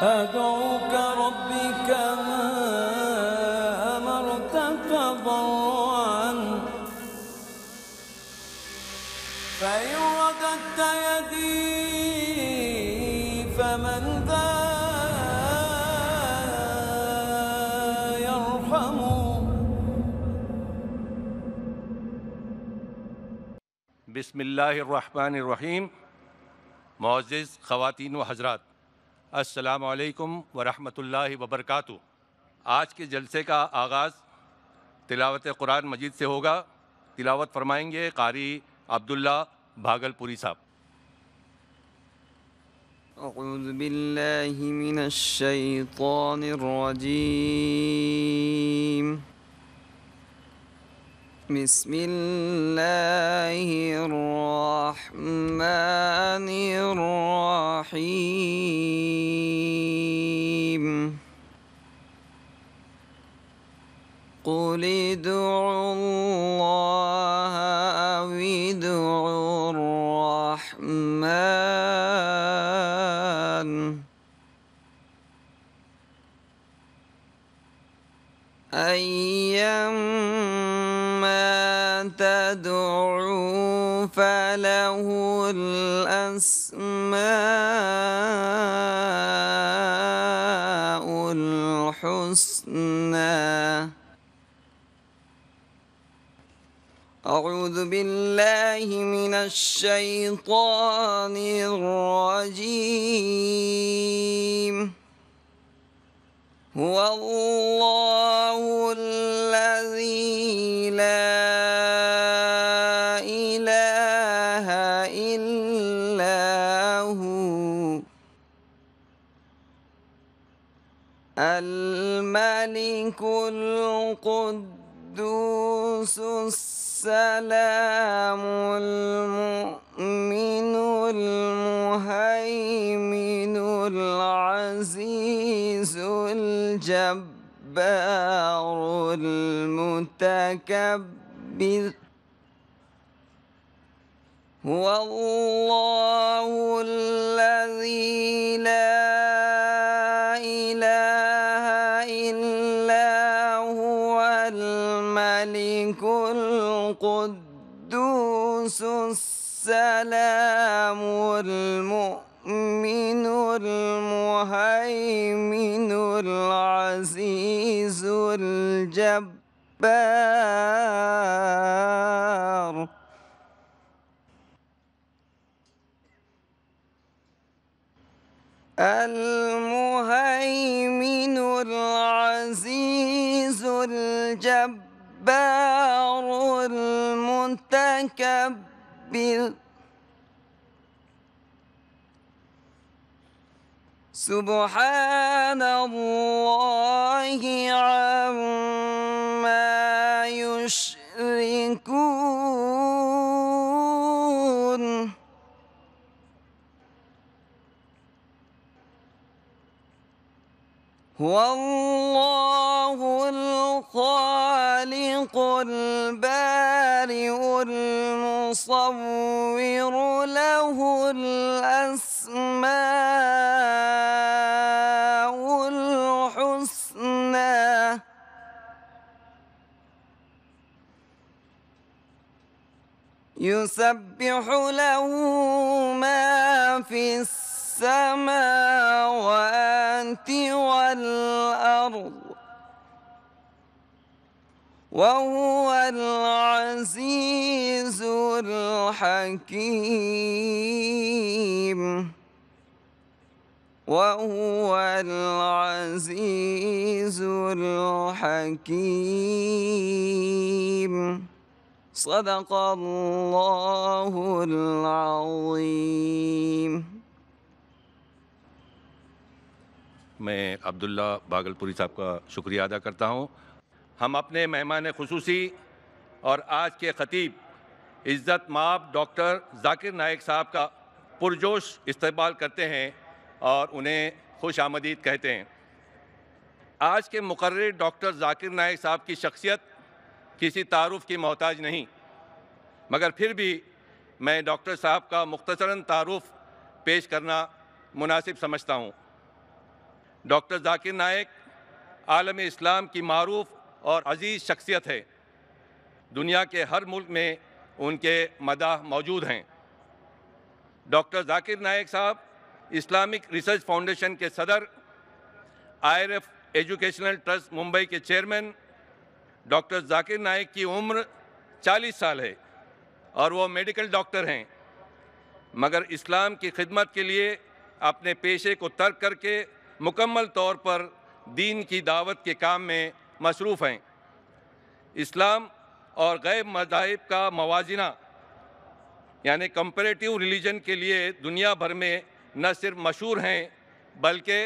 बिस्मिल्लाहिर्रहमानिर्रहीम। मौज़िज़ ख़वातीन व हज़रात, अस्सलाम वालेकुम व रहमतुल्लाहि व बरकातु। आज के जलसे का आगाज़ तिलावत कुरान मजीद से होगा। तिलावत फरमाएंगे कारी अब्दुल्ला भागलपुरी साहब। अऊज़ु बिल्लाहि मिनश शैतानिर रजीम। बिस्मिल्लाहिर्रहमानिर्रहीम। क़ुलि दुउल्लाह अविदुउर्रहमान। أيما تدعو فله الأسماء الحسنى. أعوذ بالله من الشيطان الرجيم. هو الله الذي لا إله إلا هو الملك القدوس السلام المؤمن المهيمن العزيز الجبار المتكبر. هو الله الذي لا إله إلا هو الملك القدوس السلام المؤمن المهيمن العزيز الجبار. المهيمن العزيز الجبار المتكبر. سبحان الله عما يشركون. هو الله الخالق البارئ المصور له الأسماء الحسنى. يسبح له ما في السماء السماوات والأرض وهو العزيز الحكيم. وهو العزيز الحكيم. صدق الله العظيم। मैं अब्दुल्ला भागलपुरी साहब का शुक्रिया अदा करता हूं। हम अपने मेहमान खुसूसी और आज के खतीब इज़्ज़त माब डॉक्टर ज़ाकिर नायक साहब का पुरजोश इस्तकबाल करते हैं और उन्हें खुश आमदीद कहते हैं। आज के मुकर्रर डॉक्टर ज़ाकिर नायक साहब की शख्सियत किसी तारुफ की मोहताज नहीं, मगर फिर भी मैं डॉक्टर साहब का मुख्तसरन तारुफ पेश करना मुनासिब समझता हूँ। डॉक्टर ज़ाकिर नायक आलम इस्लाम की मारूफ और अजीज़ शख्सियत है। दुनिया के हर मुल्क में उनके मदाह मौजूद हैं। डॉक्टर ज़ाकिर नायक साहब इस्लामिक रिसर्च फाउंडेशन के सदर, IRF एजुकेशनल ट्रस्ट मुंबई के चेयरमैन। डॉक्टर ज़ाकिर नायक की उम्र 40 साल है और वो मेडिकल डॉक्टर हैं, मगर इस्लाम की खिदमत के लिए अपने पेशे को तर्क करके मुकम्मल तौर पर दीन की दावत के काम में मसरूफ़ हैं। इस्लाम और गैर मज़ाहिब का मवाजना यानी कंपैरेटिव रिलीजन के लिए दुनिया भर में न सिर्फ मशहूर हैं बल्कि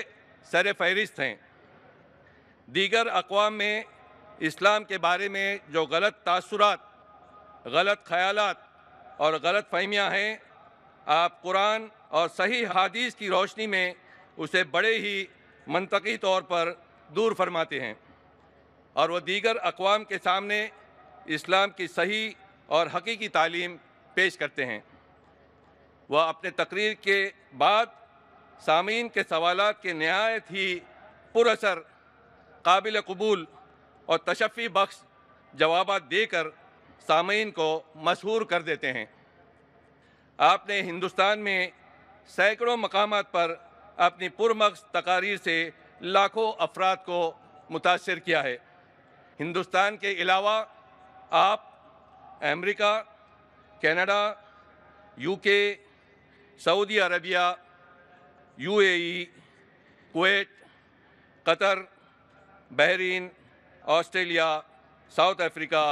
सर फहरिस्त हैं। दीगर अक़वाम में इस्लाम के बारे में जो गलत तासुरात, गलत ख़यालात और गलत फहमियाँ हैं, आप कुरान और सही हदीस की रोशनी में उसे बड़े ही मनतकी तौर पर दूर फरमाते हैं और वह दीगर अक़वाम के सामने इस्लाम की सही और हकीकी तालीम पेश करते हैं। वह अपने तकरीर के बाद सामीन के सवालात के नहायत ही पुरअसर, काबिल कबूल और तशफ़ी बख्श जवाबात देकर सामीन को मशहूर कर देते हैं। आपने हिंदुस्तान में सैकड़ों मकामात पर अपनी पुरमकस तकारीर से लाखों अफराद को मुतासर किया है। हिंदुस्तान के अलावा आप America, Canada, UK, Saudi Arabia, UAE, Kuwait, Qatar, Bahrain, Australia, South Africa,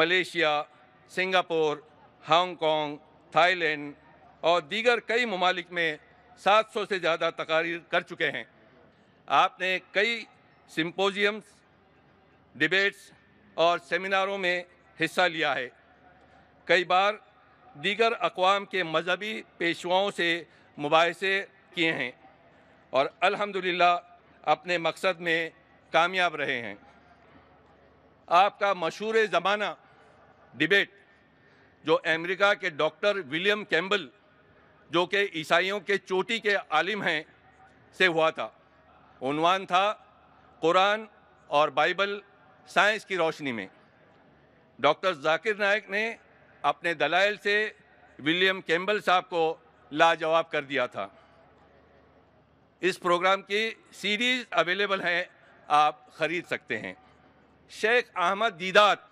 Malaysia, Singapore, Hong Kong, Thailand और दीगर कई ममालिक में 700 से ज़्यादा तकारीर कर चुके हैं। आपने कई सिंपोजियम्स, डिबेट्स और सेमिनारों में हिस्सा लिया है। कई बार दीगर अक़वाम के मजहबी पेशवाओं से मुबाहिसे किए हैं और अल्हम्दुलिल्लाह अपने मकसद में कामयाब रहे हैं। आपका मशहूर ज़माना डिबेट जो अमेरिका के डॉक्टर विलियम कैम्बल, जो कि ईसाइयों के चोटी के आलिम हैं, से हुआ था। उन्वान था कुरान और बाइबल साइंस की रोशनी में। डॉक्टर ज़ाकिर नायक ने अपने दलाइल से विलियम कैम्बल साहब को लाजवाब कर दिया था। इस प्रोग्राम की सीरीज़ अवेलेबल है, आप ख़रीद सकते हैं। शेख अहमद दीदात,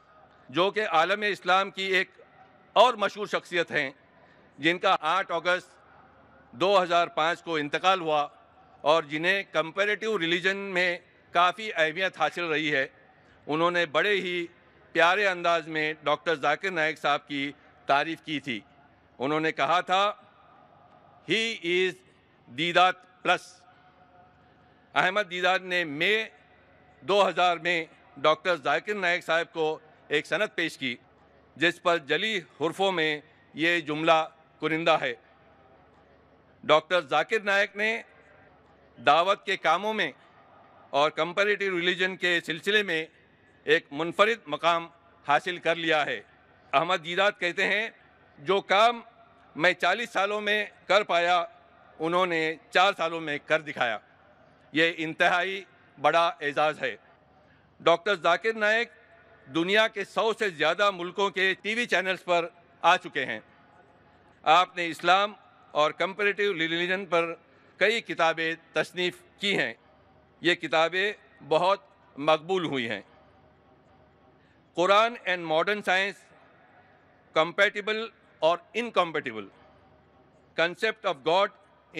जो कि आलम इस्लाम की एक और मशहूर शख्सियत हैं, जिनका 8 अगस्त 2005 को इंतकाल हुआ और जिन्हें कंपैरेटिव रिलीजन में काफ़ी अहमियत हासिल रही है, उन्होंने बड़े ही प्यारे अंदाज में डॉक्टर ज़ाकिर नायक साहब की तारीफ़ की थी। उन्होंने कहा था, he is Deedat plus. Ahmed Deedat ने मई 2000 में डॉक्टर ज़ाकिर नायक साहब को एक सनद पेश की जिस पर जली हुरफों में ये जुमला कुरिंदा है। डॉक्टर ज़ाकिर नायक ने दावत के कामों में और कंपैरेटिव रिलीजन के सिलसिले में एक मुनफरिद मकाम हासिल कर लिया है। अहमद दीदात कहते हैं, जो काम मैं 40 सालों में कर पाया, उन्होंने 4 सालों में कर दिखाया। ये इंतहाई बड़ा एजाज़ है। डॉक्टर ज़ाकिर नायक दुनिया के 100 से ज़्यादा मुल्कों के TV चैनल्स पर आ चुके हैं। आपने इस्लाम और कंपैरेटिव रिलीजन पर कई किताबें तसनीफ़ की हैं। ये किताबें बहुत मकबूल हुई हैं। Quran and modern science, compatible और incompatible, concept of God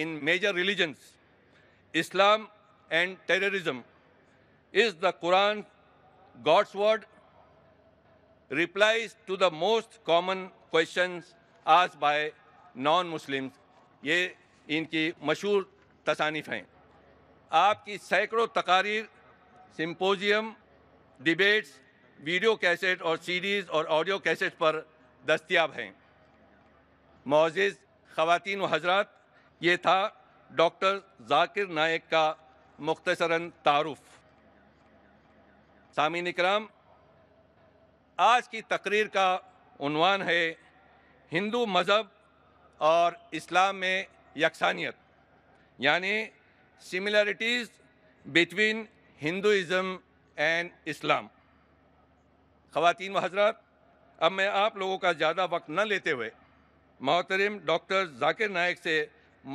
in major religions, Islam and terrorism, is the Quran God's word, replies to the most common questions asked by non Muslims. ये इनकी मशहूर तसानीफ हैं। आपकी सैकड़ों तकारीर, सिंपोजियम, डिबेट्स, वीडियो कैसेट और सीरीज़ और ऑडियो कैसेट पर दस्तयाब हैं। मोअज़्ज़िज़ ख़वातीन व हज़रात, ये था डॉक्टर ज़ाकिर नायक का मुख्तसरन तारुफ। सामीन इकराम, आज की तकरीर का उन्वान है, हिंदू मज़हब और इस्लाम में यकसानियत, यानी similarities between Hinduism and Islam. ख़वातीन व हज़रात, अब मैं आप लोगों का ज़्यादा वक्त न लेते हुए मोहतरम डॉक्टर ज़ाकिर नायक से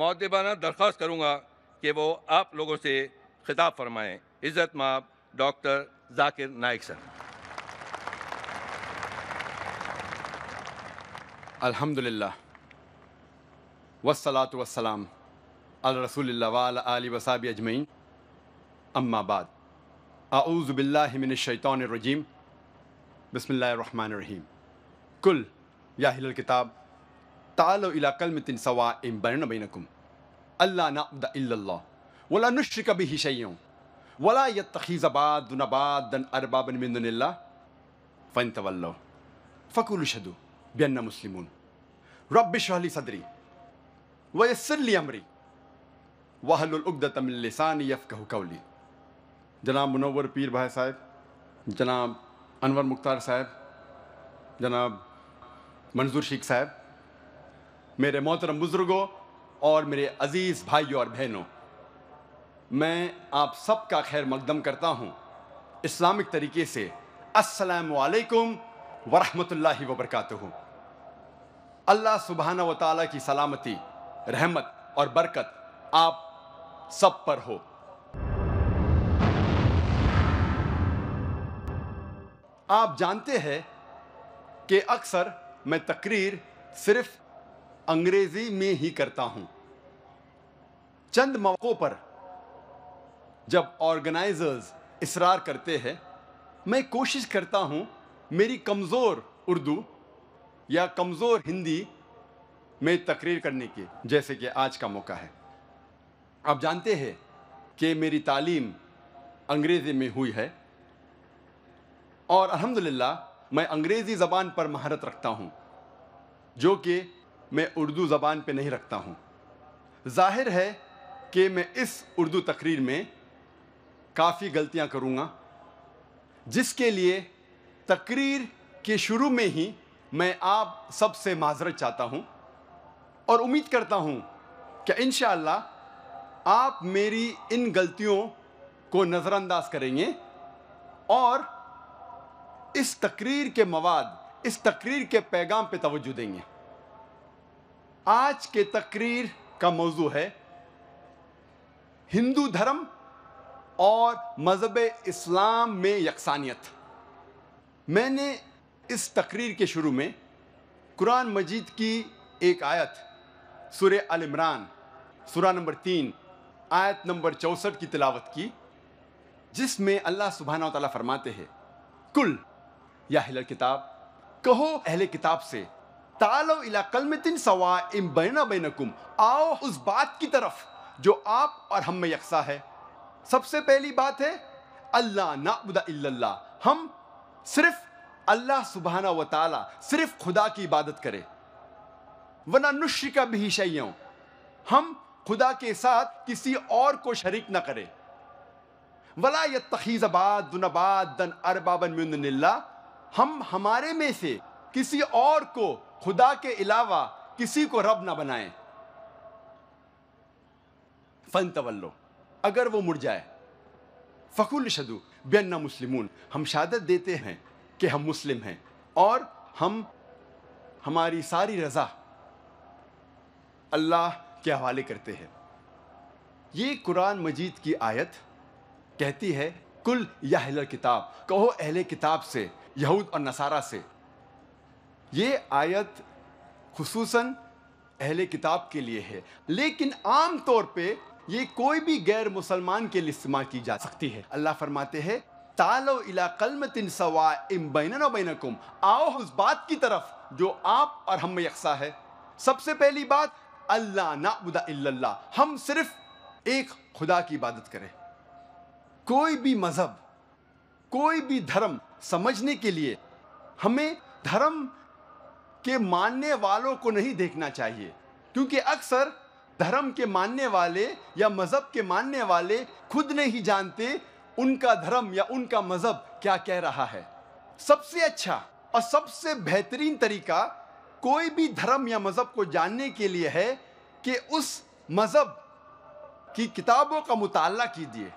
मौदबाना दरख्वास्त करूँगा कि वो आप लोगों से खिताब फरमाएँ। इज़्ज़त माब डॉक्टर ज़ाकिर नायक सर। अल्हम्दुलिल्लाह वस्सलातु वस्सलाम अला रसूलिल्लाह व अला आलिहि व सहबिही अजमईन। अम्मा बाद, आऊज़ु बिल्लाहि मिनश शैतानिर रजीम, बिस्मिल्लाहिर रहमानिर रहीम। कुल या अहलल किताब तालो इला कलिमतिन सवाइन बैनना बैनकुम अल्ला नअब्दा इल्लल्लाह वला नुश्रिक बिही शैअन वला यत्तखिज़ बादुना बादन अरबाबन मिन दुनिल्लाह फइन तवल्लौ फकुलु शहदू बिअन्ना मुस्लिमून। रब्बि इश्रह ली सदरी व यस्सिर ली अमरी वहलुल उक़दतम मिन लिसानी यफ़क़हु क़ौली। जनाब मुनव्वर पीर भाई साहब, जनाब अनवर मुख्तार साहब, जनाब मंजूर शेख साहब, मेरे मोहतरम बुज़ुर्गों और मेरे अज़ीज़ भाइयों और बहनों, मैं आप सब का खैर मकदम करता हूँ इस्लामिक तरीके से। अस्सलामु अलैकुम वरहमतुल्लाहि वबरकातुहू। अल्लाह सुबहाना व तआला की सलामती, रहमत और बरकत आप सब पर हो। आप जानते हैं कि अक्सर मैं तकरीर सिर्फ अंग्रेज़ी में ही करता हूँ। चंद मौक़ों पर जब ऑर्गेनाइज़र्स इसरार करते हैं, मैं कोशिश करता हूँ मेरी कमज़ोर उर्दू या कमज़ोर हिंदी में तकरीर करने की, जैसे कि आज का मौका है। आप जानते हैं कि मेरी तालीम अंग्रेज़ी में हुई है और अल्हम्दुलिल्लाह मैं अंग्रेज़ी ज़बान पर महारत रखता हूँ, जो कि मैं उर्दू ज़बान पे नहीं रखता हूँ। जाहिर है कि मैं इस उर्दू तकरीर में काफ़ी गलतियाँ करूँगा, जिसके लिए तकरीर के शुरू में ही मैं आप सब से माज़रत चाहता हूँ और उम्मीद करता हूँ कि इंशाअल्लाह आप मेरी इन गलतियों को नज़रअंदाज करेंगे और इस तकरीर के मवाद, इस तकरीर के पैगाम पे तवज्जो देंगे। आज के तकरीर का मौजू है हिंदू धर्म और मज़हब इस्लाम में यकसानियत। मैंने इस तकरीर के शुरू में कुरान मजीद की एक आयत, सूरे अल इमरान सूरा नंबर 3 आयत नंबर 64 की तिलावत की, जिसमें अल्लाह सुब्हानहू व तआला फरमाते हैं, कुल या अहले किताब, कहो अहले किताब से, तालो इला कलिमतिन सवाइन बैना बैनकुम, आओ उस बात की तरफ जो आप और हम में यकसा है। सबसे पहली बात है अल्ला नाबुदा इल्लल्लाह, हम सिर्फ अल्लाह सुबहाना व तआला, सिर्फ खुदा की इबादत करें। वला नुश्रिका बिही शैअन, हम खुदा के साथ किसी और को शरीक न करें। वला यत्तखीज़ बादुना बादन अरबाबन मिन दुनिल्लाह, हम हमारे में से किसी और को खुदा के अलावा किसी को रब ना बनाएं। फन तवल्लो, अगर वो मुड़ जाए, फकुल शदू बिअन्ना मुस्लिमून, हम शहादत देते हैं कि हम मुस्लिम हैं और हम हमारी सारी रज़ा अल्लाह के हवाले करते हैं। ये कुरान मजीद की आयत कहती है, कुल या अहले किताब, कहो अहले किताब से, यहूद और नसारा से। ये आयत खुसूसन अहले किताब के लिए है, लेकिन आम तौर पे ये कोई भी गैर मुसलमान के लिए इस्तेमाल की जा सकती है। अल्लाह फरमाते हैं, तालो इला कलिमतिन सवाइन बैनना व बैनकुम, आओ उस बात की तरफ जो आप और हम में यकसा है। सबसे पहली बात अल्ला नाबुदा इल्लल्लाह, हम सिर्फ एक खुदा की इबादत करें। कोई भी मज़हब, कोई भी धर्म समझने के लिए हमें धर्म के मानने वालों को नहीं देखना चाहिए, क्योंकि अक्सर धर्म के मानने वाले या मज़हब के मानने वाले खुद नहीं जानते उनका धर्म या उनका मज़हब क्या कह रहा है। सबसे अच्छा और सबसे बेहतरीन तरीका कोई भी धर्म या मज़हब को जानने के लिए है कि उस मज़हब की किताबों का मुताला कीजिए।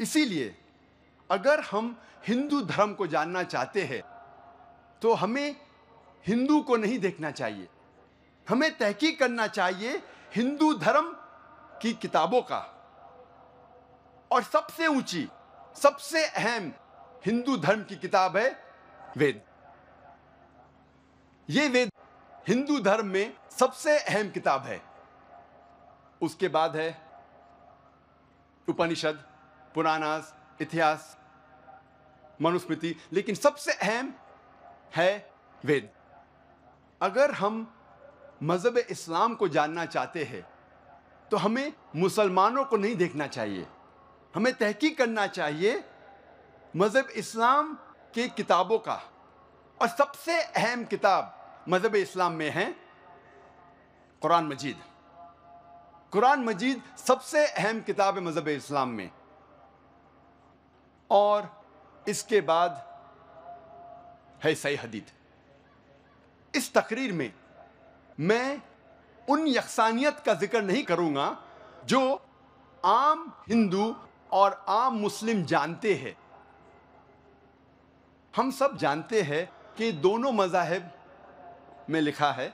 इसीलिए अगर हम हिंदू धर्म को जानना चाहते हैं तो हमें हिंदू को नहीं देखना चाहिए, हमें तहकीक करना चाहिए हिंदू धर्म की किताबों का। और सबसे ऊंची, सबसे अहम हिंदू धर्म की किताब है वेद। ये वेद हिंदू धर्म में सबसे अहम किताब है। उसके बाद है उपनिषद, पुराणास, इतिहास, मनुस्मृति, लेकिन सबसे अहम है वेद। अगर हम मजहब इस्लाम को जानना चाहते हैं तो हमें मुसलमानों को नहीं देखना चाहिए, हमें तहकीक करना चाहिए मजहब इस्लाम के किताबों का। और सबसे अहम किताब मजहब इस्लाम में है कुरान मजीद। कुरान मजीद सबसे अहम किताब है मजहब इस्लाम में। और इसके बाद है सही हदीत। इस तकरीर में मैं उन यकसानियत का जिक्र नहीं करूंगा जो आम हिंदू और आम मुस्लिम जानते हैं। हम सब जानते हैं कि दोनों मज़ाहिब में लिखा है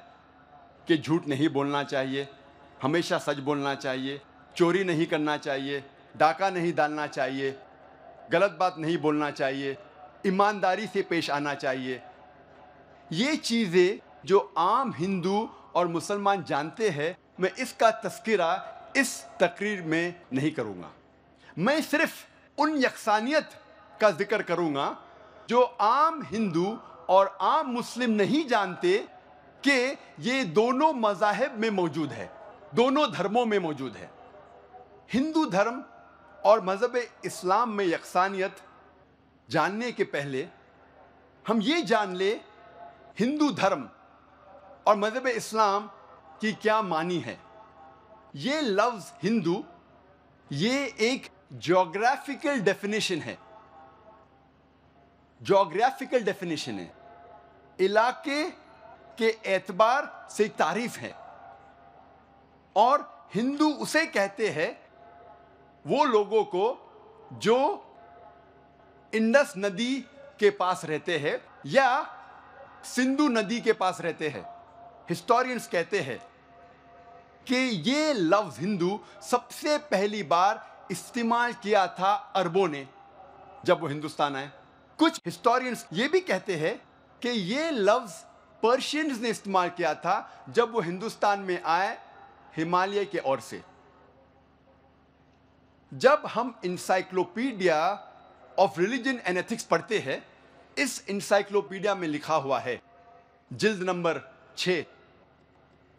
कि झूठ नहीं बोलना चाहिए, हमेशा सच बोलना चाहिए, चोरी नहीं करना चाहिए, डाका नहीं डालना चाहिए, गलत बात नहीं बोलना चाहिए, ईमानदारी से पेश आना चाहिए। ये चीज़ें जो आम हिंदू और मुसलमान जानते हैं, मैं इसका तस्किरा इस तकरीर में नहीं करूँगा। मैं सिर्फ उन यकसानियत का जिक्र करूँगा जो आम हिंदू और आम मुस्लिम नहीं जानते कि ये दोनों मज़ाहिब में मौजूद है, दोनों धर्मों में मौजूद है। हिंदू धर्म और मज़हब इस्लाम में यकसानियत जानने के पहले हम ये जान ले हिंदू धर्म और मज़हब इस्लाम की क्या मानी है। ये लफ्ज़ हिंदू, ये एक जोग्राफिकल डेफिनेशन है, जोग्राफिकल डेफिनेशन है, इलाके के एतबार से तारीफ है। और हिंदू उसे कहते हैं वो लोगों को जो इंडस नदी के पास रहते हैं या सिंधु नदी के पास रहते हैं। हिस्टोरियंस कहते हैं कि ये लफ्ज़ हिंदू सबसे पहली बार इस्तेमाल किया था अरबों ने जब वो हिंदुस्तान आए। कुछ हिस्टोरियंस ये भी कहते हैं कि ये लफ्ज़ पर्शियंस ने इस्तेमाल किया था जब वो हिंदुस्तान में आए हिमालय के ओर से। जब हम encyclopedia of religion and ethics पढ़ते हैं, इस इंसाइक्लोपीडिया में लिखा हुआ है जिल्द नंबर 6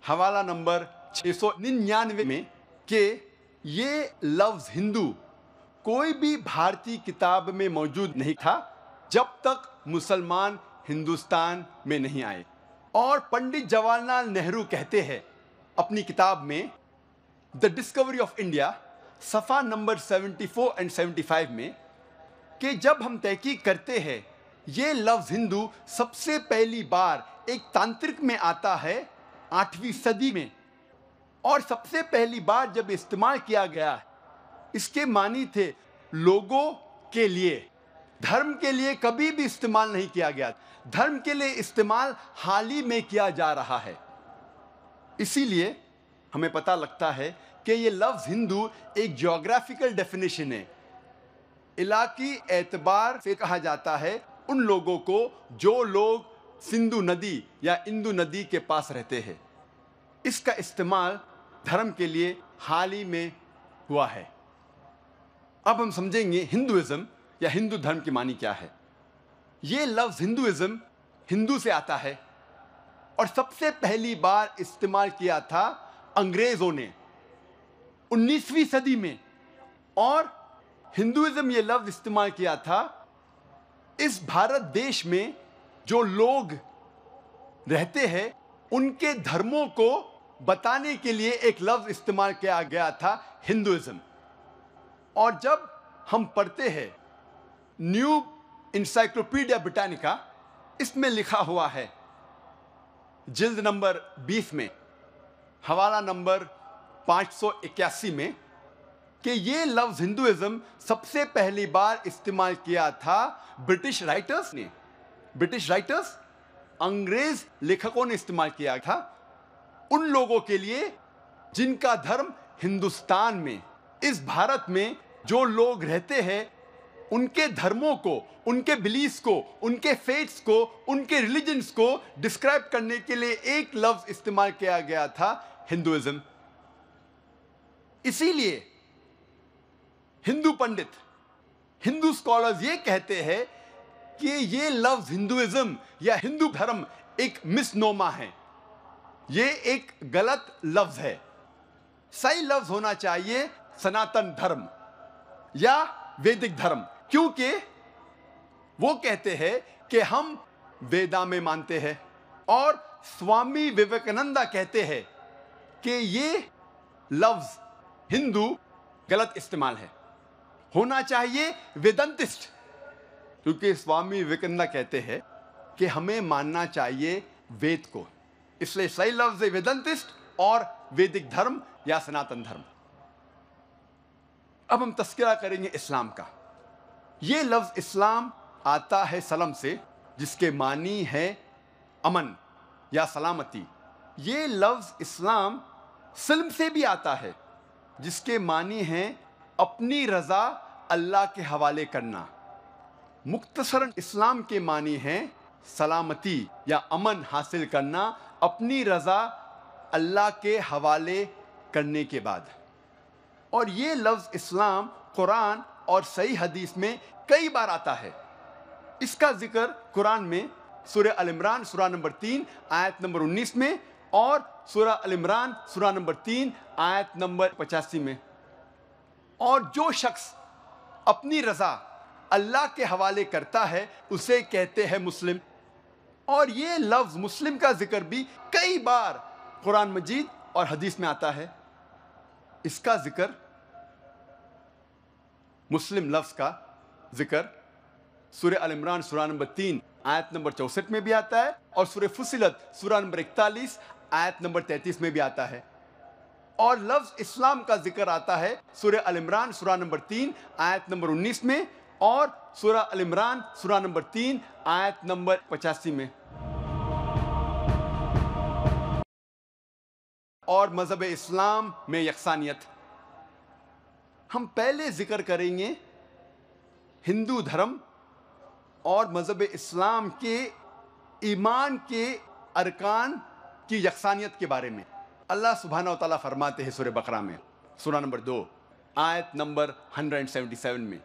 हवाला नंबर 699 में कि ये लफ्ज़ हिंदू कोई भी भारतीय किताब में मौजूद नहीं था जब तक मुसलमान हिंदुस्तान में नहीं आए। और पंडित जवाहरलाल नेहरू कहते हैं अपनी किताब में द डिस्कवरी ऑफ इंडिया सफ़ा नंबर 74 एंड 75 में कि जब हम तहकीक करते हैं ये लफ्ज़ हिंदू सबसे पहली बार एक तांत्रिक में आता है 8वीं सदी में। और सबसे पहली बार जब इस्तेमाल किया गया, इसके मानी थे लोगों के लिए, धर्म के लिए कभी भी इस्तेमाल नहीं किया गया। धर्म के लिए इस्तेमाल हाल ही में किया जा रहा है। इसीलिए हमें पता लगता है कि ये लफ्ज़ हिंदू एक ज्योग्राफिकल डेफिनेशन है, इलाकी एतबार से कहा जाता है उन लोगों को जो लोग सिंधु नदी या इंदु नदी के पास रहते हैं। इसका इस्तेमाल धर्म के लिए हाल ही में हुआ है। अब हम समझेंगे हिंदुइज़्म या हिंदू धर्म की मानी क्या है। ये लफ्ज़ हिंदुइज़्म हिंदू से आता है और सबसे पहली बार इस्तेमाल किया था अंग्रेज़ों ने 19वीं सदी में। और हिंदुइज़्म ये लफ्ज़ इस्तेमाल किया था इस भारत देश में जो लोग रहते हैं उनके धर्मों को बताने के लिए एक लफ्ज़ इस्तेमाल किया गया था हिंदुइज़्म। और जब हम पढ़ते हैं न्यू इंसाइक्लोपीडिया ब्रिटानिका, इसमें लिखा हुआ है जिल्द नंबर 20 में हवाला नंबर 581 में कि ये लफ्ज हिंदुइज्म सबसे पहली बार इस्तेमाल किया था ब्रिटिश राइटर्स ने। ब्रिटिश राइटर्स, अंग्रेज लेखकों ने इस्तेमाल किया था उन लोगों के लिए जिनका धर्म हिंदुस्तान में, इस भारत में जो लोग रहते हैं उनके धर्मों को, उनके बिलीफ्स को, उनके फेथ्स को, उनके रिलीजन्स को डिस्क्राइब करने के लिए एक लफ्ज इस्तेमाल किया गया था, हिंदुइज्म। इसीलिए हिंदू पंडित, हिंदू स्कॉलर्स ये कहते हैं कि ये लफ्ज हिंदुइज्म या हिंदू धर्म एक मिसनोमा है, ये एक गलत लफ्ज है। सही लफ्ज होना चाहिए सनातन धर्म या वैदिक धर्म, क्योंकि वो कहते हैं कि हम वेदा में मानते हैं। और स्वामी विवेकानंदा कहते हैं कि ये लफ्ज हिंदू गलत इस्तेमाल है, होना चाहिए वेदांतिस्ट, क्योंकि स्वामी विवेकानंदा कहते हैं कि हमें मानना चाहिए वेद को। इसलिए सही लफ्ज है वेदांतिस्ट और वैदिक धर्म या सनातन धर्म। अब हम तस्करा करेंगे इस्लाम का। ये लफ्ज इस्लाम आता है सलम से, जिसके मानी है अमन या सलामती। ये लफ्ज इस्लाम सलम से भी आता है, जिसके मानी है अपनी रजा अल्लाह के हवाले करना। मुख्तसरन इस्लाम के मानी है सलामती या अमन हासिल करना अपनी रजा अल्लाह के हवाले करने के बाद। और ये लफ्ज़ इस्लाम कुरान और सही हदीस में कई बार आता है। इसका जिक्र कुरान में सूरह अल इमरान सूरह नंबर 3 आयत नंबर 19 में और सूरह अल इमरान सूरह नंबर 3 आयत नंबर 85 में। और जो शख्स अपनी रज़ा अल्लाह के हवाले करता है उसे कहते हैं मुस्लिम। और ये लफ्ज़ मुस्लिम का जिक्र भी कई बार कुरान मजीद और हदीस में आता है। इसका जिक्र, मुस्लिम लफ्ज़ का जिक्र सूरह अल इमरान सूरह नंबर 3 आयत नंबर 64 में भी आता है और सूरह फुसिलत सूरह नंबर 41 आयत नंबर 33 में भी आता है। और लफ्ज़ इस्लाम का जिक्र आता है सूरह अल इमरान सूरह नंबर 3 आयत नंबर 19 में और सूरह अल इमरान सूरह नंबर 3 आयत नंबर 85 में। और मजहब इस्लाम में यकसानियत। हम पहले जिक्र करेंगे हिंदू धर्म और मजहब इस्लाम के ईमान के अरकान की यकसानियत के बारे में। अल्लाह सुब्हानहू व तआला फरमाते हैं सूरह बकरा में सूरह नंबर 2 आयत नंबर 177 में,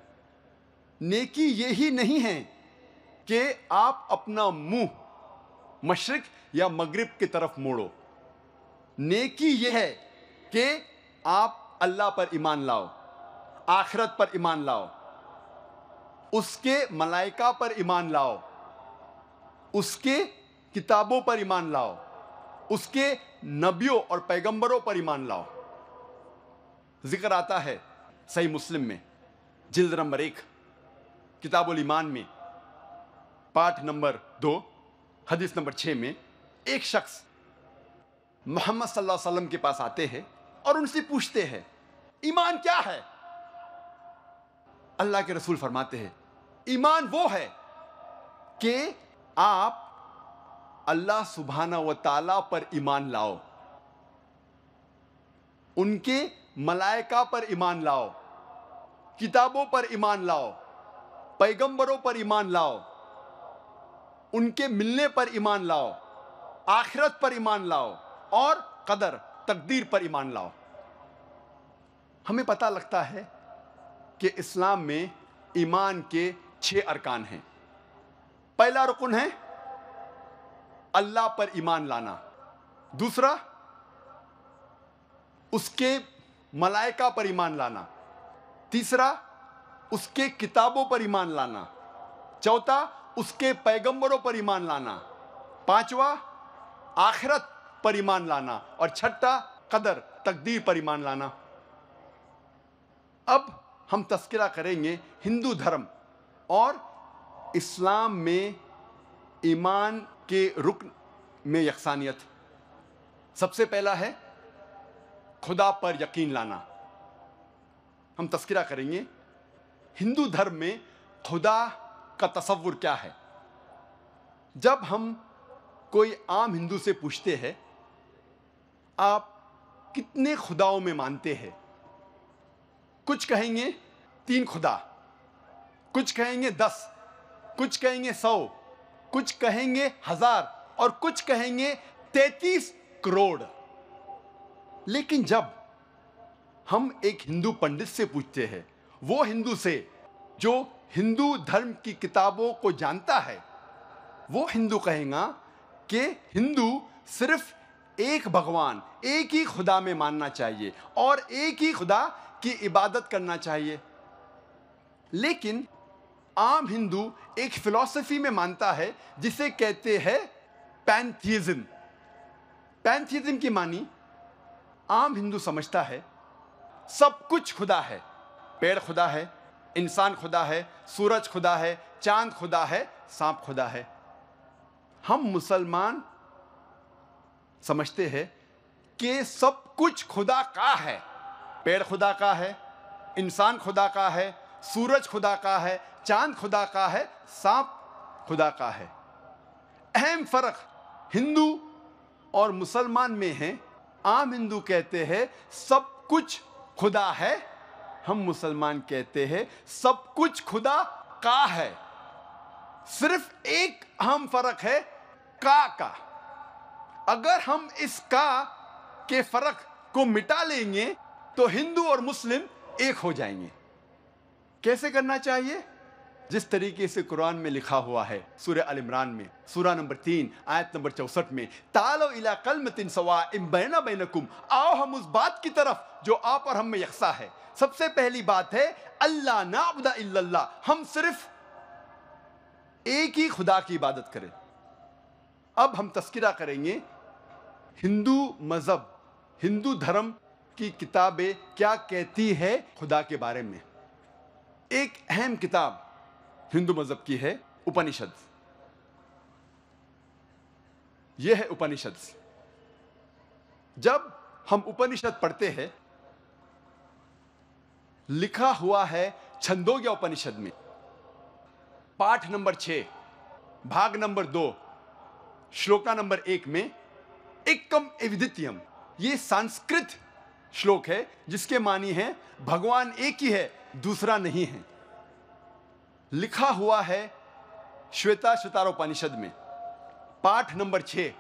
नेकी यही नहीं है कि आप अपना मुंह मशरिक या मगरिब की तरफ मोड़ो, नेकी यह है कि आप अल्लाह पर ईमान लाओ, आखिरत पर ईमान लाओ, उसके मलाइका पर ईमान लाओ, उसके किताबों पर ईमान लाओ, उसके नबियों और पैगंबरों पर ईमान लाओ। जिक्र आता है सही मुस्लिम में जिल्द नंबर 1 किताबुल ईमान में पाठ नंबर 2 हदीस नंबर 6 में। एक शख्स मोहम्मद सल्लल्लाहु अलैहि वसल्लम के पास आते हैं और उनसे पूछते हैं ईमान क्या है। अल्लाह के रसूल फरमाते हैं ईमान वो है कि आप अल्लाह सुबहाना व तआला पर ईमान लाओ, उनके मलाइका पर ईमान लाओ, किताबों पर ईमान लाओ, पैगंबरों पर ईमान लाओ, उनके मिलने पर ईमान लाओ, आखिरत पर ईमान लाओ और कदर तकदीर पर ईमान लाओ। हमें पता लगता है कि इस्लाम में ईमान के 6 अरकान हैं। पहला रुकन है अल्लाह पर ईमान लाना, दूसरा उसके मलाइका पर ईमान लाना, तीसरा उसके किताबों पर ईमान लाना, चौथा उसके पैगंबरों पर ईमान लाना, पांचवा आखिरत पर ईमान लाना और छठा कदर तकदीर पर ईमान लाना। अब हम तस्करा करेंगे हिंदू धर्म और इस्लाम में ईमान के रुकन में यकसानियत। सबसे पहला है खुदा पर यकीन लाना। हम तस्करा करेंगे हिंदू धर्म में खुदा का तस्वुर क्या है। जब हम कोई आम हिंदू से पूछते हैं आप कितने खुदाओं में मानते हैं, कुछ कहेंगे 3 खुदा, कुछ कहेंगे 10, कुछ कहेंगे 100, कुछ कहेंगे 1000 और कुछ कहेंगे 33 करोड़। लेकिन जब हम एक हिंदू पंडित से पूछते हैं, वो हिंदू से जो हिंदू धर्म की किताबों को जानता है, वो हिंदू कहेगा कि हिंदू सिर्फ एक भगवान, एक ही खुदा में मानना चाहिए और एक ही खुदा की इबादत करना चाहिए। लेकिन आम हिंदू एक फिलॉसफी में मानता है जिसे कहते हैं पैंथियज्म। पैंथियज्म की मानी आम हिंदू समझता है सब कुछ खुदा है, पेड़ खुदा है, इंसान खुदा है, सूरज खुदा है, चांद खुदा है, सांप खुदा है। हम मुसलमान समझते हैं कि सब कुछ खुदा का है, पेड़ खुदा का है, इंसान खुदा का है, सूरज खुदा का है, चांद खुदा का है, सांप खुदा का है। अहम फर्क हिंदू और मुसलमान में है। आम हिंदू कहते हैं सब कुछ खुदा है, हम मुसलमान कहते हैं सब कुछ खुदा का है। सिर्फ एक अहम फर्क है, का। अगर हम इस का के फर्क को मिटा लेंगे तो हिंदू और मुस्लिम एक हो जाएंगे। कैसे करना चाहिए? जिस तरीके से कुरान में लिखा हुआ है, सूरह अल इमरान में सूरह नंबर 3 आयत नंबर 64 में, तालो इला कलमतिन सवाइम बैना बैनकुम, आओ हम उस बात की तरफ जो आप और हम में यकसा है। सबसे पहली बात है अल्ला नाबुदा इल्लल्लाह, हम सिर्फ एक ही खुदा की इबादत करें। अब हम तस्किरा करेंगे हिंदू मजहब, हिंदू धर्म की किताबें क्या कहती है खुदा के बारे में। एक अहम किताब हिंदू मजहब की है उपनिषद। यह है उपनिषद। जब हम उपनिषद पढ़ते हैं, लिखा हुआ है छंदोग्य उपनिषद में पाठ नंबर 6 भाग नंबर 2 श्लोका नंबर 1 में एकम एविदित्यम, यह संस्कृत श्लोक है जिसके मानी है भगवान एक ही है, दूसरा नहीं है। लिखा हुआ है श्वेता श्वेतारोपनिषद में पाठ नंबर 6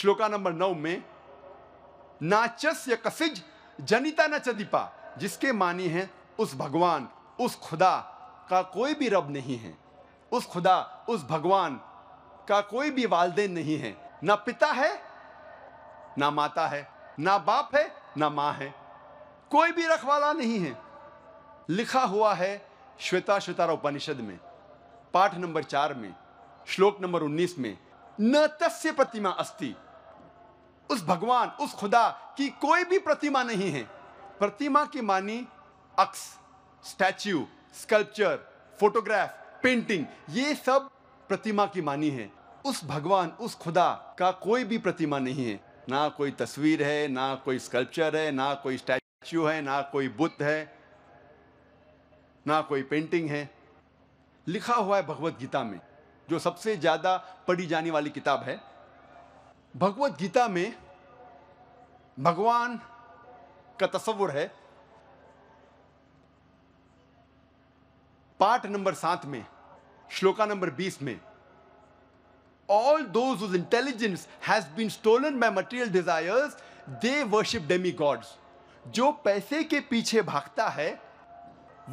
श्लोका नंबर 9 में, नाचस्य कसिज जनिता न चदीपा, जिसके मानी है उस भगवान उस खुदा का कोई भी रब नहीं है, उस खुदा उस भगवान का कोई भी वालदेन नहीं है, ना पिता है ना माता है, ना बाप है ना माँ है, कोई भी रखवाला नहीं है। लिखा हुआ है श्वेता श्वेतारा उपनिषद में पाठ नंबर 4 में श्लोक नंबर 19 में, न तस्य प्रतिमा अस्ति, उस भगवान उस खुदा की कोई भी प्रतिमा नहीं है। प्रतिमा की मानी अक्स, स्टैच्यू, स्कल्पचर, फोटोग्राफ, पेंटिंग, ये सब प्रतिमा की मानी है। उस भगवान उस खुदा का कोई भी प्रतिमा नहीं है, ना कोई तस्वीर है, ना कोई स्कल्पचर है, ना कोई स्टैच्यू है, ना कोई बुद्ध है, ना कोई पेंटिंग है। लिखा हुआ है भगवत गीता में, जो सबसे ज़्यादा पढ़ी जाने वाली किताब है। भगवत गीता में भगवान का तस्वुर है पाठ नंबर 7 में श्लोका नंबर 20 में, All those whose intelligence has been stolen by material desires, they worship demigods. जो पैसे के पीछे भागता है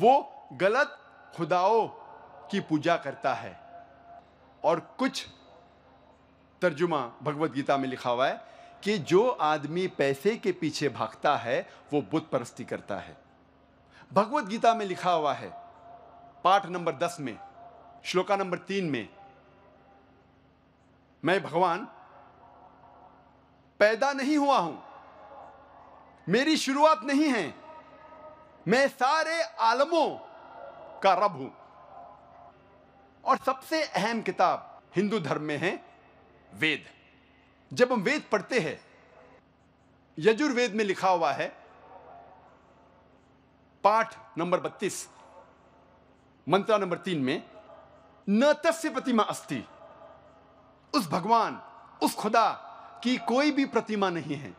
वो गलत खुदाओं की पूजा करता है। और कुछ तर्जुमा भगवत गीता में लिखा हुआ है कि जो आदमी पैसे के पीछे भागता है वो बुत परस्ती करता है। भगवत गीता में लिखा हुआ है पाठ नंबर 10 में श्लोका नंबर 3 में, मैं भगवान पैदा नहीं हुआ हूं, मेरी शुरुआत नहीं है, मैं सारे आलमों का रब हूं। और सबसे अहम किताब हिंदू धर्म में है वेद। जब हम वेद पढ़ते हैं यजुर्वेद में लिखा हुआ है, पाठ नंबर 32 मंत्रा नंबर 3 में, न तस्य प्रतिमा अस्ति, उस भगवान उस खुदा की कोई भी प्रतिमा नहीं है,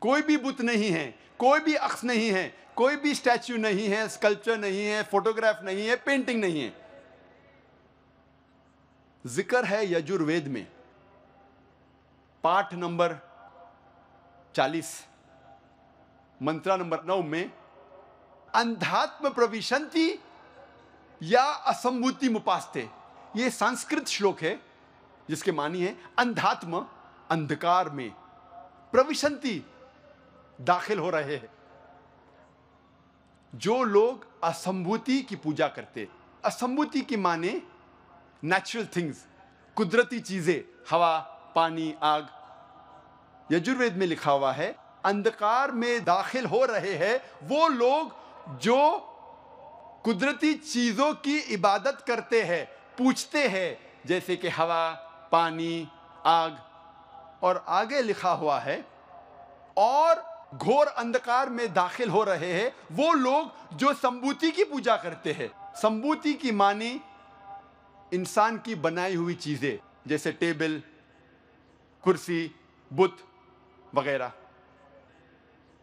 कोई भी बुत नहीं है, कोई भी अक्स नहीं है, कोई भी स्टैच्यू नहीं है, स्कल्पचर नहीं है, फोटोग्राफ नहीं है, पेंटिंग नहीं है। जिक्र है यजुर्वेद में पाठ नंबर 40 मंत्रा नंबर 9 में, अंधात्म प्रविशंति या असंभूति मुपास्ते। ये संस्कृत श्लोक है जिसके मानी है अंधात्म अंधकार में, प्रविशंति दाखिल हो रहे हैं। जो लोग असंभूति की पूजा करते, असंभूति की माने नेचुरल थिंग्स, कुदरती चीजें, हवा, पानी, आग। यजुर्वेद में लिखा हुआ है अंधकार में दाखिल हो रहे हैं वो लोग जो कुदरती चीजों की इबादत करते हैं, पूछते हैं, जैसे कि हवा, पानी, आग। और आगे लिखा हुआ है, और घोर अंधकार में दाखिल हो रहे हैं वो लोग जो संभूति की पूजा करते हैं। संभूति की मानी इंसान की बनाई हुई चीजें, जैसे टेबल, कुर्सी, बुत वगैरह।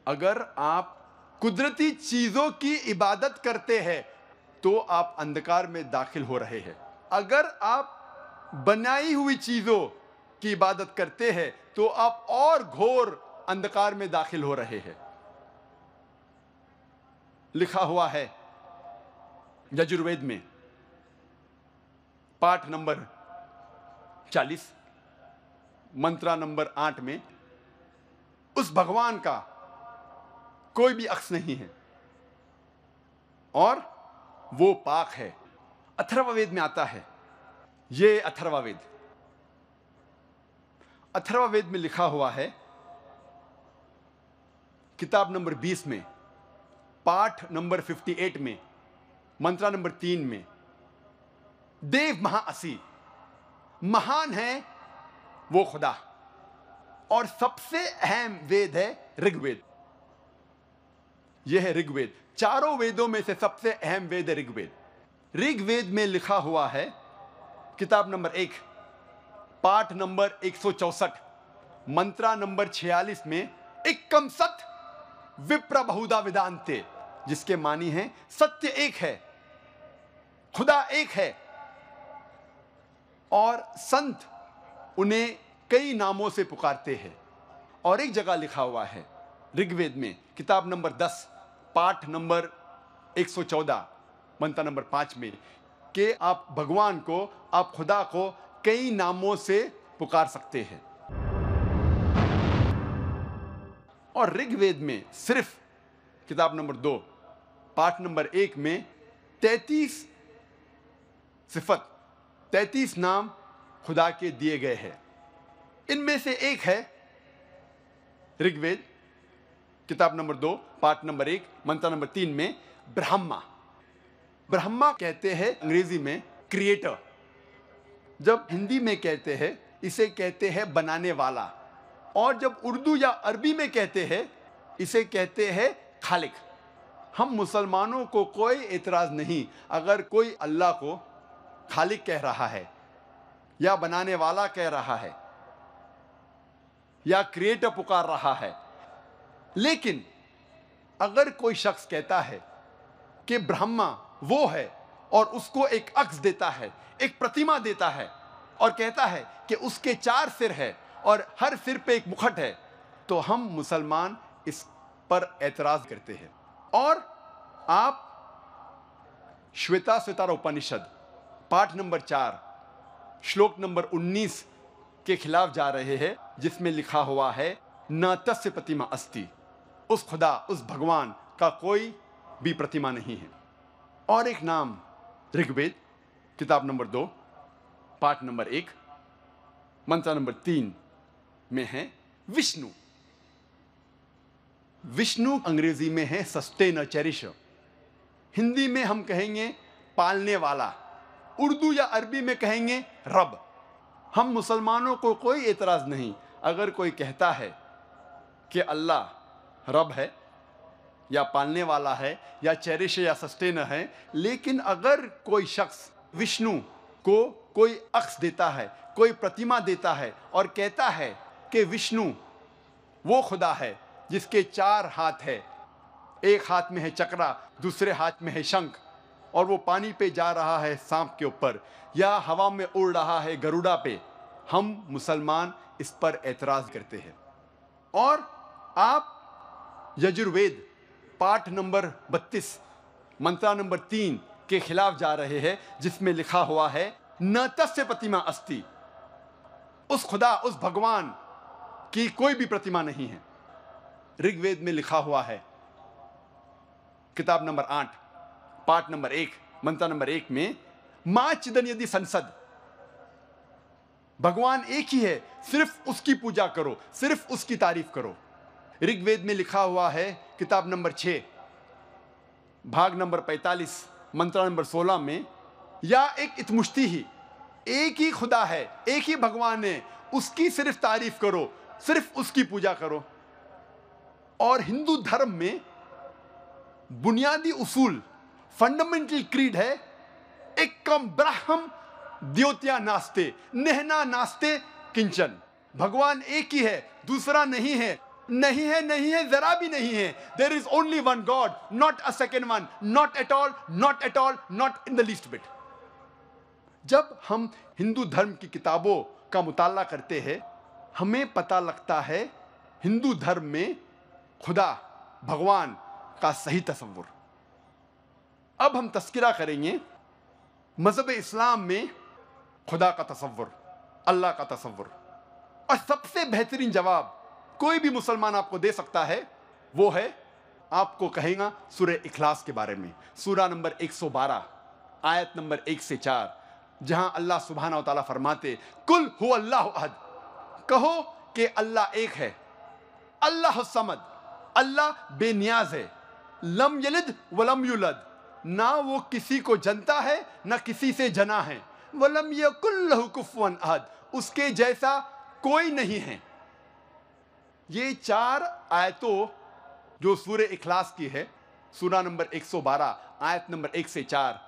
अगर आप कुदरती चीजों की इबादत करते हैं तो आप अंधकार में दाखिल हो रहे हैं। अगर आप बनाई हुई चीजों की इबादत करते हैं तो आप और घोर अंधकार में दाखिल हो रहे हैं। लिखा हुआ है यजुर्वेद में पाठ नंबर 40 मंत्रा नंबर 8 में, उस भगवान का कोई भी अक्ष नहीं है और वो पाक है। अथर्ववेद में आता है, ये अथर्ववेद, अथर्ववेद में लिखा हुआ है किताब नंबर 20 में पाठ नंबर 58 में मंत्रा नंबर 3 में, देव महाअसी, महान है वो खुदा। और सबसे अहम वेद है ऋग्वेद, यह है ऋग्वेद। चारों वेदों में से सबसे अहम वेद है ऋग्वेद। ऋग्वेद में लिखा हुआ है किताब नंबर 1 पाठ नंबर 164 मंत्रा नंबर 46 में, एकम सत विप्र बहुधा वेदांते, जिसके मानी है सत्य एक है, खुदा एक है। और संत उन्हें कई नामों से पुकारते हैं। और एक जगह लिखा हुआ है ऋग्वेद में किताब नंबर 10 पाठ नंबर 114 मंत्रा नंबर 5 में कि आप भगवान को, आप खुदा को कई नामों से पुकार सकते हैं। और ऋग्वेद में सिर्फ किताब नंबर 2 पाठ नंबर 1 में 33 सिफत, 33 नाम खुदा के दिए गए हैं। इनमें से एक है ऋग्वेद किताब नंबर 2 पाठ नंबर 1 मंत्र नंबर 3 में, ब्रह्मा। ब्रह्मा कहते हैं अंग्रेजी में क्रिएटर, जब हिंदी में कहते हैं इसे कहते हैं बनाने वाला, और जब उर्दू या अरबी में कहते हैं इसे कहते हैं खालिक। हम मुसलमानों को कोई एतराज नहीं अगर कोई अल्लाह को खालिक कह रहा है, या बनाने वाला कह रहा है, या क्रिएटर पुकार रहा है। लेकिन अगर कोई शख्स कहता है कि ब्रह्मा वो है, और उसको एक अक्स देता है, एक प्रतिमा देता है, और कहता है कि उसके 4 सिर है और हर सिर पे एक मुखट है, तो हम मुसलमान इस पर एतराज करते हैं। और आप श्वेता सितारा उपनिषद पाठ नंबर 4 श्लोक नंबर 19 के खिलाफ जा रहे हैं, जिसमें लिखा हुआ है न तस्य प्रतिमा अस्ति, उस खुदा, उस भगवान का कोई भी प्रतिमा नहीं है। और एक नाम ऋग्वेद किताब नंबर 2 पाठ नंबर 1 मंत्र नंबर 3 में है विष्णु। विष्णु अंग्रेजी में है सस्टेनर, चेरिशर। हिंदी में हम कहेंगे पालने वाला, उर्दू या अरबी में कहेंगे रब। हम मुसलमानों को कोई एतराज नहीं अगर कोई कहता है कि अल्लाह रब है या पालने वाला है या चेरिश या सस्टेन है, लेकिन अगर कोई शख्स विष्णु को कोई अक्स देता है, कोई प्रतिमा देता है और कहता है कि विष्णु वो खुदा है जिसके चार हाथ है, एक हाथ में है चक्रा, दूसरे हाथ में है शंख, और वो पानी पे जा रहा है सांप के ऊपर या हवा में उड़ रहा है गरुड़ा पे, हम मुसलमान इस पर एतराज़ करते हैं। और आप यजुर्वेद पाठ नंबर 32 मंत्रा नंबर 3 के खिलाफ जा रहे हैं, जिसमें लिखा हुआ है न तस्य प्रतिमा अस्ति, उस खुदा उस भगवान की कोई भी प्रतिमा नहीं है। ऋग्वेद में लिखा हुआ है किताब नंबर 8 पाठ नंबर 1 मंत्रा नंबर 1 में मां चिदन यदि संसद, भगवान एक ही है, सिर्फ उसकी पूजा करो, सिर्फ उसकी तारीफ करो। ऋग्वेद में लिखा हुआ है किताब नंबर 6 भाग नंबर 45 मंत्रा नंबर 16 में या एक इतमुश्ती ही, एक ही खुदा है, एक ही भगवान है, उसकी सिर्फ तारीफ करो, सिर्फ उसकी पूजा करो। और हिंदू धर्म में बुनियादी उसूल फंडामेंटल क्रीड है एकम ब्रह्म द्योत्या नास्ते नहना नास्ते किंचन, भगवान एक ही है, दूसरा नहीं है, नहीं है, नहीं है, जरा भी नहीं है। There is only one God, not a second one, not at all, not at all, not in the least bit. जब हम हिंदू धर्म की किताबों का मुताला करते हैं, हमें पता लगता है हिंदू धर्म में खुदा भगवान का सही तस्वुर। अब हम तस्किरा करेंगे मजहब इस्लाम में खुदा का तस्वुर, अल्लाह का तस्वुर, और सबसे बेहतरीन जवाब कोई भी मुसलमान आपको दे सकता है वो है, आपको कहेगा सूरह इखलास के बारे में, सूरा नंबर 112 आयत नंबर 1 से 4, जहां अल्लाह सुबहाना व तआला फरमाते कुल हु अल्लाहु अहद, कहो कि अल्लाह एक है, अल्लाह समद, अल्लाह बेनियाज है, लम यलिद वलम युलद, ना वो किसी को जनता है ना किसी से जना है, वलम यकुल लहु कुफुवन अहद, उसके जैसा कोई नहीं है। ये 4 आयतों जो सूरह इखलास की है, सूरा नंबर 112 आयत नंबर 1 से 4,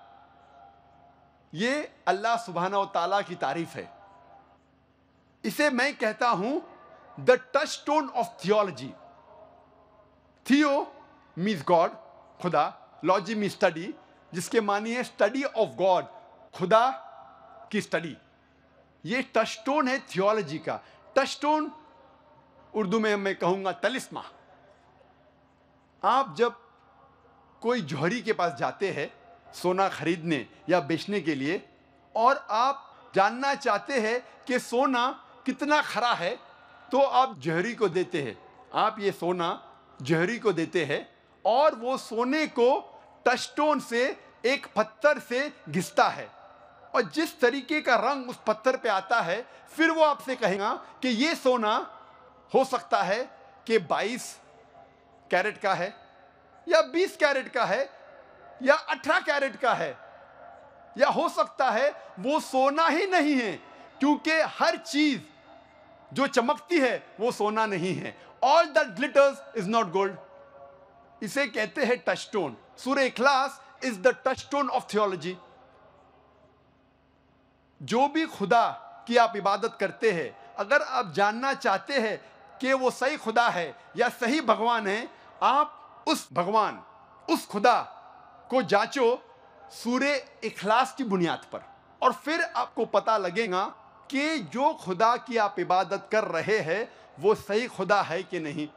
ये अल्लाह सुबहाना व तआला की तारीफ है। इसे मैं कहता हूं the touchstone of theology. Theo means God खुदा, लॉजी मीन्स स्टडी, जिसके मानी है स्टडी ऑफ गॉड, खुदा की स्टडी। ये टच स्टोन है थियोलॉजी का। टच स्टोन उर्दू में मैं कहूँगा तलिस्मा। आप जब कोई जौहरी के पास जाते हैं सोना खरीदने या बेचने के लिए, और आप जानना चाहते हैं कि सोना कितना खरा है, तो आप जौहरी को देते हैं, आप ये सोना जौहरी को देते हैं, और वो सोने को टचस्टोन से एक पत्थर से घिसता है, और जिस तरीके का रंग उस पत्थर पे आता है, फिर वो आपसे कहेगा कि ये सोना हो सकता है कि 22 कैरेट का है या 20 कैरेट का है या 18 कैरेट का है, या हो सकता है वो सोना ही नहीं है, क्योंकि हर चीज़ जो चमकती है वो सोना नहीं है। All that glitters is not gold. इसे कहते हैं टचस्टोन। सूरह इखलास is the touchstone of theology. जो भी खुदा की आप इबादत करते हैं, अगर आप जानना चाहते हैं कि वो सही खुदा है या सही भगवान है, आप उस भगवान, उस खुदा को जांचो सूरह इखलास की बुनियाद पर, और फिर आपको पता लगेगा कि जो खुदा की आप इबादत कर रहे हैं वो सही खुदा है कि नहीं।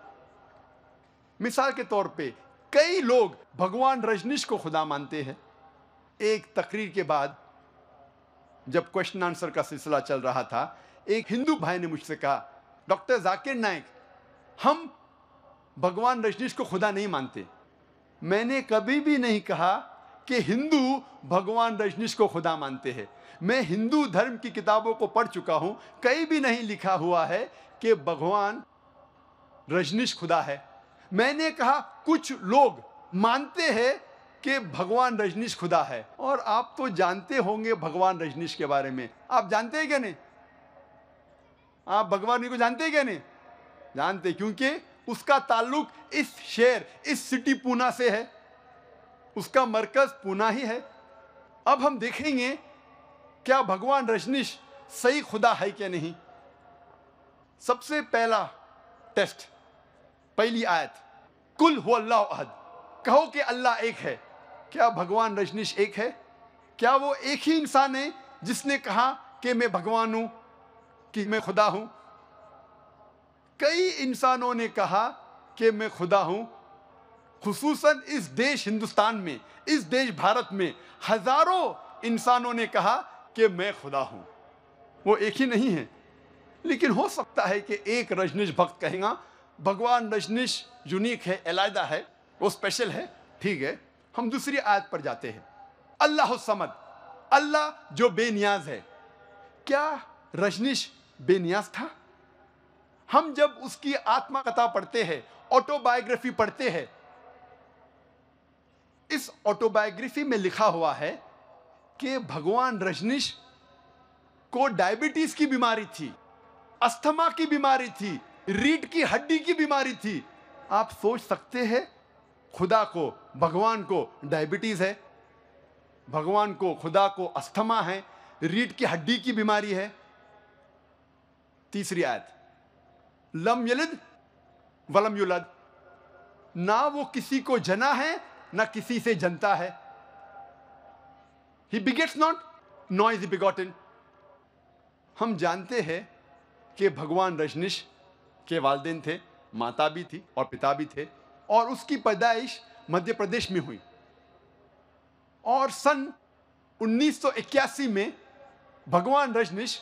मिसाल के तौर पे कई लोग भगवान रजनीश को खुदा मानते हैं। एक तकरीर के बाद जब क्वेश्चन आंसर का सिलसिला चल रहा था, एक हिंदू भाई ने मुझसे कहा, डॉक्टर जाकिर नायक, हम भगवान रजनीश को खुदा नहीं मानते। मैंने कभी भी नहीं कहा कि हिंदू भगवान रजनीश को खुदा मानते हैं। मैं हिंदू धर्म की किताबों को पढ़ चुका हूँ, कहीं भी नहीं लिखा हुआ है कि भगवान रजनीश खुदा है। मैंने कहा कुछ लोग मानते हैं कि भगवान रजनीश खुदा है, और आप तो जानते होंगे भगवान रजनीश के बारे में। आप जानते हैं क्या नहीं? आप भगवान को जानते हैं क्या नहीं? जानते, क्योंकि उसका ताल्लुक इस शहर, इस सिटी पूना से है, उसका मरकज पूना ही है। अब हम देखेंगे क्या भगवान रजनीश सही खुदा है क्या नहीं। सबसे पहला टेस्ट, पहली आयत, कुल हु अल्लाह अहद, कहो कि अल्लाह एक है। क्या भगवान रजनीश एक है? क्या वो एक ही इंसान है जिसने कहा कि मैं भगवान हूं, कि मैं खुदा हूं? कई इंसानों ने कहा कि मैं खुदा हूं। खुसूसन इस देश हिंदुस्तान में, इस देश भारत में हजारों इंसानों ने कहा कि मैं खुदा हूं। वो एक ही नहीं है, लेकिन हो सकता है कि एक रजनीश भक्त कहेगा भगवान रजनीश यूनिक है, अलग है, वो स्पेशल है। ठीक है, हम दूसरी आयत पर जाते हैं। अल्लाह समद, अल्लाह जो बेनियाज है। क्या रजनीश बेनियाज था? हम जब उसकी आत्मकथा पढ़ते हैं, ऑटोबायोग्राफी पढ़ते हैं, इस ऑटोबायोग्राफी में लिखा हुआ है कि भगवान रजनीश को डायबिटीज की बीमारी थी, अस्थमा की बीमारी थी, रीढ़ की हड्डी की बीमारी थी। आप सोच सकते हैं खुदा को, भगवान को डायबिटीज है, भगवान को, खुदा को अस्थमा है, रीढ़ की हड्डी की बीमारी है। तीसरी आयत, लम यलिद वलम युलद, ना वो किसी को जना है ना किसी से जनता है। He begets not nor is begotten. हम जानते हैं कि भगवान रजनीश के वालदेन थे, माता भी थी और पिता भी थे, और उसकी पैदाइश मध्य प्रदेश में हुई, और सन 1981 में भगवान रजनीश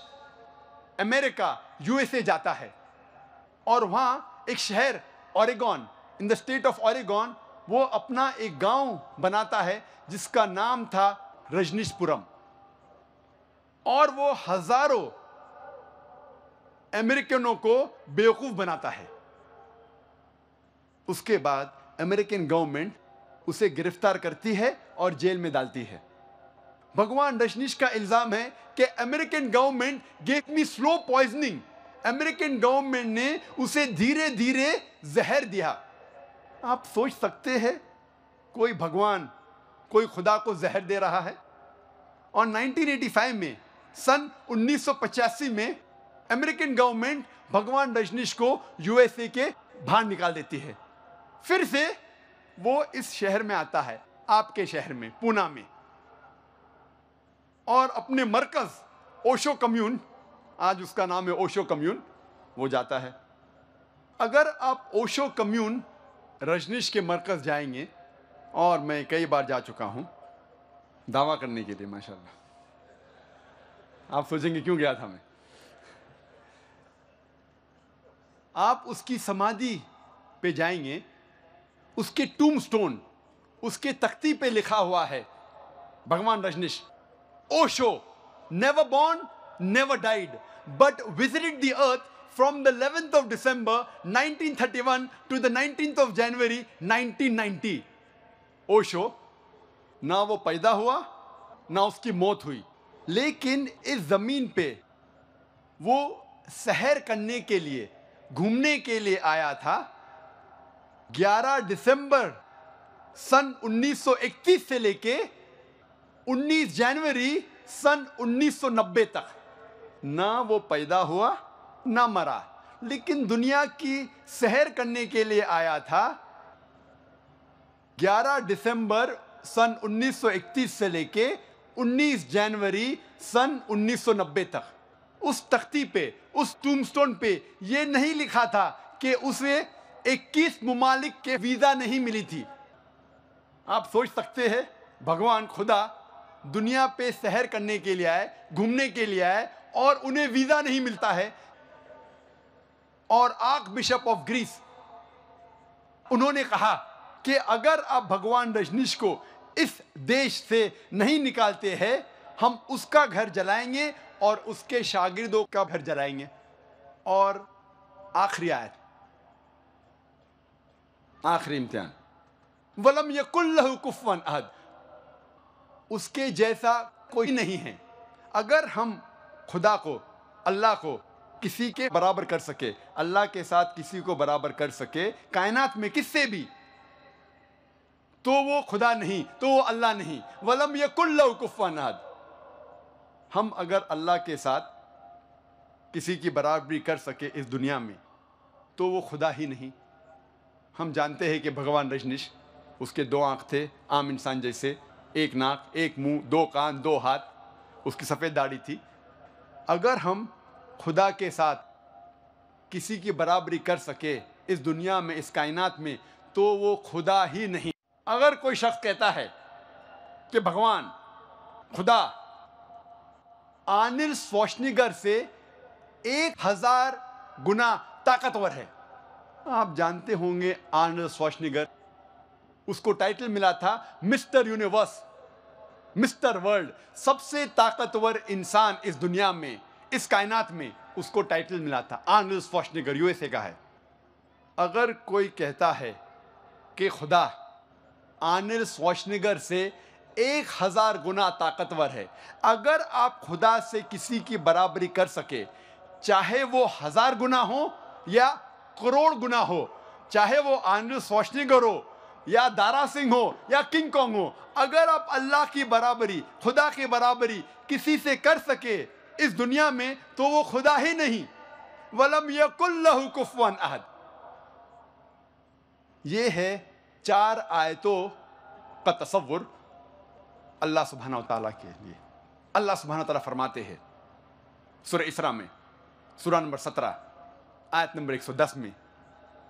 अमेरिका यूएसए जाता है, और वहाँ एक शहर Oregon, in the state of Oregon, वो अपना एक गांव बनाता है जिसका नाम था रजनीशपुरम। और वो हजारों अमेरिकनों को बेवकूफ़ बनाता है। उसके बाद अमेरिकन गवर्नमेंट उसे गिरफ्तार करती है और जेल में डालती है। भगवान रजनीश का इल्ज़ाम है कि American government gave me slow poisoning, American government ने उसे धीरे धीरे जहर दिया। आप सोच सकते हैं कोई भगवान, कोई खुदा को जहर दे रहा है। और 1985 में, सन 1985 में अमेरिकन गवर्नमेंट भगवान रजनीश को यूएसए के बाहर निकाल देती है। फिर से वो इस शहर में आता है, आपके शहर में, पूना में, और अपने मरकज ओशो कम्यून, आज उसका नाम है ओशो कम्यून, वो जाता है। अगर आप ओशो कम्यून रजनीश के मरकज जाएंगे, और मैं कई बार जा चुका हूँ दावा करने के लिए, माशाल्लाह। आप सोचेंगे क्यों गया था मैं। आप उसकी समाधि पे जाएंगे, उसके टूम्बस्टोन, उसके तख्ती पे लिखा हुआ है भगवान Rajneesh, Osho never born never died but visited the earth from the 11th of December 1931 to the 19th of January 1990. Osho ना वो पैदा हुआ ना उसकी मौत हुई, लेकिन इस ज़मीन पे वो सैर करने के लिए, घूमने के लिए आया था। 11 दिसंबर सन 1931 से लेके 19 जनवरी सन 1990 तक ना वो पैदा हुआ ना मरा, लेकिन दुनिया की सैर करने के लिए आया था। 11 दिसंबर सन 1931 से लेके 19 जनवरी सन 1990 तक। उस तख्ती पे, उस टूम्बस्टोन पे ये नहीं लिखा था कि उसे 21 मुमालिक के वीज़ा नहीं मिली थी। आप सोच सकते हैं भगवान खुदा दुनिया पे सैर करने के लिए आए, घूमने के लिए आए, और उन्हें वीज़ा नहीं मिलता है। और आर्क बिशप ऑफ ग्रीस, उन्होंने कहा कि अगर आप भगवान रजनीश को इस देश से नहीं निकालते हैं, हम उसका घर जलाएंगे और उसके शागिर्दों का घर जलाएंगे। और आखिरी आयत, आखिरी इम्तिहान, वलम यकुल लहु कुफवन अहद, उसके जैसा कोई नहीं है। अगर हम खुदा को, अल्लाह को, किसी के बराबर कर सके, अल्लाह के साथ किसी को बराबर कर सके कायनात में किससे भी, तो वो खुदा नहीं, तो वो अल्लाह नहीं। वलम यकुल लहू कुफुवन अहद। हम अगर अल्लाह के साथ किसी की बराबरी कर सके इस दुनिया में तो वो खुदा ही नहीं। हम जानते हैं कि भगवान रजनीश, उसके दो आँख थे आम इंसान जैसे, एक नाक, एक मुंह, दो कान, दो हाथ, उसकी सफ़ेद दाढ़ी थी। अगर हम खुदा के साथ किसी की बराबरी कर सके इस दुनिया में, इस कायनात में, तो वो खुदा ही नहीं। अगर कोई शख्स कहता है कि भगवान, खुदा आर्नल्ड श्वार्ज़नेगर से 1000 गुना ताकतवर है। आप जानते होंगे आर्नल्ड श्वार्ज़नेगर, उसको टाइटल मिला था मिस्टर यूनिवर्स, मिस्टर वर्ल्ड, सबसे ताकतवर इंसान इस दुनिया में, इस कायनात में, उसको टाइटल मिला था। आर्नल्ड श्वार्ज़नेगर यूएसए का है। अगर कोई कहता है कि खुदा आर्नल्ड श्वार्ज़नेगर से 1000 गुना ताकतवर है, अगर आप खुदा से किसी की बराबरी कर सके, चाहे वो 1000 गुना हो या करोड़ गुना हो, चाहे वो आर्नल्ड श्वार्ज़नेगर हो या दारा सिंह हो या किंग कॉन्ग हो, अगर आप अल्लाह की बराबरी, खुदा की बराबरी किसी से कर सके इस दुनिया में, तो वो खुदा ही नहीं। वलम यकुल लहू कुफुवन अहद। ये है 4 आयतों का तसव्वुर अल्लाह सुब्हानहू तआला के लिए। अल्लाह सुब्हानहू तआला फरमाते हैं सूरह इसरा में, सूरह नंबर 17 आयत नंबर 110 में,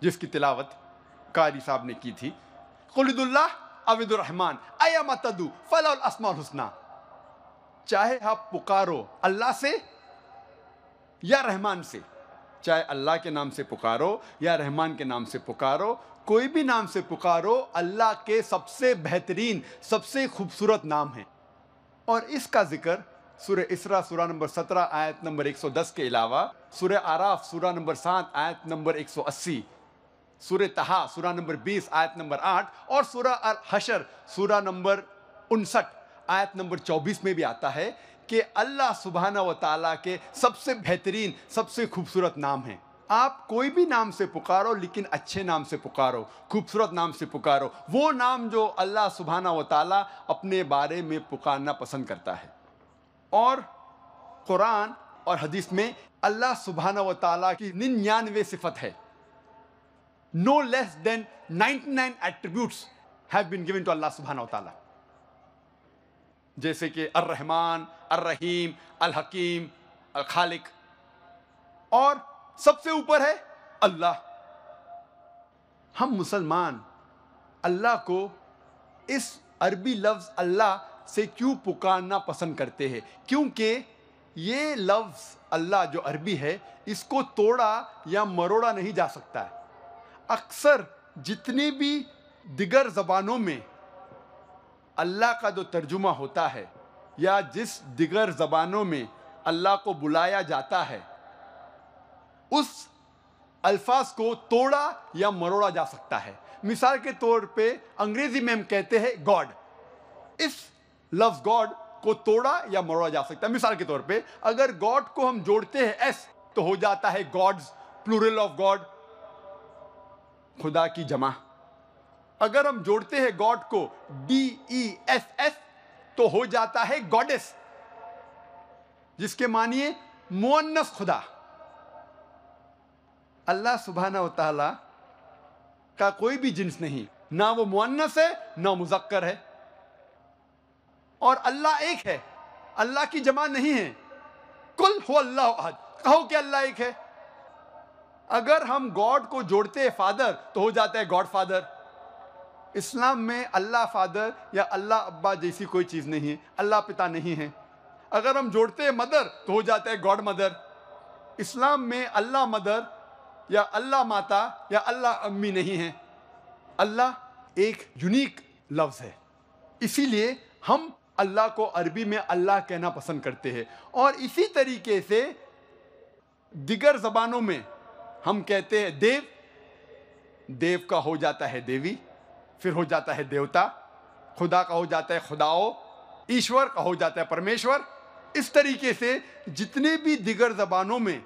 जिसकी तिलावत कारी साहब ने की थी, अविदुर्रहमान अयमतदु फलाल अस्माउल हुस्ना। चाहे आप पुकारो अल्लाह से या रहमान से, चाहे अल्लाह के नाम से पुकारो या रहमान के नाम से पुकारो, कोई भी नाम से पुकारो, अल्लाह के सबसे बेहतरीन, सबसे खूबसूरत नाम है। और इसका जिक्र सूरह इसरा सूरह नंबर 17 आयत नंबर 110 के अलावा सूरह आराफ सूरह नंबर 7 आयत नंबर 180, सूरह तहा सूरह नंबर 20 आयत नंबर 8 और सूरह अल हशर सूरह नंबर 59 आयत नंबर 24 में भी आता है कि अल्लाह सुबहाना व तआला के सबसे बेहतरीन, सबसे खूबसूरत नाम है। आप कोई भी नाम से पुकारो, लेकिन अच्छे नाम से पुकारो, खूबसूरत नाम से पुकारो, वो नाम जो अल्लाह सुबहाना व तआला अपने बारे में पुकारना पसंद करता है। और कुरान और हदीस में अल्लाह सुबहाना व तआला की 99 सिफत है। No less than 99 attributes have been given to Allah subhanahu wa ta'ala, जैसे कि अर्रहमान, अर्रहीम, अलहकीम, अलखालिक, और सबसे ऊपर है अल्लाह। हम मुसलमान अल्लाह को इस अरबी लफ्ज़ अल्लाह से क्यों पुकारना पसंद करते हैं? क्योंकि ये लफ्ज़ अल्लाह जो अरबी है, इसको तोड़ा या मरोड़ा नहीं जा सकता है। अक्सर जितने भी दिगर ज़बानों में अल्लाह का जो तर्जुमा होता है या जिस दिगर ज़बानों में अल्लाह को बुलाया जाता है, उस अल्फाज को तोड़ा या मरोड़ा जा सकता है। मिसाल के तौर पे अंग्रेज़ी में हम कहते हैं गॉड, इस लफ्ज़ गॉड को तोड़ा या मरोड़ा जा सकता है। मिसाल के तौर पे अगर गॉड को हम जोड़ते हैं एस, तो हो जाता है गॉड्स, प्लूरल ऑफ गॉड, खुदा की जमा। अगर हम जोड़ते हैं गॉड को DESS, तो हो जाता है गॉडेस, जिसके मानिए मुअन्नस खुदा। अल्लाह सुब्हाना व तआला का कोई भी जिन्स नहीं, ना वो मुअन्नस है ना मुज़क्कर है, और अल्लाह एक है, अल्लाह की जमा नहीं है। कुल हु अल्लाहु अहद, कहो कि अल्लाह एक है। अगर हम गॉड को जोड़ते हैं फादर, तो हो जाता है गॉड फादर। इस्लाम में अल्लाह फादर या अल्लाह अब्बा जैसी कोई चीज़ नहीं है, अल्लाह पिता नहीं है। अगर हम जोड़ते हैं मदर, तो हो जाता है गॉड मदर। इस्लाम में अल्लाह मदर या अल्लाह माता या अल्लाह अम्मी नहीं है। अल्लाह एक यूनिक लफ्ज़ है, इसीलिए हम अल्लाह को अरबी में अल्लाह कहना पसंद करते हैं। और इसी तरीके से दिगर ज़बानों में हम कहते हैं देव, देव का हो जाता है देवी, फिर हो जाता है देवता, खुदा का हो जाता है खुदाओ, ईश्वर का हो जाता है परमेश्वर। इस तरीके से जितने भी दिगर ज़बानों में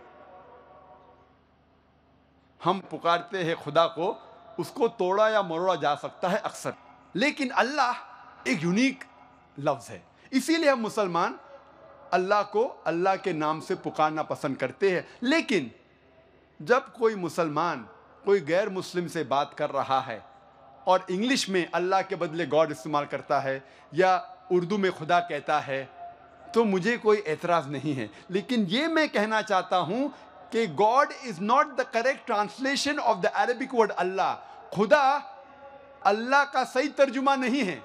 हम पुकारते हैं खुदा को, उसको तोड़ा या मरोड़ा जा सकता है अक्सर, लेकिन अल्लाह एक यूनिक लफ्ज़ है। इसीलिए हम मुसलमान अल्लाह को अल्लाह के नाम से पुकारना पसंद करते हैं। लेकिन जब कोई मुसलमान कोई गैर मुस्लिम से बात कर रहा है और इंग्लिश में अल्लाह के बदले गॉड इस्तेमाल करता है या उर्दू में खुदा कहता है, तो मुझे कोई एतराज़ नहीं है। लेकिन ये मैं कहना चाहता हूँ कि God is not the correct translation of the Arabic word Allah. खुदा अल्लाह का सही तर्जुमा नहीं है।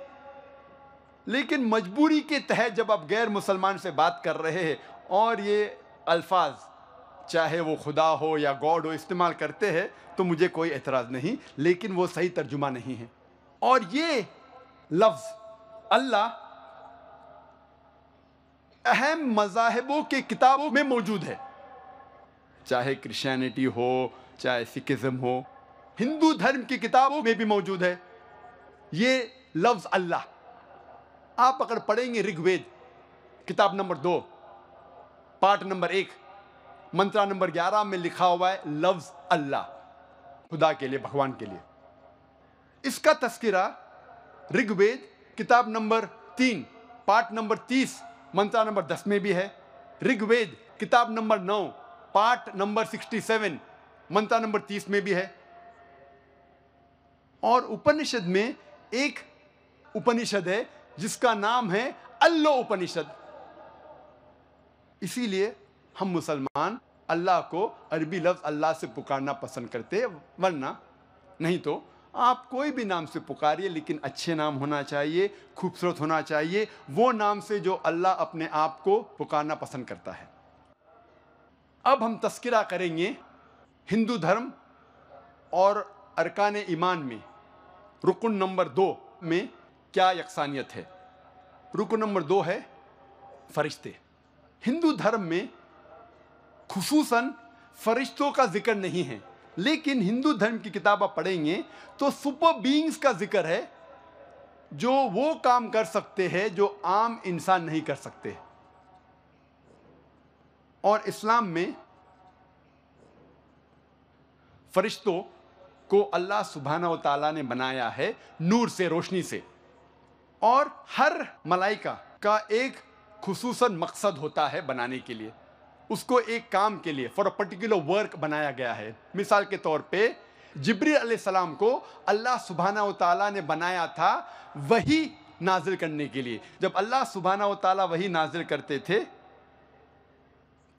लेकिन मजबूरी के तहत जब आप गैर मुसलमान से बात कर रहे हैं और ये अल्फाज चाहे वो खुदा हो या गॉड हो इस्तेमाल करते हैं, तो मुझे कोई एतराज़ नहीं, लेकिन वो सही तर्जुमा नहीं है। और ये लफ्ज़ अल्लाह अहम मज़ाहिबों के किताबों में मौजूद है, चाहे क्रिश्चियनिटी हो चाहे सिखिज़म हो, हिंदू धर्म की किताबों में भी मौजूद है ये लफ्ज़ अल्लाह। आप अगर पढ़ेंगे ऋग्वेद किताब नंबर 2 पाठ नंबर 1 मंत्रा नंबर 11 में लिखा हुआ है लफ्ज़ अल्लाह, खुदा के लिए, भगवान के लिए। इसका तस्करा ऋग्वेद किताब नंबर 3 पाठ नंबर 30 मंत्रा नंबर 10 में भी है। ऋग्वेद किताब नंबर 9 पाठ नंबर 67 मंत्रा नंबर 30 में भी है। और उपनिषद में एक उपनिषद है जिसका नाम है अल्लो उपनिषद। इसीलिए हम मुसलमान अल्लाह को अरबी लफ्ज़ अल्लाह से पुकारना पसंद करते हैं, वरना नहीं तो आप कोई भी नाम से पुकारिए, लेकिन अच्छे नाम होना चाहिए, खूबसूरत होना चाहिए, वो नाम से जो अल्लाह अपने आप को पुकारना पसंद करता है। अब हम तस्किरा करेंगे हिंदू धर्म और अरकान ईमान में रुकन नंबर 2 में क्या यकसानियत है। रुकन नंबर 2 है फरिश्ते। हिंदू धर्म में खुसूसन फरिश्तों का जिक्र नहीं है, लेकिन हिंदू धर्म की किताब पढ़ेंगे तो सुपर बीइंग्स का जिक्र है, जो वो काम कर सकते हैं जो आम इंसान नहीं कर सकते। और इस्लाम में फरिश्तों को अल्लाह सुभान व तआला ने बनाया है नूर से, रोशनी से, और हर मलाइका का एक खुसूसन मकसद होता है बनाने के लिए, उसको एक काम के लिए, फॉर अ पर्टिकुलर वर्क बनाया गया है। मिसाल के तौर पे जिब्रील अलैहिस्सलाम को अल्लाह सुब्हानहू तआला ने बनाया था वही नाजिल करने के लिए। जब अल्लाह सुब्हानहू तआला वही नाजिल करते थे,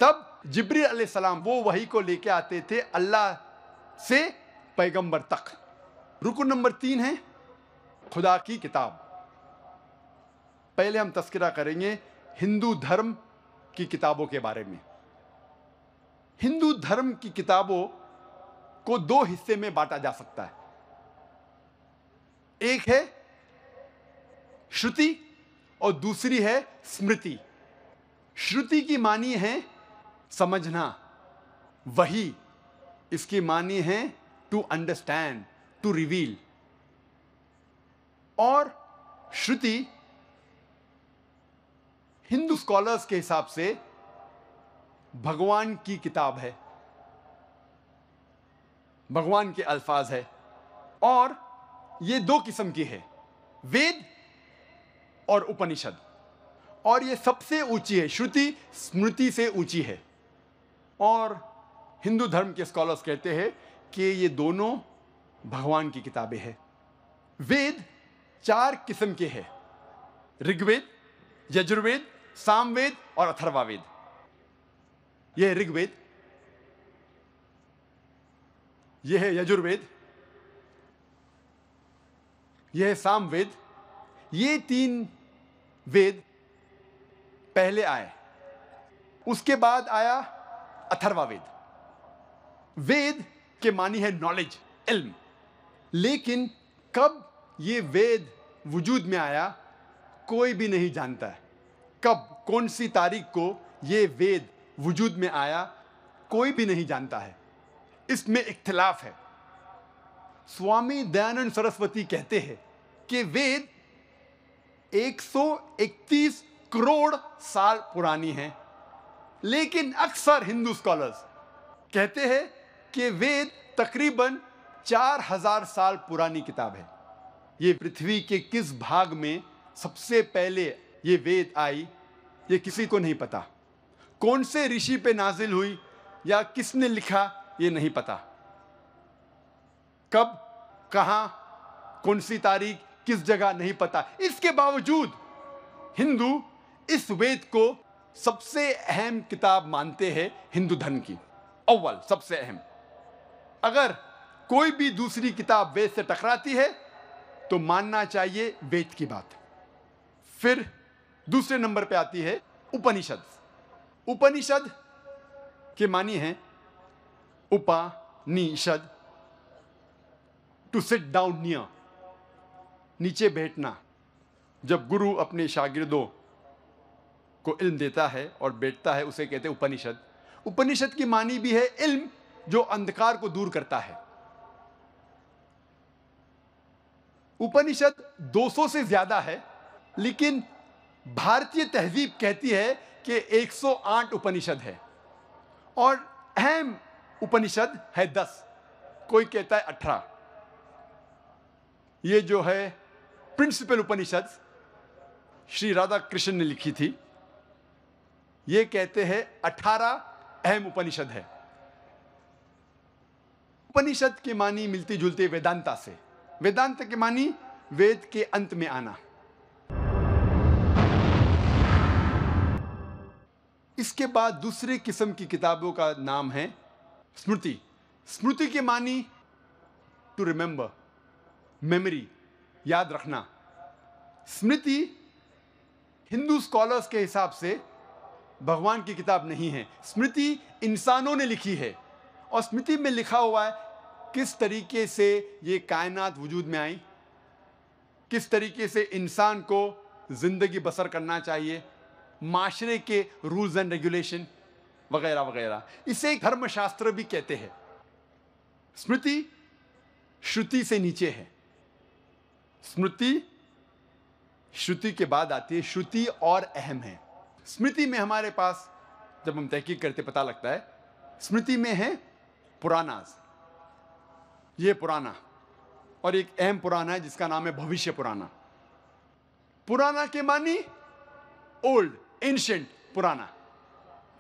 तब जिब्रील अलैहिस्सलाम वो वही को लेके आते थे अल्लाह से पैगंबर तक। रुकन नंबर 3 है खुदा की किताब। पहले हम तस्करा करेंगे हिंदू धर्म की किताबों के बारे में। हिंदू धर्म की किताबों को 2 हिस्से में बांटा जा सकता है। एक है श्रुति और दूसरी है स्मृति। श्रुति की मानी है समझना, वही, इसकी मानी है टू अंडरस्टैंड, टू रिवील। और श्रुति हिंदू स्कॉलर्स के हिसाब से भगवान की किताब है, भगवान के अल्फाज है। और ये 2 किस्म की है, वेद और उपनिषद। और ये सबसे ऊंची है, श्रुति स्मृति से ऊंची है। और हिंदू धर्म के स्कॉलर्स कहते हैं कि ये दोनों भगवान की किताबें हैं। वेद 4 किस्म के हैं, ऋग्वेद, यजुर्वेद, सामवेद और अथर्ववेद। यह है ऋग्वेद, यह है यजुर्वेद, यह है सामवेद। ये 3 वेद पहले आए, उसके बाद आया अथर्ववेद। वेद के मानी है नॉलेज, इल्म। लेकिन कब ये वेद वजूद में आया कोई भी नहीं जानता है। कब, कौन सी तारीख को ये वेद वजूद में आया कोई भी नहीं जानता है। इसमें इख्तिलाफ है। स्वामी दयानंद सरस्वती कहते हैं कि वेद 131 करोड़ साल पुरानी है, लेकिन अक्सर हिंदू स्कॉलर्स कहते हैं कि वेद तकरीबन 4000 साल पुरानी किताब है। ये पृथ्वी के किस भाग में सबसे पहले ये वेद आई, ये किसी को नहीं पता। कौन से ऋषि पे नाजिल हुई या किसने लिखा ये नहीं पता। कब, कहां, कौन सी तारीख, किस जगह नहीं पता। इसके बावजूद हिंदू इस वेद को सबसे अहम किताब मानते हैं हिंदू धर्म की, अव्वल सबसे अहम। अगर कोई भी दूसरी किताब वेद से टकराती है तो मानना चाहिए वेद की बात। फिर दूसरे नंबर पे आती है उपनिषद। उपनिषद के मानी है Upanishad, to sit down near, नीचे बैठना। जब गुरु अपने शागिर्दों को इल्म देता है और बैठता है उसे कहते हैं उपनिषद। उपनिषद की मानी भी है इल्म जो अंधकार को दूर करता है। उपनिषद 200 से ज्यादा है, लेकिन भारतीय तहजीब कहती है कि 108 उपनिषद है और अहम उपनिषद है 10, कोई कहता है 18। ये जो है प्रिंसिपल उपनिषद श्री राधा कृष्ण ने लिखी थी, ये कहते हैं 18 अहम उपनिषद है। उपनिषद के मानी मिलती जुलती वेदांता से, वेदांत के मानी वेद के अंत में आना। इसके बाद दूसरे किस्म की किताबों का नाम है स्मृति। स्मृति के मानी टू रिमेंबर, मेमोरी, याद रखना। स्मृति हिंदू स्कॉलर्स के हिसाब से भगवान की किताब नहीं है। स्मृति इंसानों ने लिखी है और स्मृति में लिखा हुआ है किस तरीके से ये कायनात वजूद में आई, किस तरीके से इंसान को जिंदगी बसर करना चाहिए, माशरे के रूल्स एंड रेगुलेशन वगैरह वगैरह। इसे धर्मशास्त्र भी कहते हैं। स्मृति श्रुति से नीचे है। स्मृति श्रुति के बाद आती है, श्रुति और अहम है। स्मृति में हमारे पास जब हम तहकीक करते पता लगता है स्मृति में है पुराणास, ये पुराना, और एक अहम पुराना है जिसका नाम है भविष्य पुराना। पुराना के मानी ओल्ड, एंशिएंट, पुराना।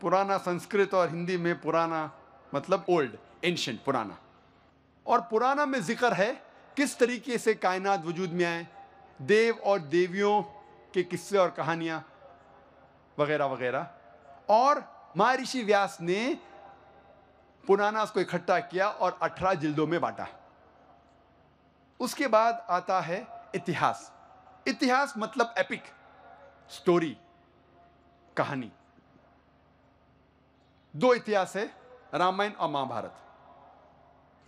पुराना संस्कृत और हिंदी में पुराना मतलब ओल्ड, एंशिएंट, पुराना। और पुराना में जिक्र है किस तरीके से कायनात वजूद में आए, देव और देवियों के किस्से और कहानियाँ वगैरह वगैरह। और महर्षि व्यास ने पुराणास को इकट्ठा किया और 18 जिल्दों में बांटा। उसके बाद आता है इतिहास। इतिहास मतलब एपिक स्टोरी, कहानी। दो इतिहास है, रामायण और महाभारत।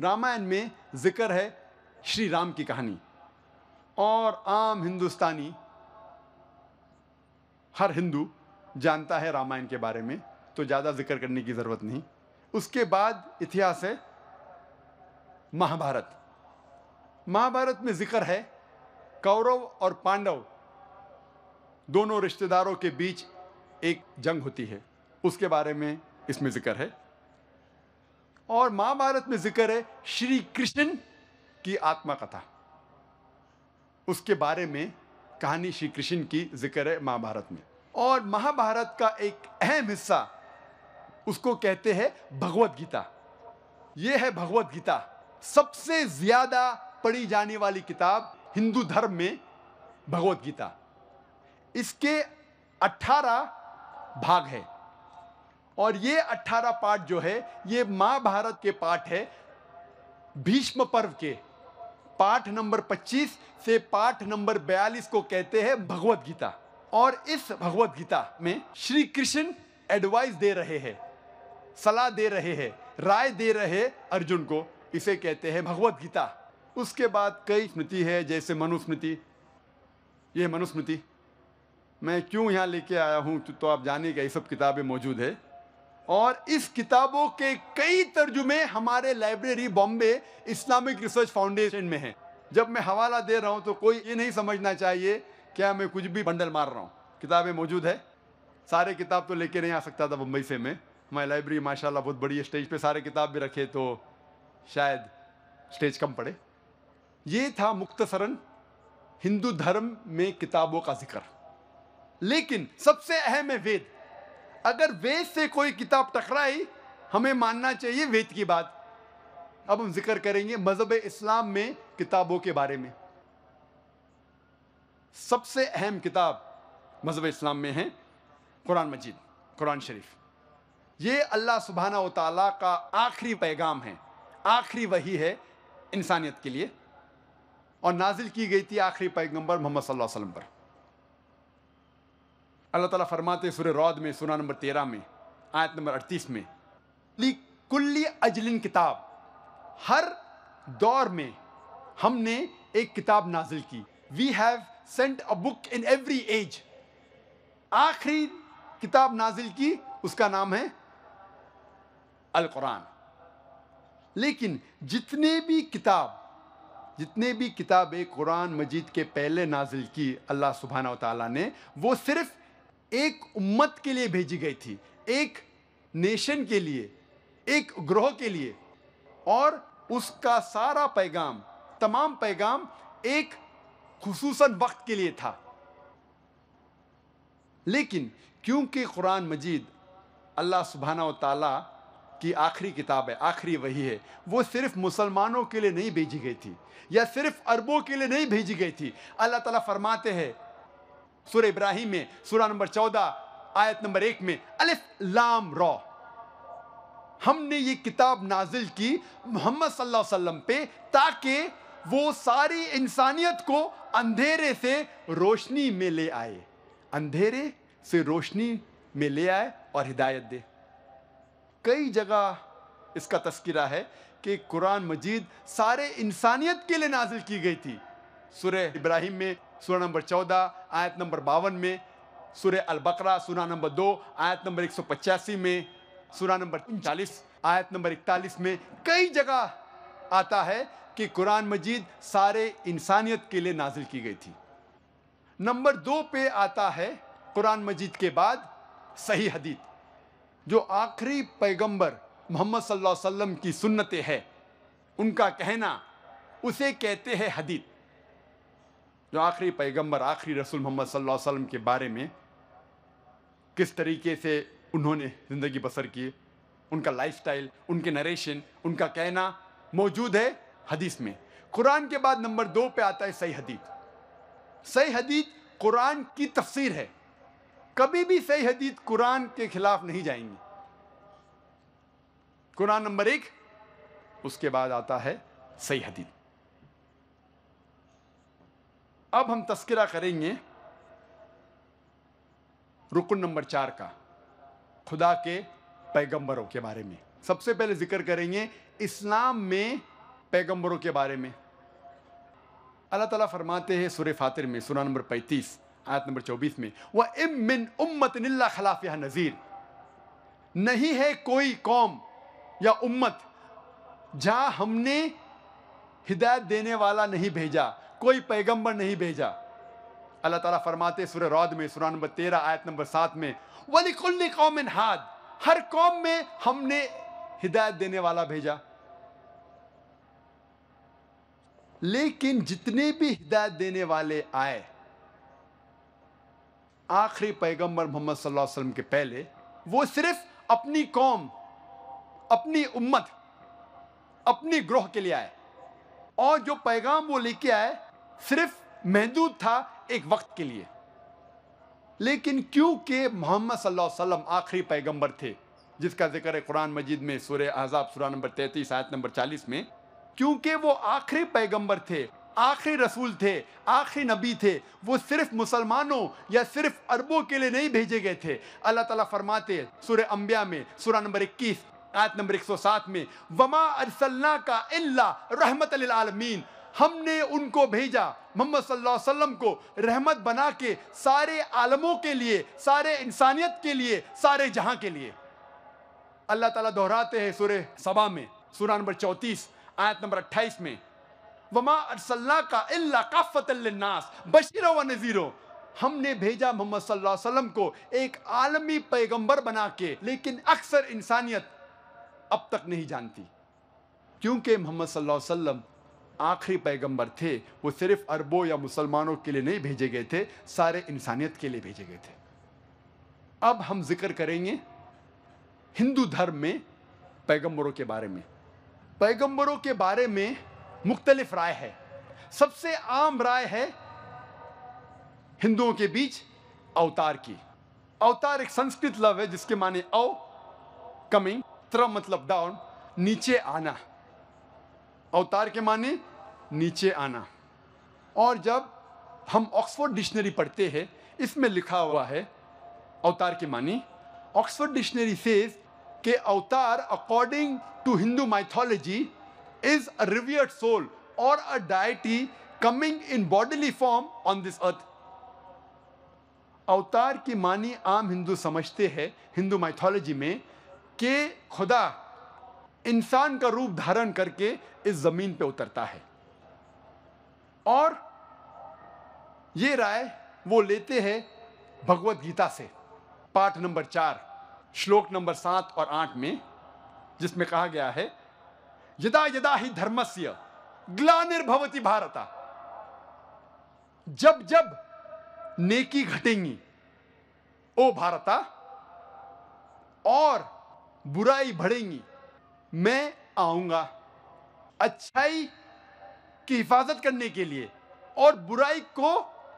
रामायण में जिक्र है श्री राम की कहानी और आम हिंदुस्तानी, हर हिंदू जानता है रामायण के बारे में, तो ज़्यादा जिक्र करने की ज़रूरत नहीं। उसके बाद इतिहास है महाभारत। महाभारत में जिक्र है कौरव और पांडव दोनों रिश्तेदारों के बीच एक जंग होती है, उसके बारे में इसमें जिक्र है। और महाभारत में जिक्र है श्री कृष्ण की आत्मकथा, उसके बारे में कहानी श्री कृष्ण की जिक्र है महाभारत में। और महाभारत का एक अहम हिस्सा उसको कहते हैं भगवत गीता। यह है भगवत गीता, सबसे ज्यादा पढ़ी जाने वाली किताब हिंदू धर्म में भगवत गीता। इसके 18 भाग है और ये 18 पार्ट जो है ये महाभारत के पार्ट है। भीष्म पर्व के पाठ नंबर 25 से पाठ नंबर 42 को कहते हैं भगवत गीता। और इस भगवत गीता में श्री कृष्ण एडवाइस दे रहे हैं, सलाह दे रहे हैं, राय दे रहे अर्जुन को, इसे कहते हैं भगवत गीता। उसके बाद कई स्मृति है जैसे मनुस्मृति। यह मनुस्मृति मैं क्यों यहाँ लेके आया हूँ तो आप जाने का, ये सब किताबें मौजूद है और इस किताबों के कई तर्जुमे हमारे library Bombay Islamic research foundation में है। जब मैं हवाला दे रहा हूँ तो कोई ये नहीं समझना चाहिए क्या मैं कुछ भी बंडल मार रहा हूँ, किताबें मौजूद है। सारे किताब तो लेके नहीं आ सकता था बम्बई से मैं, हमारी लाइब्रेरी माशाल्लाह बहुत बड़ी है, स्टेज पे सारे किताब भी रखे तो शायद स्टेज कम पड़े। ये था मुख्तसरन हिंदू धर्म में किताबों का जिक्र। लेकिन सबसे अहम है वेद। अगर वेद से कोई किताब टकराई, हमें मानना चाहिए वेद की बात। अब हम जिक्र करेंगे मजहब इस्लाम में किताबों के बारे में। सबसे अहम किताब मजहब इस्लाम में है कुरान मजीद, कुरान शरीफ। ये अल्लाह सुबहाना व तआला का आखिरी पैगाम है, आखिरी वही है इंसानियत के लिए, और नाजिल की गई थी आखिरी पैगंबर मोहम्मद सल्लल्लाहु अलैहि वसल्लम पर। अल्लाह ताला फरमाते सूरह रौद में, सूरह नंबर 13 में, आयत नंबर 38 में, लिकुल्लि अजलिन किताब, हर दौर में हमने एक किताब नाजिल की। We have sent a book in every age. आखिरी किताब नाजिल की, उसका नाम है अल कुरान। लेकिन जितने भी किताबें कुरान मजीद के पहले नाजिल की अल्लाह सुबहाना व तआला ने, वो सिर्फ एक उम्मत के लिए भेजी गई थी, एक नेशन के लिए, एक ग्रोह के लिए, और उसका सारा पैगाम, तमाम पैगाम एक खुसूसन वक्त के लिए था। लेकिन क्योंकि कुरान मजीद अल्लाह सुबहाना व तआला की आखिरी किताब है, आखिरी वही है, वो सिर्फ मुसलमानों के लिए नहीं भेजी गई थी, या सिर्फ अरबों के लिए नहीं भेजी गई थी। अल्लाह ताला फरमाते हैं सूरह इब्राहिम में, सूरह नंबर 14 आयत नंबर 1 में, अलिफ लाम रा, हमने ये किताब नाजिल की मोहम्मद सल्लल्लाहु अलैहि वसल्लम पे, ताकि वो सारी इंसानियत को अंधेरे से रोशनी में ले आए, अंधेरे से रोशनी में ले आए और हिदायत दे। कई जगह इसका तस्किरा है कि कुरान मजीद सारे इंसानियत के लिए नाजिल की गई थी। सूरह इब्राहिम में सूरह नंबर 14 आयत नंबर 52 में, सूरह अल बकरा सूरह नंबर 2 आयत नंबर 185 में, सूरह नंबर 39 आयत नंबर 41 में, कई जगह आता है कि कुरान मजीद सारे इंसानियत के लिए नाजिल की गई थी। नंबर 2 पे आता है कुरान मजीद के बाद सही हदीस, जो आखिरी पैगंबर मोहम्मद सल्लल्लाहु अलैहि वसल्लम की सुन्नतें है, उनका कहना, उसे कहते हैं हदीस। जो आखिरी पैगंबर, आखिरी रसूल मोहम्मद सल्लल्लाहु अलैहि वसल्लम के बारे में किस तरीके से उन्होंने ज़िंदगी बसर की, उनका लाइफस्टाइल, उनके नरेशन, उनका कहना मौजूद है हदीस में। कुरान के बाद नंबर 2 पे आता है सही हदीस। सही हदीस कुरान की तफसीर है। कभी भी सही हदीस कुरान के खिलाफ नहीं जाएंगी। कुरान नंबर 1, उसके बाद आता है सही हदीस। अब हम तस्किरा करेंगे रुकन नंबर 4 का, खुदा के पैगंबरों के बारे में। सबसे पहले जिक्र करेंगे इस्लाम में पैगंबरों के बारे में। अल्लाह ताला फरमाते हैं सूरह फातिर में, सूरह नंबर 35 आयत नंबर 24 में, वह इम मिन उम्मतिन इल्ला खलाफिहा नज़ीर, नहीं है कोई कौम या उम्मत जहाँ हमने हिदायत देने वाला नहीं भेजा, कोई पैगंबर नहीं भेजा। अल्लाह ताला फरमाते सूरह रौद में, सूरह नंबर 13 आयत नंबर 7 में, वलिकुल्लि कौमिन हाद, हर कौम में हमने हिदायत देने वाला भेजा। लेकिन जितने भी हिदायत देने वाले आए आखिरी पैगंबर मोहम्मद सल्लल्लाहु अलैहि वसल्लम के पहले, वो सिर्फ अपनी कौम, अपनी उम्मत, अपने ग्रोह के लिए आए, और जो पैगाम वो लेके आए सिर्फ महदूद था एक वक्त के लिए। लेकिन क्योंकि मोहम्मद सल्लल्लाहु अलैहि वसल्लम आखिरी पैगंबर थे, जिसका जिक्र है कुरान मजीद में सूरह अहज़ाब सूरह नंबर 33 आयत नंबर 40 में, क्योंकि वो आखिरी पैगंबर थे, आखिरी रसूल थे, आखिरी नबी थे, वो सिर्फ मुसलमानों या सिर्फ अरबों के लिए नहीं भेजे गए थे। अल्लाह ताला फरमाते सूरह अंबिया में, सूरह नंबर 21 आयत नंबर 107 में, वमा अर्सलनाका इल्ला रहमतल लिल आलमीन, हमने उनको भेजा मोहम्मद सल्लल्लाहु अलैहि वसल्लम को रहमत बना के सारे आलमों के लिए, सारे इंसानियत के लिए, सारे जहां के लिए। अल्लाह ताला दोहराते हैं सूरह सबा में, सूरह नंबर 34 आयत नंबर 28 में, वमा अर्सलनाका इल्ला काफ़तल लिन्नास बशीरा व नज़ीरो, हमने भेजा मोहम्मद सल्लल्लाहु अलैहि वसल्लम को एक आलमी पैगंबर बना के, लेकिन अक्सर इंसानियत अब तक नहीं जानती। क्योंकि मोहम्मद सल्लल्लाहु अलैहि वसल्लम आखिरी पैगंबर थे, वो सिर्फ अरबों या मुसलमानों के लिए नहीं भेजे गए थे, सारे इंसानियत के लिए भेजे गए थे। अब हम जिक्र करेंगे हिंदू धर्म में पैगंबरों के बारे में। पैगंबरों के बारे में मुख्तलिफ राय है। सबसे आम राय है हिंदुओं के बीच अवतार की। अवतार एक संस्कृत लव है जिसके माने अव कमिंग, त्र मतलब डाउन, नीचे आना। अवतार के माने नीचे आना। और जब हम ऑक्सफोर्ड डिक्शनरी पढ़ते हैं, इसमें लिखा हुआ है अवतार के माने, ऑक्सफोर्ड डिक्शनरी सेज के avatar according to Hindu mythology is a revered soul और a deity coming in bodily form on this earth. अवतार की मानी आम हिंदू समझते हैं हिंदू माइथोलॉजी में कि खुदा इंसान का रूप धारण करके इस जमीन पे उतरता है। और ये राय वो लेते हैं भगवत गीता से, पाठ नंबर 4 श्लोक नंबर 7 और 8 में, जिसमें कहा गया है यदा यदा ही धर्मस्य ग्लानिर्भवति भारत, जब जब नेकी घटेंगी ओ भारत और बुराई बढ़ेंगी मैं आऊंगा। अच्छाई की हिफाजत करने के लिए और बुराई को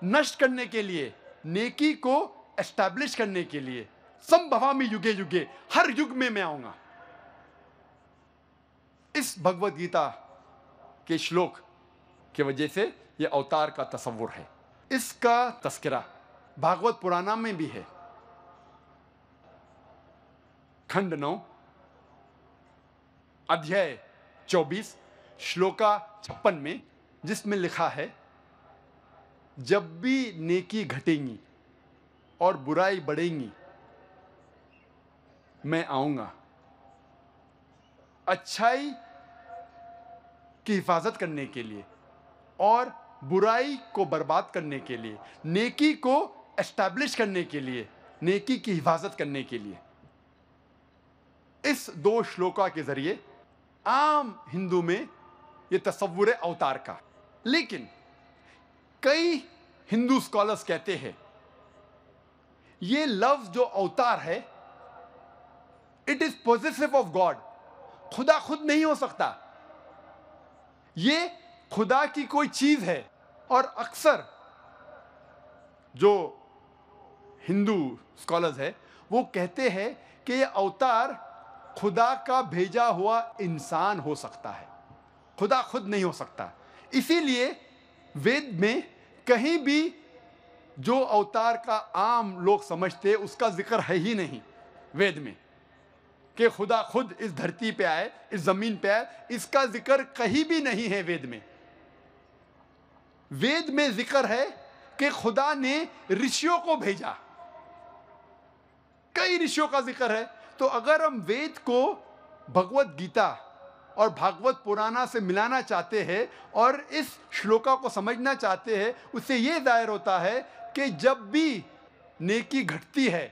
नष्ट करने के लिए, नेकी को एस्टैब्लिश करने के लिए, संभवामि युगे युगे, हर युग में मैं आऊंगा। इस भगवद गीता के श्लोक के वजह से यह अवतार का तस्वुर है। इसका तस्करा भागवत पुराणा में भी है, खंड 9 अध्याय 24 श्लोका 56 में, जिसमें लिखा है जब भी नेकी घटेंगी और बुराई बढ़ेंगी मैं आऊंगा। अच्छाई की हिफाजत करने के लिए और बुराई को बर्बाद करने के लिए, नेकी को एस्टैब्लिश करने के लिए, नेकी की हिफाजत करने के लिए, इस 2 श्लोका के जरिए आम हिंदू में ये तस्वुर अवतार का। लेकिन कई हिंदू स्कॉलर्स कहते हैं ये लफ्ज जो अवतार है it is positive of God, खुदा खुद नहीं हो सकता, ये खुदा की कोई चीज है। और अक्सर जो हिंदू स्कॉलर्स है वो कहते हैं कि ये अवतार खुदा का भेजा हुआ इंसान हो सकता है, खुदा खुद नहीं हो सकता। इसीलिए वेद में कहीं भी जो अवतार का आम लोग समझते उसका जिक्र है ही नहीं वेद में, कि खुदा खुद इस धरती पे आए, इस जमीन पे आए, इसका जिक्र कहीं भी नहीं है वेद में। वेद में जिक्र है कि खुदा ने ऋषियों को भेजा, कई ऋषियों का जिक्र है। तो अगर हम वेद को भगवत गीता और भागवत पुराणा से मिलाना चाहते हैं और इस श्लोका को समझना चाहते हैं, उससे यह जाहिर होता है कि जब भी नेकी घटती है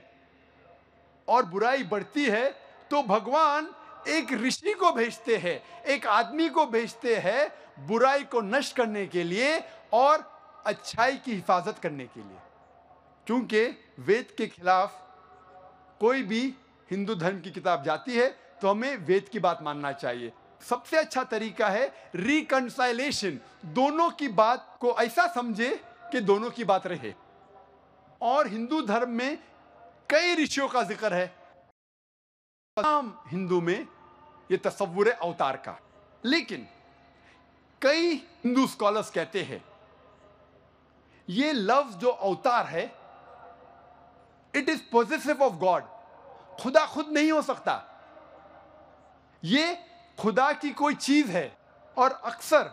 और बुराई बढ़ती है तो भगवान एक ऋषि को भेजते हैं, एक आदमी को भेजते हैं बुराई को नष्ट करने के लिए और अच्छाई की हिफाजत करने के लिए। क्योंकि वेद के खिलाफ कोई भी हिंदू धर्म की किताब जाती है तो हमें वेद की बात मानना चाहिए। सबसे अच्छा तरीका है रिकंसाइलेशन, दोनों की बात को ऐसा समझे कि दोनों की बात रहे। और हिंदू धर्म में कई ऋषियों का जिक्र है, आम हिंदू में यह तस्वुर अवतार का। लेकिन कई हिंदू स्कॉलर्स कहते हैं यह लफ्ज जो अवतार है it is positive of God, खुदा खुद नहीं हो सकता, ये खुदा की कोई चीज है। और अक्सर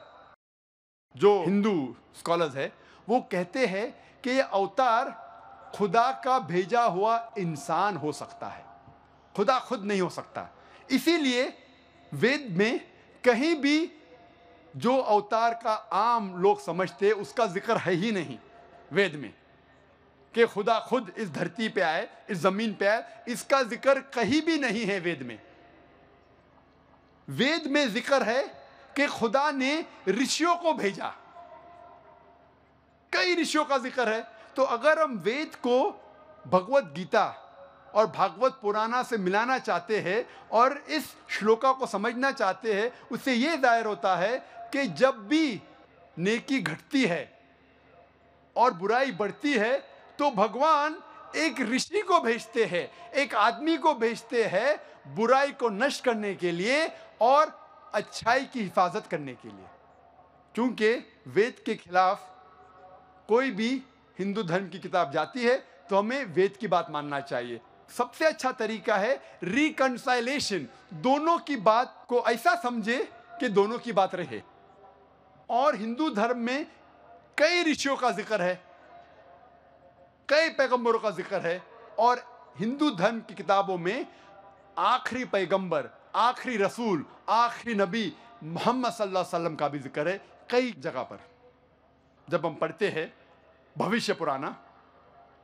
जो हिंदू स्कॉलर्स है वो कहते हैं कि यह अवतार खुदा का भेजा हुआ इंसान हो सकता है, खुदा खुद नहीं हो सकता। इसीलिए वेद में कहीं भी जो अवतार का आम लोग समझते उसका जिक्र है ही नहीं वेद में, कि खुदा खुद इस धरती पे आए, इस जमीन पे आए, इसका जिक्र कहीं भी नहीं है वेद में। वेद में जिक्र है कि खुदा ने ऋषियों को भेजा, कई ऋषियों का जिक्र है। तो अगर हम वेद को भगवत गीता और भागवत पुराना से मिलाना चाहते हैं और इस श्लोका को समझना चाहते हैं, उससे ये जाहिर होता है कि जब भी नेकी घटती है और बुराई बढ़ती है तो भगवान एक ऋषि को भेजते हैं, एक आदमी को भेजते हैं बुराई को नष्ट करने के लिए और अच्छाई की हिफाजत करने के लिए। क्योंकि वेद के खिलाफ कोई भी हिंदू धर्म की किताब जाती है तो हमें वेद की बात मानना चाहिए। सबसे अच्छा तरीका है रिकंसाइलेशन, दोनों की बात को ऐसा समझे कि दोनों की बात रहे। और हिंदू धर्म में कई ऋषियों का जिक्र है, कई पैगंबरों का जिक्र है, और हिंदू धर्म की किताबों में आखिरी पैगंबर, आखिरी रसूल, आखिरी नबी मोहम्मद सल्लल्लाहु अलैहि वसल्लम का भी जिक्र है कई जगह पर। जब हम पढ़ते हैं भविष्य पुराना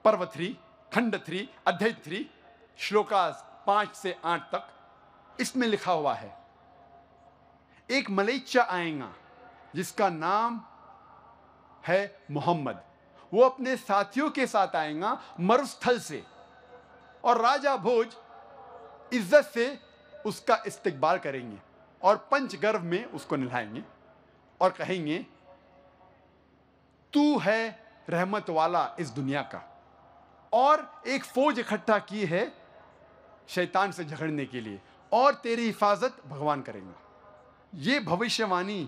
पर्व 3, खंड 3, अध्याय 3, श्लोकास 5 से 8 तक, इसमें लिखा हुआ है एक मलेच्चा आएगा जिसका नाम है मोहम्मद, वो अपने साथियों के साथ आएगा मरुस्थल से, और राजा भोज इज्जत से उसका इस्तकबाल करेंगे और पंचगर्व में उसको नहलाएंगे और कहेंगे तू है रहमत वाला इस दुनिया का। और एक फौज इकट्ठा की है शैतान से झगड़ने के लिए और तेरी हिफाजत भगवान करेंगे। ये भविष्यवाणी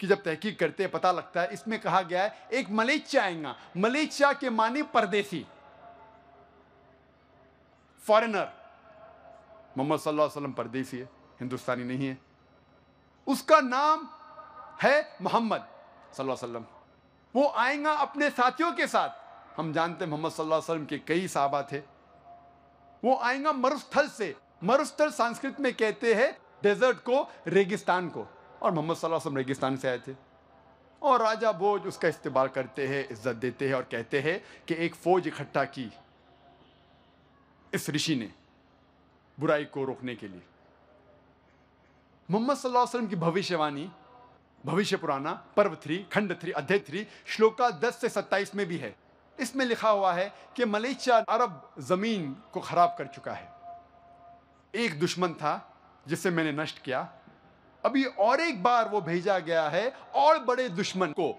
कि जब तहकीक करते हैं पता लगता है, इसमें कहा गया है एक मलेच्चा आएगा, मलेच्चा के माने परदेसी, फॉरेनर। मोहम्मद सल्लल्लाहु अलैहि वसल्लम परदेसी है, हिंदुस्तानी नहीं है। उसका नाम है मोहम्मद सल्लल्लाहु अलैहि वसल्लम। वो आएगा अपने साथियों के साथ, हम जानते हैं मोहम्मद सल्लल्लाहु अलैहि वसल्लम के कई साहबा थे। वो आएगा मरुस्थल से, मरुस्थल संस्कृत में कहते हैं डेजर्ट को, रेगिस्तान को, और मोहम्मद सल्लल्लाहु अलैहि वसल्लम रेगिस्तान से आए थे। और राजा भोज उसका इस्तेमाल करते हैं, इज्जत देते हैं और कहते हैं कि एक फौज इकट्ठा की इस ऋषि ने बुराई को रोकने के लिए। मोहम्मद सल्लल्लाहु अलैहि वसल्लम की भविष्यवाणी भविष्य पुराना पर्व 3, खंड 3, अध्याय 3, श्लोका 10 से 27 में भी है। इसमें लिखा हुआ है कि मलेशिया अरब जमीन को खराब कर चुका है। एक दुश्मन था जिसे मैंने नष्ट किया, अभी और एक बार वो भेजा गया है और बड़े दुश्मन को,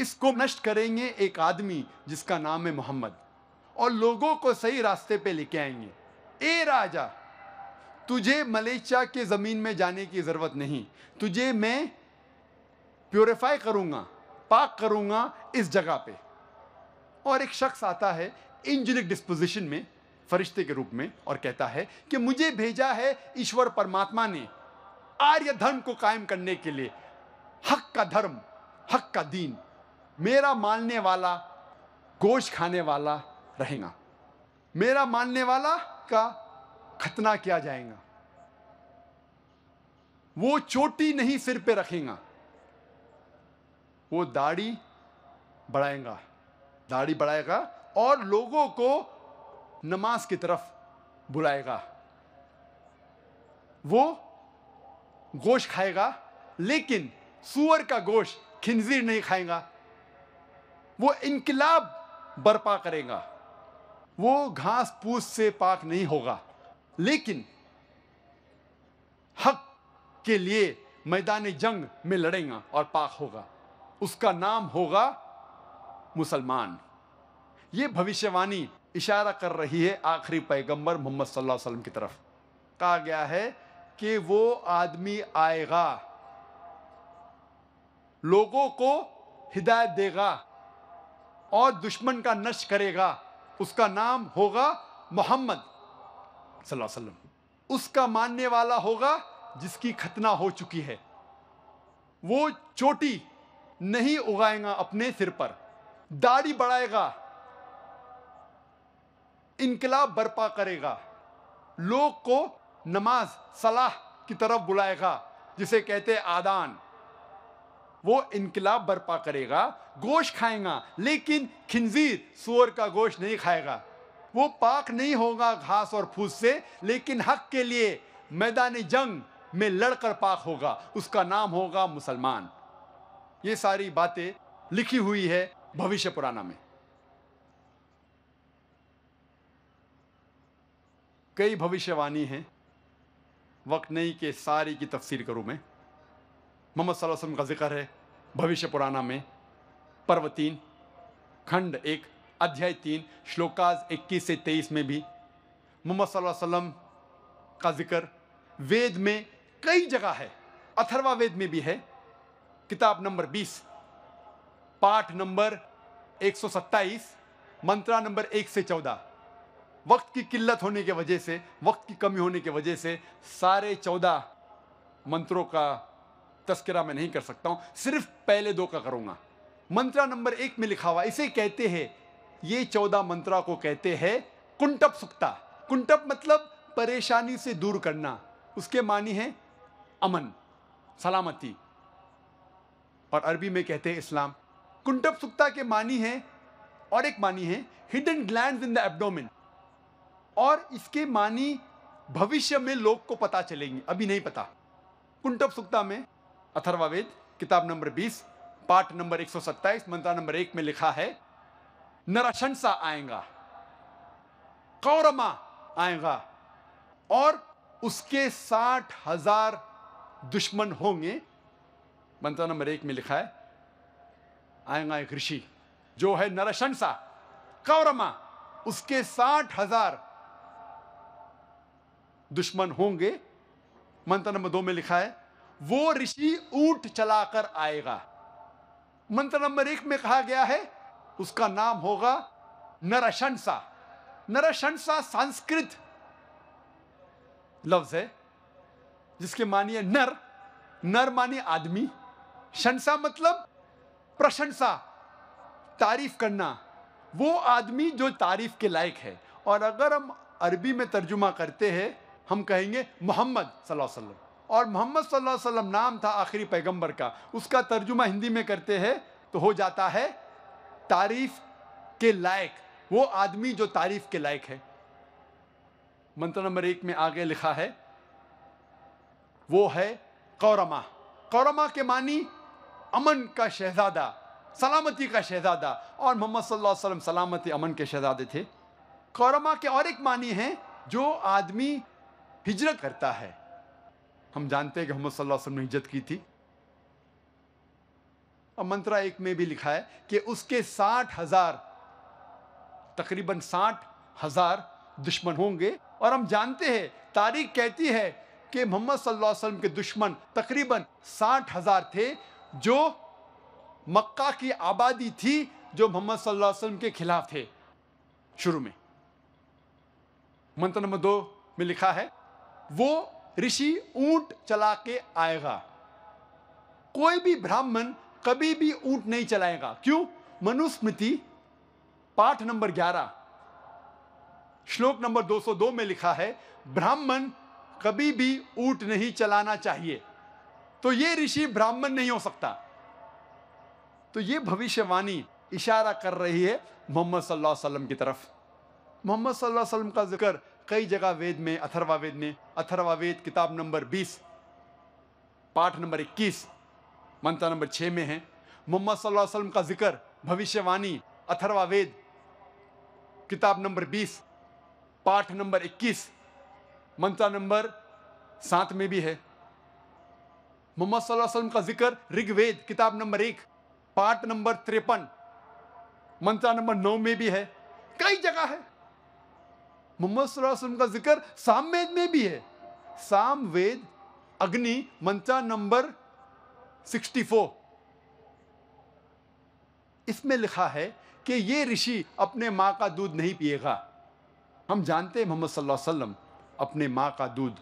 इसको नष्ट करेंगे एक आदमी जिसका नाम है मोहम्मद, और लोगों को सही रास्ते पे लेके आएंगे। ए राजा, तुझे मलेशिया के जमीन में जाने की जरूरत नहीं, तुझे मैं प्योरीफाई करूंगा, पाक करूंगा इस जगह पे। और एक शख्स आता है एंजेलिक डिस्पोजिशन में, फरिश्ते के रूप में, और कहता है कि मुझे भेजा है ईश्वर परमात्मा ने आर्य धर्म को कायम करने के लिए, हक का धर्म, हक का दीन, मेरा मानने वाला गोश्त खाने वाला रहेगा, मेरा मानने वाला का खतना किया जाएगा, वो चोटी नहीं सिर पे रखेगा, वो दाढ़ी बढ़ाएगा, दाढ़ी बढ़ाएगा और लोगों को नमाज की तरफ बुलाएगा, वो गोश्त खाएगा लेकिन सूअर का गोश्त, खिंजीर नहीं खाएगा, वो इनकलाब बर्पा करेगा, वो घास फूस से पाक नहीं होगा लेकिन हक के लिए मैदान जंग में लड़ेगा और पाक होगा, उसका नाम होगा मुसलमान। ये भविष्यवाणी इशारा कर रही है आखिरी पैगंबर मोहम्मद सल्लल्लाहु अलैहि वसल्लम की तरफ। कहा गया है कि वो आदमी आएगा, लोगों को हिदायत देगा और दुश्मन का नष्ट करेगा, उसका नाम होगा मोहम्मद सल्लल्लाहु अलैहि वसल्लम। उसका मानने वाला होगा जिसकी खतना हो चुकी है, वो चोटी नहीं उगाएगा अपने सिर पर, दाढ़ी बढ़ाएगा, इनकलाब बर्पा करेगा, लोग को नमाज सलाह की तरफ बुलाएगा जिसे कहते आदान, वो इनकलाब बर्पा करेगा, गोश्त खाएगा लेकिन खिंजीर सूअर का गोश्त नहीं खाएगा, वो पाक नहीं होगा घास और फूस से लेकिन हक के लिए मैदान जंग में लड़कर पाक होगा, उसका नाम होगा मुसलमान। ये सारी बातें लिखी हुई है भविष्य पुराण में। कई भविष्यवाणी हैं, वक्त नहीं के सारी की तफसीर करूं मैं। मोहम्मद सल्लल्लाहु अलैहि वसल्लम का जिक्र है भविष्य पुराण में, पर्व 3 खंड 1 अध्याय 3 श्लोकाज 21 से 23 में भी मोहम्मद सल्लल्लाहु अलैहि वसल्लम का जिक्र वेद में कई जगह है। अथर्वा वेद में भी है, किताब नंबर 20, पाठ नंबर 127, मंत्रा नंबर 1 से 14। वक्त की किल्लत होने के वजह से, वक्त की कमी होने के वजह से सारे 14 मंत्रों का तस्करा मैं नहीं कर सकता हूँ, सिर्फ पहले 2 का करूँगा। मंत्रा नंबर 1 में लिखा हुआ, इसे कहते हैं, ये 14 मंत्रा को कहते हैं कुंटप सुक्ता। कुंटप मतलब परेशानी से दूर करना, उसके मानी है अमन, सलामती, और अरबी में कहते हैं इस्लाम। कुंटप सुक्ता के मानी है, और एक मानी है hidden glands in the abdomen, और इसके मानी भविष्य में लोग को पता चलेंगी, अभी नहीं पता। कुंटप सुक्ता में अथर्ववेद किताब नंबर 20 पाठ नंबर 127 मंत्रा नंबर 1 में लिखा है नरशंसा आएगा, कौरमा आएगा, और उसके 60,000 दुश्मन होंगे। मंत्रा नंबर 1 में लिखा है आएगा एक ऋषि जो है नरशंसा कौरमा, उसके 60,000 दुश्मन होंगे। मंत्र नंबर 2 में लिखा है वो ऋषि ऊंट चलाकर आएगा। मंत्र नंबर 1 में कहा गया है उसका नाम होगा नरशंसा। नरशंसा संस्कृत लफ्ज है जिसके मानी है नर, नर मानी आदमी, शंसा मतलब प्रशंसा, तारीफ करना, वो आदमी जो तारीफ के लायक है। और अगर हम अरबी में तर्जुमा करते हैं हम कहेंगे मोहम्मद सल्लल्लाहु अलैहि वसल्लम, और मोहम्मद सल्लल्लाहु अलैहि वसल्लम नाम था आखिरी पैगंबर का, उसका तर्जुमा हिंदी में करते हैं तो हो जाता है तारीफ के लायक, वो आदमी जो तारीफ के लायक है। मंत्र नंबर 1 में आगे लिखा है वो है कौरमा। कौरमा के मानी अमन का शहजादा, सलामती का शहजादा, और मोहम्मद सल्लल्लाहु अलैहि वसल्लम सलामती अमन के शहजादे थे। कौरमा के और एक मानी है जो आदमी हिजरत करता है। हम जानते हैं कि मोहम्मद सल्लल्लाहु अलैहि वसल्लम ने हिजरत की थी। और मंत्रा 1 में भी लिखा है कि उसके 60,000 तकरीबन 60,000 दुश्मन होंगे। और हम जानते हैं तारीख कहती है कि मोहम्मद सल्लल्लाहु अलैहि वसल्लम के दुश्मन तकरीबन 60,000 थे, जो मक्का की आबादी थी जो मोहम्मद सल्लल्लाहु अलैहि वसल्लम के खिलाफ थे शुरू में। मंत्र नंबर 2 में लिखा है वो ऋषि ऊंट चला के आएगा। कोई भी ब्राह्मण कभी भी ऊंट नहीं चलाएगा। क्यों? मनुस्मृति पाठ नंबर 11 श्लोक नंबर 202 में लिखा है ब्राह्मण कभी भी ऊंट नहीं चलाना चाहिए, तो ये ऋषि ब्राह्मण नहीं हो सकता। तो ये भविष्यवाणी इशारा कर रही है मोहम्मद सल्लल्लाहु अलैहि वसल्लम की तरफ। मोहम्मद सल्लल्लाहु अलैहि वसल्लम का जिक्र कई जगह वेद में, अथर्ववेद में, अथर्ववेद किताब नंबर 20 पाठ नंबर 21 मंत्र नंबर 6 में है। मोहम्मद सल्लल्लाहु अलैहि वसल्लम का जिक्र भविष्यवाणी अथर्ववेद किताब नंबर 20 पाठ नंबर 21 मंत्रा नंबर 7 में भी है। मोहम्मद सल्लल्लाहु अलैहि वसल्लम का जिक्र ऋग्वेद किताब नंबर 1 पाठ नंबर 53 मंत्रा नंबर 9 में भी है। कई जगह है मोहम्मद सल्लल्लाहु अलैहि वसल्लम का जिक्र सामवेद में भी है। सामवेद अग्नि मंत्रा नंबर 64 इसमें लिखा है कि ये ऋषि अपने माँ का दूध नहीं पिएगा। हम जानते हैं मोहम्मद सल्लल्लाहु अलैहि वसल्लम अपने माँ का दूध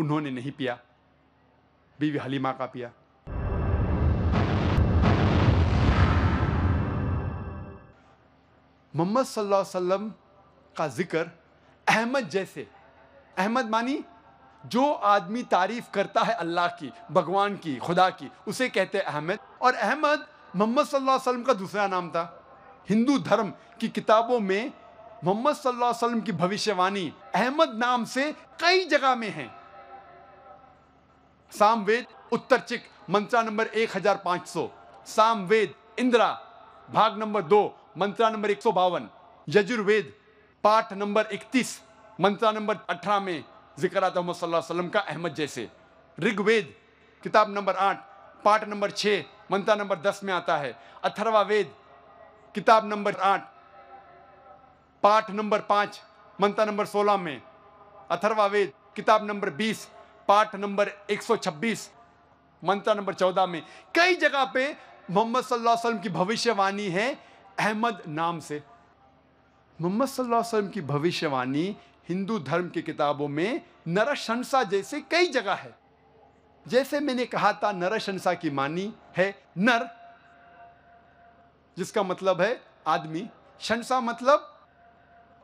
उन्होंने नहीं पिया, बीवी हलीमा का पिया। मोहम्मद सल्लल्लाहु अलैहि वसल्लम का जिक्र अहमद जैसे, अहमद मानी जो आदमी तारीफ करता है अल्लाह की, भगवान की, खुदा की, उसे कहते हैं अहमद। और अहमद मोहम्मद सल्लल्लाहु अलैहि वसल्लम का दूसरा नाम था। हिंदू धर्म की किताबों में मोहम्मद सल्लल्लाहु अलैहि वसल्लम की भविष्यवाणी अहमद नाम से कई जगह में है। सामवेद उत्तरचिक मंत्रा नंबर 1500, सामवेद इंदिरा भाग नंबर 2 मंत्रा नंबर 152, यजुर्वेद पाठ नंबर 31 मंत्रा नंबर 18 में जिक्र आता है सल्लल्लाहु अलैहि वसल्लम का अहमद जैसे, ऋग्वेद किताब नंबर 8 पाठ नंबर 6 मंत्रा नंबर 10 में आता है, अथर्वा वेद किताब नंबर 8 पाठ नंबर 5 मंत्रा नंबर 16 में, अथर्वा वेद किताब नंबर 20 पाठ नंबर 126 मंत्रा नंबर 14 में। कई जगह पे मोहम्मद सल्लल्लाहु अलैहि वसल्लम की भविष्यवाणी है अहमद नाम से। मोहम्मद सल्लल्लाहु अलैहि वसल्लम की भविष्यवाणी हिंदू धर्म की किताबों में नरशंसा जैसे कई जगह है। जैसे मैंने कहा था नरशंसा की मानी है नर, जिसका मतलब है आदमी, शंसा मतलब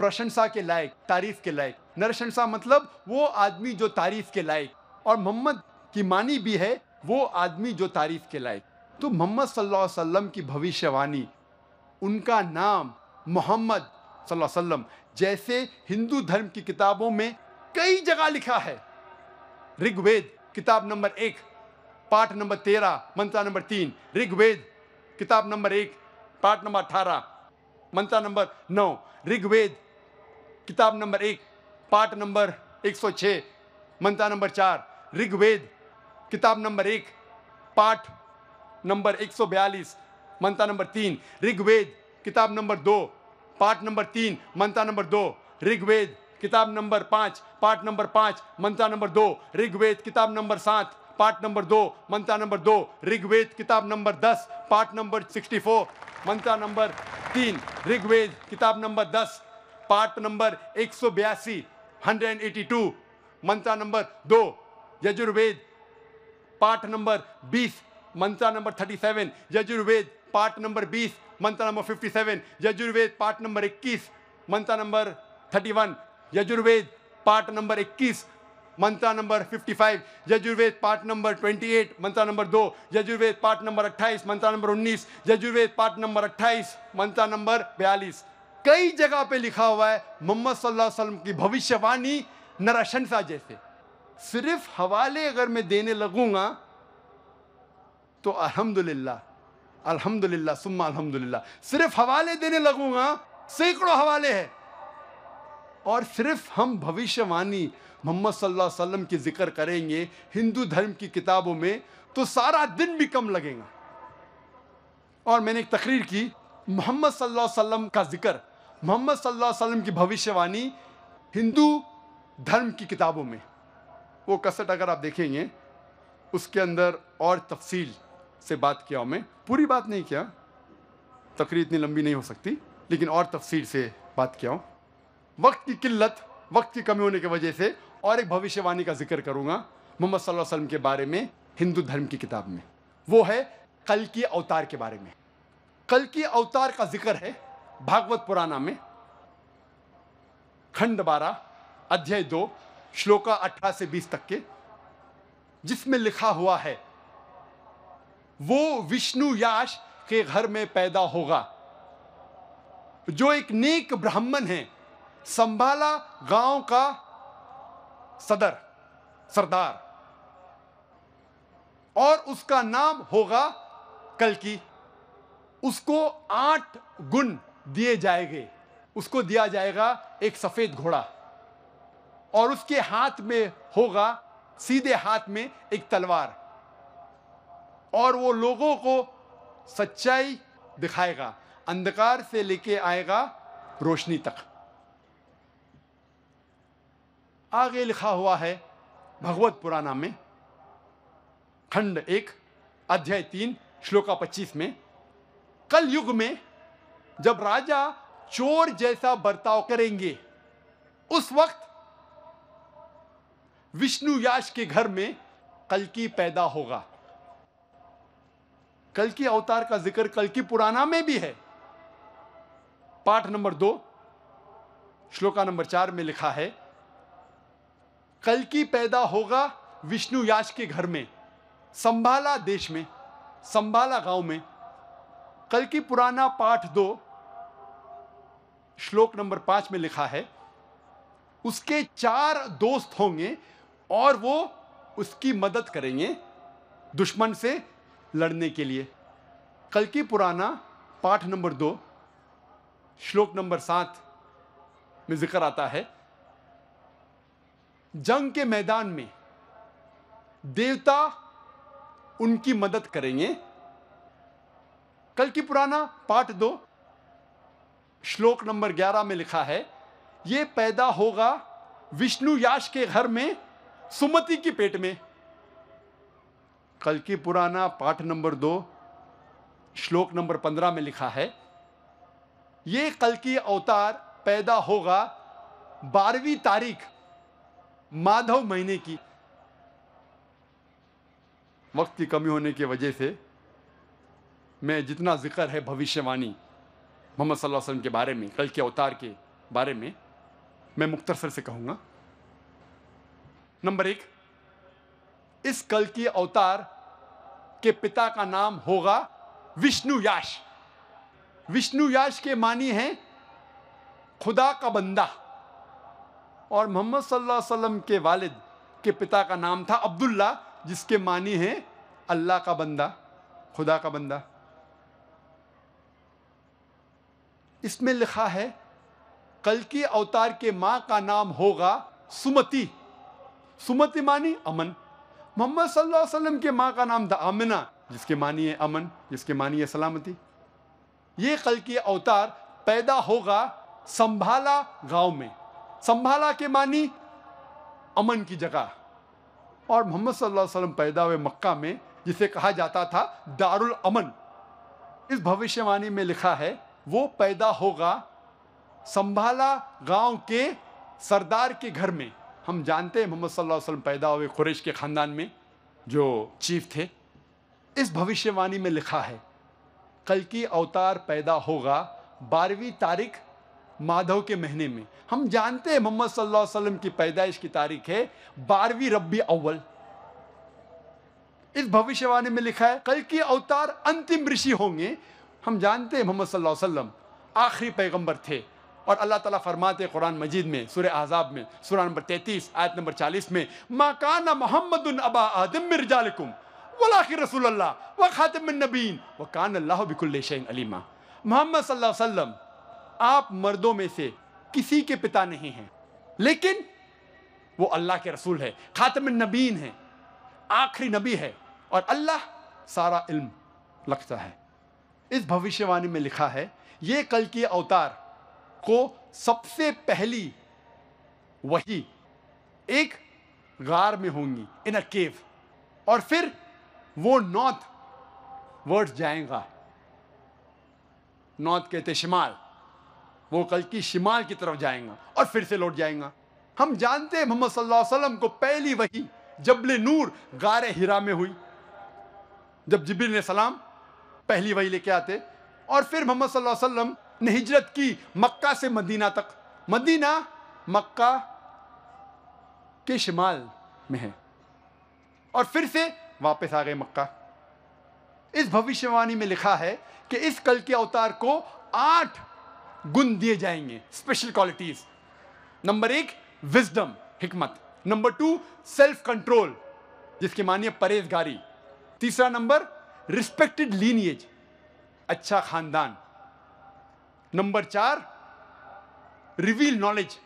प्रशंसा के लायक, तारीफ के लायक, नरशंसा मतलब वो आदमी जो तारीफ के लायक, और मोहम्मद की मानी भी है वो आदमी जो तारीफ के लायक। तो मोहम्मद सल्लल्लाहु अलैहि वसल्लम की भविष्यवाणी, उनका नाम मोहम्मद सल्लल्लाहु अलैहि वसल्लम जैसे हिंदू धर्म की किताबों में कई जगह लिखा है। ऋग्वेद किताब नंबर 1 पाठ नंबर 13 मंत्रा नंबर 3, ऋग्वेद किताब नंबर 1 पाठ नंबर 18 मंत्रा नंबर 9, ऋग्वेद किताब नंबर 1 पाठ नंबर 106 मंत्रा नंबर 4, ऋग्वेद किताब नंबर 1 पाठ नंबर 142 मंत्रा नंबर 3, ऋग्वेद किताब नंबर 2 पाठ नंबर 3 मंत्रा नंबर 2, ऋग्वेद किताब नंबर 5 पाठ नंबर 5 मंत्रा नंबर 2, ऋग्वेद किताब नंबर 7 पाठ नंबर 2 मंत्रा नंबर 2, ऋग्वेद किताब नंबर 10 पाठ नंबर 64 मंत्रा नंबर 3, ऋग्वेद किताब नंबर 10 पाठ नंबर 182 182 मंत्रा नंबर 2, यजुर्वेद पाठ नंबर 20 मंत्रा नंबर 37, यजुर्वेद पाठ नंबर 20 मंत्रा नंबर 57, यजुर्वेद पाठ नंबर 21 मंत्रा नंबर 31, यजुर्वेद पाठ नंबर 21 मंत्रा नंबर 55, यजुर्वेद पाठ नंबर 28 मंत्रा नंबर 2, यजुर्वेद पाठ नंबर 28 मंत्रा नंबर 19, यजुर्वेद पाठ नंबर 28 मंत्रा नंबर 42। कई जगह पे लिखा हुआ है मोहम्मद सल्लल्लाहु अलैहि वसल्लम की भविष्यवाणी नरशंसा जैसे। सिर्फ हवाले अगर मैं देने लगूंगा तो अल्हम्दुलिल्लाह अल्हम्दुलिल्लाह सुम्मा अल्हम्दुलिल्लाह, सिर्फ हवाले देने लगूंगा, सैकड़ों हवाले है। और सिर्फ हम भविष्यवाणी मोहम्मद सल्लल्लाहु अलैहि वसल्लम की जिक्र करेंगे हिंदू धर्म की किताबों में तो सारा दिन भी कम लगेगा। और मैंने एक तकरीर की, मोहम्मद सल्लल्लाहु अलैहि वसल्लम का जिक्र, मोहम्मद सल्लल्लाहु अलैहि वसल्लम की भविष्यवाणी हिंदू धर्म की किताबों में, वो कसट अगर आप देखेंगे उसके अंदर और तफसील से बात किया। मैं पूरी बात नहीं किया, तकरीर इतनी लंबी नहीं हो सकती, लेकिन और तफसील से बात किया। वक्त की किल्लत, वक्त की कमी होने की वजह से और एक भविष्यवाणी का जिक्र करूंगा मोहम्मद सल्लल्लाहु अलैहि वसल्लम के बारे में हिंदू धर्म की किताब में, वो है कल की अवतार के बारे में। कल की अवतार का जिक्र है भागवत पुराणा में खंड 12 अध्याय 2 श्लोका 18 से 20 तक के, जिसमें लिखा हुआ है वो विष्णु याश के घर में पैदा होगा जो एक नेक ब्राह्मण है, संभाला गांव का सदर सरदार, और उसका नाम होगा कल्कि। उसको 8 गुण दिए जाएंगे, उसको दिया जाएगा एक सफेद घोड़ा, और उसके हाथ में होगा सीधे हाथ में एक तलवार, और वो लोगों को सच्चाई दिखाएगा, अंधकार से लेके आएगा रोशनी तक। आगे लिखा हुआ है भगवत पुराणा में खंड 1 अध्याय 3 श्लोका 25 में, कल युग में जब राजा चोर जैसा बर्ताव करेंगे उस वक्त विष्णु याश के घर में कल्कि पैदा होगा। कल्कि अवतार का जिक्र कल्कि पुराणा में भी है, पाठ नंबर 2 श्लोका नंबर 4 में लिखा है कल्कि पैदा होगा विष्णु याश के घर में, संभाला देश में, संभाला गांव में। कल्कि पुराना पाठ 2 श्लोक नंबर 5 में लिखा है उसके 4 दोस्त होंगे और वो उसकी मदद करेंगे दुश्मन से लड़ने के लिए। कल की पुराना पाठ नंबर 2 श्लोक नंबर 7 में जिक्र आता है, जंग के मैदान में देवता उनकी मदद करेंगे। कल की पुराना पाठ 2 श्लोक नंबर 11 में लिखा है, ये पैदा होगा विष्णु याश के घर में सुमति की पेट में। कल की पुराना पाठ नंबर 2 श्लोक नंबर 15 में लिखा है, ये कल की अवतार पैदा होगा 12वीं तारीख माधव महीने की। वक्त की कमी होने की वजह से मैं जितना जिक्र है भविष्यवाणी मोहम्मद सल्लल्लाहु अलैहि वसल्लम के बारे में, कल के अवतार के बारे में, मैं मुख्तसर से कहूँगा। नंबर 1, इस कल के अवतार के पिता का नाम होगा विष्णु याश। विष्णु याश के मानी हैं खुदा का बंदा, और मोहम्मद सल्लल्लाहु अलैहि वसल्लम के वालिद के पिता का नाम था अब्दुल्ला, जिसके मानी हैं अल्लाह का बंदा, खुदा का बंदा। इसमें लिखा है कल की अवतार के माँ का नाम होगा सुमति। सुमति मानी अमन। मोहम्मद सल्लल्लाहु अलैहि वसल्लम के माँ का नाम था आमिना, जिसके मानी है अमन, जिसके मानी है सलामती। ये कल की अवतार पैदा होगा संभाला गांव में। संभाला के मानी अमन की जगह, और मोहम्मद सल्लल्लाहु अलैहि वसल्लम पैदा हुए मक्का में, जिसे कहा जाता था दारुल अमन। इस भविष्यवाणी में लिखा है वो पैदा होगा संभाला गांव के सरदार के घर में। हम जानते हैं मोहम्मद सल्लल्लाहु अलैहि वसल्लम पैदा हुए कुरैश के ख़ानदान में, जो चीफ थे। इस भविष्यवाणी में लिखा है कल की अवतार पैदा होगा 12वीं तारीख माधव के महीने में। हम जानते हैं मोहम्मद सल्लल्लाहु अलैहि वसल्लम की पैदाइश की तारीख है 12वीं रबी अव्वल। इस भविष्यवाणी में लिखा है कल की अवतार अंतिम ऋषि होंगे। हम जानते हैं मोहम्मद सल्लल्लाहु अलैहि वसल्लम आखिरी पैगंबर थे, और अल्लाह ताला फरमाते कुरान मजीद में सूरह अहज़ाब में सूरह नंबर 33 आयत नंबर 40 में, मा काना मुहम्मदुन अबा आदम मिन रिजालिकुम वलाकिन रसूलुल्लाह व खातिमुन नबीय्यीन व कान अल्लाहु बिकुल्लि शैइन अलीमा। मोहम्मद सल्लल्लाहु अलैहि वसल्लम आप मर्दों में से किसी के पिता नहीं हैं, लेकिन वो अल्लाह के रसूल है, खातिमुन नबीय्यीन है, आखिरी नबी है, और अल्लाह सारा इल्म रखता है। इस भविष्यवाणी में लिखा है ये कल के अवतार को सबसे पहली वही एक गार में होंगी, इन अ केव, और फिर वो नॉर्थ वर्ड जाएगा। नॉर्थ कहते शिमाल, वो कल की शिमाल की तरफ जाएगा और फिर से लौट जाएगा। हम जानते हैं मोहम्मद सल्लल्लाहु अलैहि वसल्लम को पहली वही जबले नूर गारे हिरा में हुई, जब जिब्रील अलैहि सलाम पहली वही लेके आते, और फिर मोहम्मद सल्लल्लाहु अलैहि वसल्लम ने हिजरत की मक्का से मदीना तक। मदीना मक्का के शिमाल में है, और फिर से वापस आ गए मक्का। इस भविष्यवाणी में लिखा है कि इस कल के अवतार को 8 गुण दिए जाएंगे, स्पेशल क्वालिटीज। नंबर 1 विजडम, हिकमत। नंबर 2 सेल्फ कंट्रोल, जिसकी मानिए परहेजगारी। तीसरा नंबर रिस्पेक्टेड लीनिएज, अच्छा खानदान। नंबर 4 रिवील नॉलेज,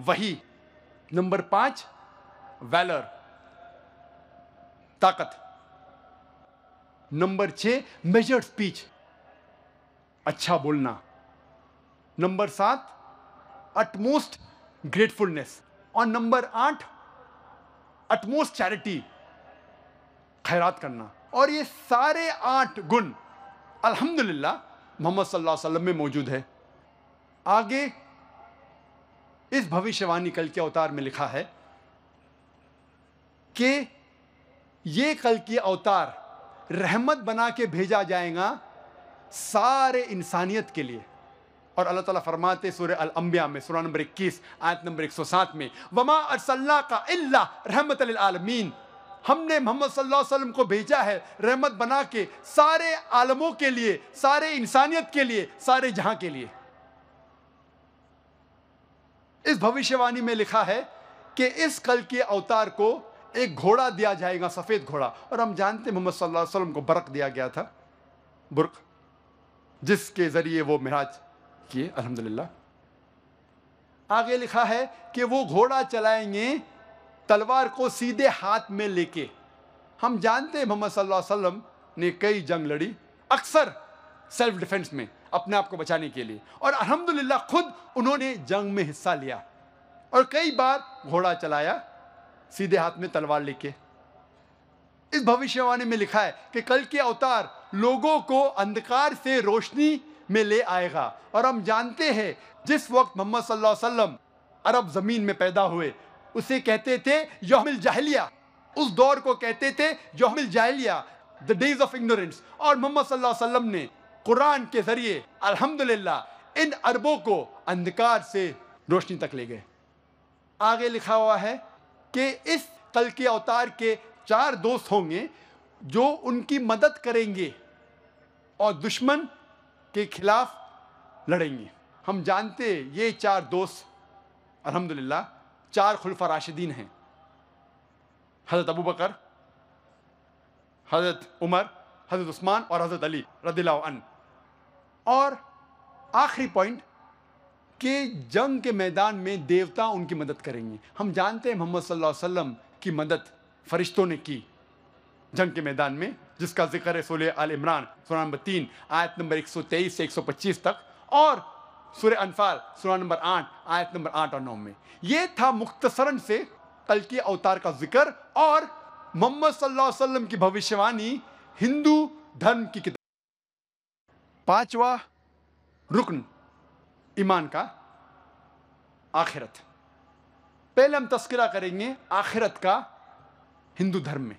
वही। नंबर 5 वैलर, ताकत। नंबर 6 मेजर्ड स्पीच, अच्छा बोलना। नंबर 7 अटमोस्ट ग्रेटफुलनेस, और नंबर 8 अटमोस्ट चैरिटी, खैरात करना। और ये सारे 8 गुण अल्हम्दुलिल्लाह मोहम्मद सल्लल्लाहु अलैहि वसल्लम में मौजूद है। आगे इस भविष्यवाणी कल के अवतार में लिखा है कि ये कल के अवतार रहमत बना के भेजा जाएगा सारे इंसानियत के लिए। और अल्लाह ताला फरमाते सूरह अल अंबिया में सूरह नंबर 21 आयत नंबर 107 में, वमा अर्सलनाका इल्ला रहमतल लिल आलमीन, हमने मोहम्मद सल्लल्लाहु अलैहि वसल्लम को भेजा है रहमत बना के सारे आलमों के लिए, सारे इंसानियत के लिए, सारे जहां के लिए। इस भविष्यवाणी में लिखा है कि इस कल के अवतार को एक घोड़ा दिया जाएगा, सफ़ेद घोड़ा। और हम जानते हैं मोहम्मद सल्लल्लाहु अलैहि वसल्लम को बरक दिया गया था, बुर्क, जिसके ज़रिए वो मेराज किए अल्हम्दुलिल्लाह। आगे लिखा है कि वो घोड़ा चलाएंगे तलवार को सीधे हाथ में लेके। हम जानते हैं मोहम्मद सल्लल्लाहु अलैहि वसल्लम ने कई जंग लड़ी, अक्सर सेल्फ डिफेंस में, अपने आप को बचाने के लिए। और अल्हम्दुलिल्लाह खुद उन्होंने जंग में हिस्सा लिया और कई बार घोड़ा चलाया सीधे हाथ में तलवार लेके। इस भविष्यवाणी में लिखा है कि कल के अवतार लोगों को अंधकार से रोशनी में ले आएगा। और हम जानते हैं जिस वक्त मोहम्मद सल्लल्लाहु अलैहि वसल्लम अरब ज़मीन में पैदा हुए उसे कहते थे यौमिल जाहिलिया, उस दौर को कहते थे यौमिल जाहिलिया, द डेज ऑफ इग्नोरेंस। और मोहम्मद सल्लल्लाहु अलैहि वसल्लम ने कुरान के ज़रिए अल्हम्दुलिल्लाह इन अरबों को अंधकार से रोशनी तक ले गए। आगे लिखा हुआ है कि इस कल के अवतार के चार दोस्त होंगे जो उनकी मदद करेंगे और दुश्मन के खिलाफ लड़ेंगे। हम जानते ये चार दोस्त अल्हम्दुलिल्लाह चार खुलफा राशिदीन हैं, हज़रत अबू बकर, हज़रत उमर, हज़रत उस्मान और हज़रत अली रदिल्लाहु अन्हु। और आखिरी पॉइंट कि जंग के मैदान में देवता उनकी मदद करेंगे। हम जानते हैं मोहम्मद सल्लल्लाहु अलैहि वसल्लम की मदद फरिश्तों ने की जंग के मैदान में, जिसका जिक्र है सूरह आल इमरान सूरह नंबर 3 आयत नंबर 123 से 125 तक, और सूरह अनफाल सूरह नंबर 8 आयत नंबर 8 और 9 में। ये था मुख्तसरन से कल के अवतार का जिक्र और मोहम्मद सल्लल्लाहु अलैहि वसल्लम की भविष्यवाणी हिंदू धर्म की किताब। पाँचवा रुकन ईमान का आखिरत। पहले हम तस्करा करेंगे आखिरत का हिंदू धर्म में।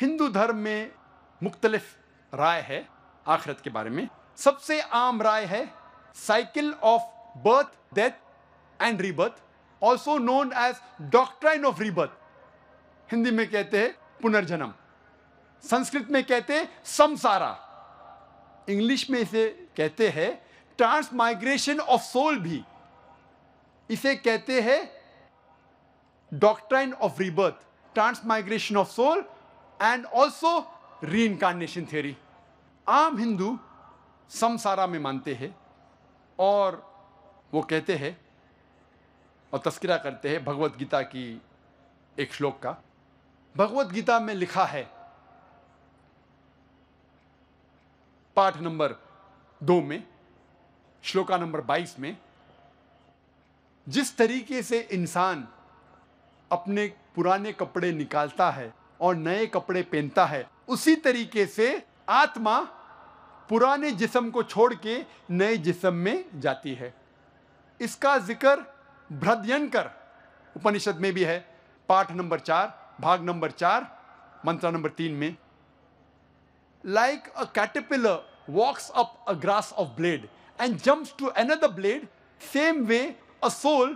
हिंदू धर्म में मुख्तलिफ राय है आखिरत के बारे में। सबसे आम राय है cycle of birth, death and rebirth, also known as doctrine of rebirth. Hindi में कहते हैं पुनर्जन्म, संस्कृत में कहते हैं समसारा, इंग्लिश में इसे कहते हैं ट्रांसमाइग्रेशन ऑफ सोल, भी इसे कहते हैं doctrine of rebirth, transmigration of soul and also reincarnation theory. आम हिंदू समसारा में मानते हैं और वो कहते हैं और तस्करा करते हैं भगवत गीता की एक श्लोक का। भगवत गीता में लिखा है पाठ नंबर 2 में श्लोका नंबर 22 में, जिस तरीके से इंसान अपने पुराने कपड़े निकालता है और नए कपड़े पहनता है, उसी तरीके से आत्मा पुराने जिस्म को छोड़ के नए जिस्म में जाती है। इसका जिक्र बृहदयंकर उपनिषद में भी है, पाठ नंबर 4 भाग नंबर 4 मंत्रा नंबर 3 में। Like a caterpillar walks up a grass of blade and jumps to another blade, same way a soul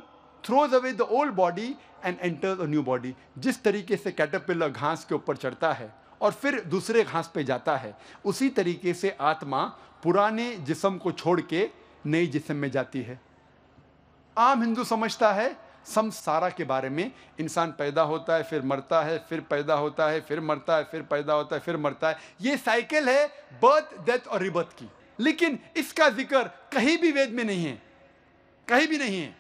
throws away the old body and enters a new body. जिस तरीके से caterpillar घास के ऊपर चढ़ता है और फिर दूसरे घास पे जाता है, उसी तरीके से आत्मा पुराने जिस्म को छोड़ के नए जिस्म में जाती है। आम हिंदू समझता है समसारा के बारे में, इंसान पैदा होता है फिर मरता है, फिर पैदा होता है फिर मरता है, फिर पैदा होता है फिर मरता है, ये साइकिल है बर्थ, डेथ और रिबर्थ की। लेकिन इसका जिक्र कहीं भी वेद में नहीं है, कहीं भी नहीं है।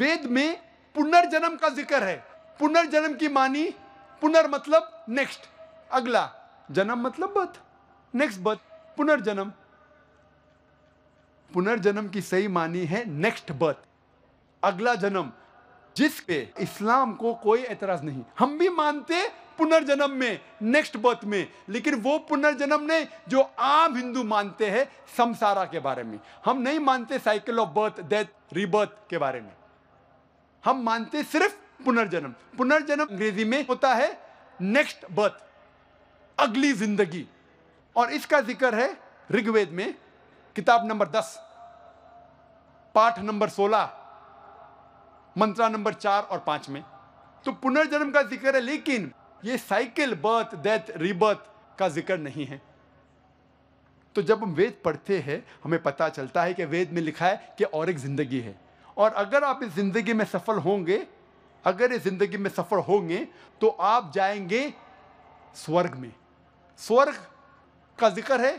वेद में पुनर्जन्म का जिक्र है। पुनर्जन्म की मानी पुनर् मतलब नेक्स्ट, अगला, जन्म मतलब बर्थ, नेक्स्ट बर्थ, पुनर्जन्म। पुनर्जन्म की सही मानी है नेक्स्ट बर्थ, अगला जन्म, जिस पे इस्लाम को कोई एतराज नहीं। हम भी मानते पुनर्जन्म में, नेक्स्ट बर्थ में, लेकिन वो पुनर्जन्म नहीं जो आम हिंदू मानते हैं समसारा के बारे में। हम नहीं मानते cycle of birth, death, rebirth के बारे में, हम मानते सिर्फ पुनर्जन्म। पुनर्जन्म अंग्रेजी में होता है नेक्स्ट बर्थ, अगली जिंदगी। और इसका जिक्र है ऋग्वेद में किताब नंबर 10 पाठ नंबर 16 मंत्रा नंबर 4 और 5 में। तो पुनर्जन्म का जिक्र है, लेकिन ये साइकिल बर्थ, डेथ, रीबर्थ का जिक्र नहीं है। तो जब हम वेद पढ़ते हैं हमें पता चलता है कि वेद में लिखा है कि और एक ज़िंदगी है, और अगर आप इस ज़िंदगी में सफल होंगे, अगर इस जिंदगी में सफल होंगे तो आप जाएंगे स्वर्ग में। स्वर्ग का जिक्र है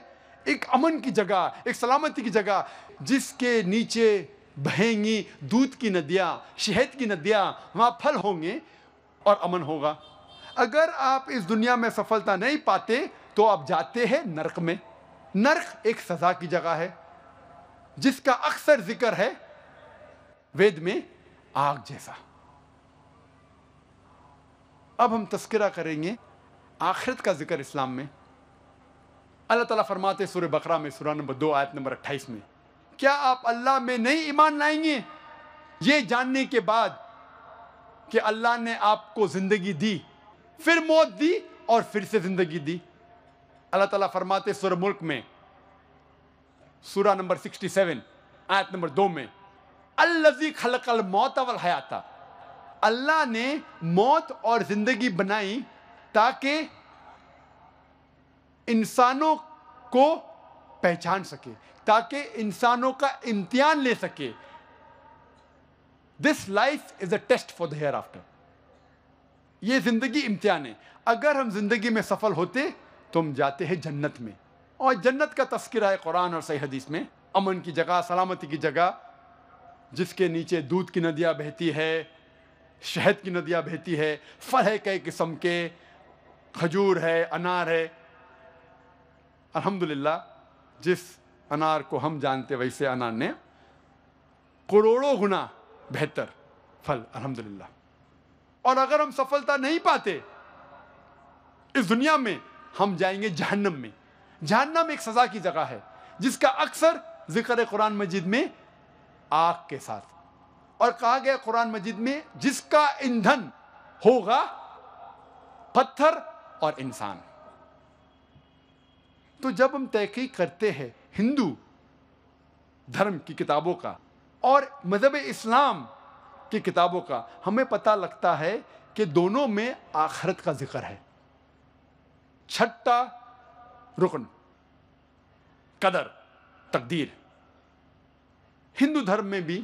एक अमन की जगह, एक सलामती की जगह, जिसके नीचे बहेंगी दूध की नदियाँ, शहद की नदियाँ, वहाँ फल होंगे और अमन होगा। अगर आप इस दुनिया में सफलता नहीं पाते तो आप जाते हैं नरक में। नरक एक सज़ा की जगह है जिसका अक्सर जिक्र है वेद में आग जैसा। अब हम तस्करा करेंगे आखिरत का जिक्र इस्लाम में। अल्लाह ताला फरमाते सूरह बकरा में सूरह नंबर 2 आयत नंबर 28 में, क्या आप अल्लाह में नहीं ईमान लाएंगे ये जानने के बाद कि अल्लाह ने आपको ज़िंदगी दी, फिर मौत दी और फिर से ज़िंदगी दी। अल्लाह ताला फरमाते सूरह मुल्क में सूरह नंबर 67 आयत नंबर 2 में, अल्लज़ी खलकल मौत वल हयाता, अल्लाह ने मौत और ज़िंदगी बनाई ताकि इंसानों को पहचान सके, ताकि इंसानों का इम्तिहान ले सके। This life is a test for the hereafter. ये जिंदगी इम्तिहान है। अगर हम जिंदगी में सफल होते तो हम जाते हैं जन्नत में, और जन्नत का तस्करा है कुरान और सही हदीस में। अमन की जगह, सलामती की जगह, जिसके नीचे दूध की नदियाँ बहती है, शहद की नदियाँ बहती है, फल है कई किस्म के, खजूर है, अनार है। अल्हम्दुलिल्लाह जिस अनार को हम जानते वैसे अनार ने करोड़ों गुना बेहतर फल, अल्हम्दुलिल्लाह। और अगर हम सफलता नहीं पाते इस दुनिया में, हम जाएंगे जहन्नम में। जहन्नम एक सज़ा की जगह है जिसका अक्सर जिक्र कुरान मजीद में आग के साथ, और कहा गया कुरान मजीद में जिसका ईंधन होगा पत्थर और इंसान। तो जब हम तहकीक करते हैं हिंदू धर्म की किताबों का और मजहब इस्लाम की किताबों का, हमें पता लगता है कि दोनों में आखरत का जिक्र है। छठा रुकन कदर, तकदीर। हिंदू धर्म में भी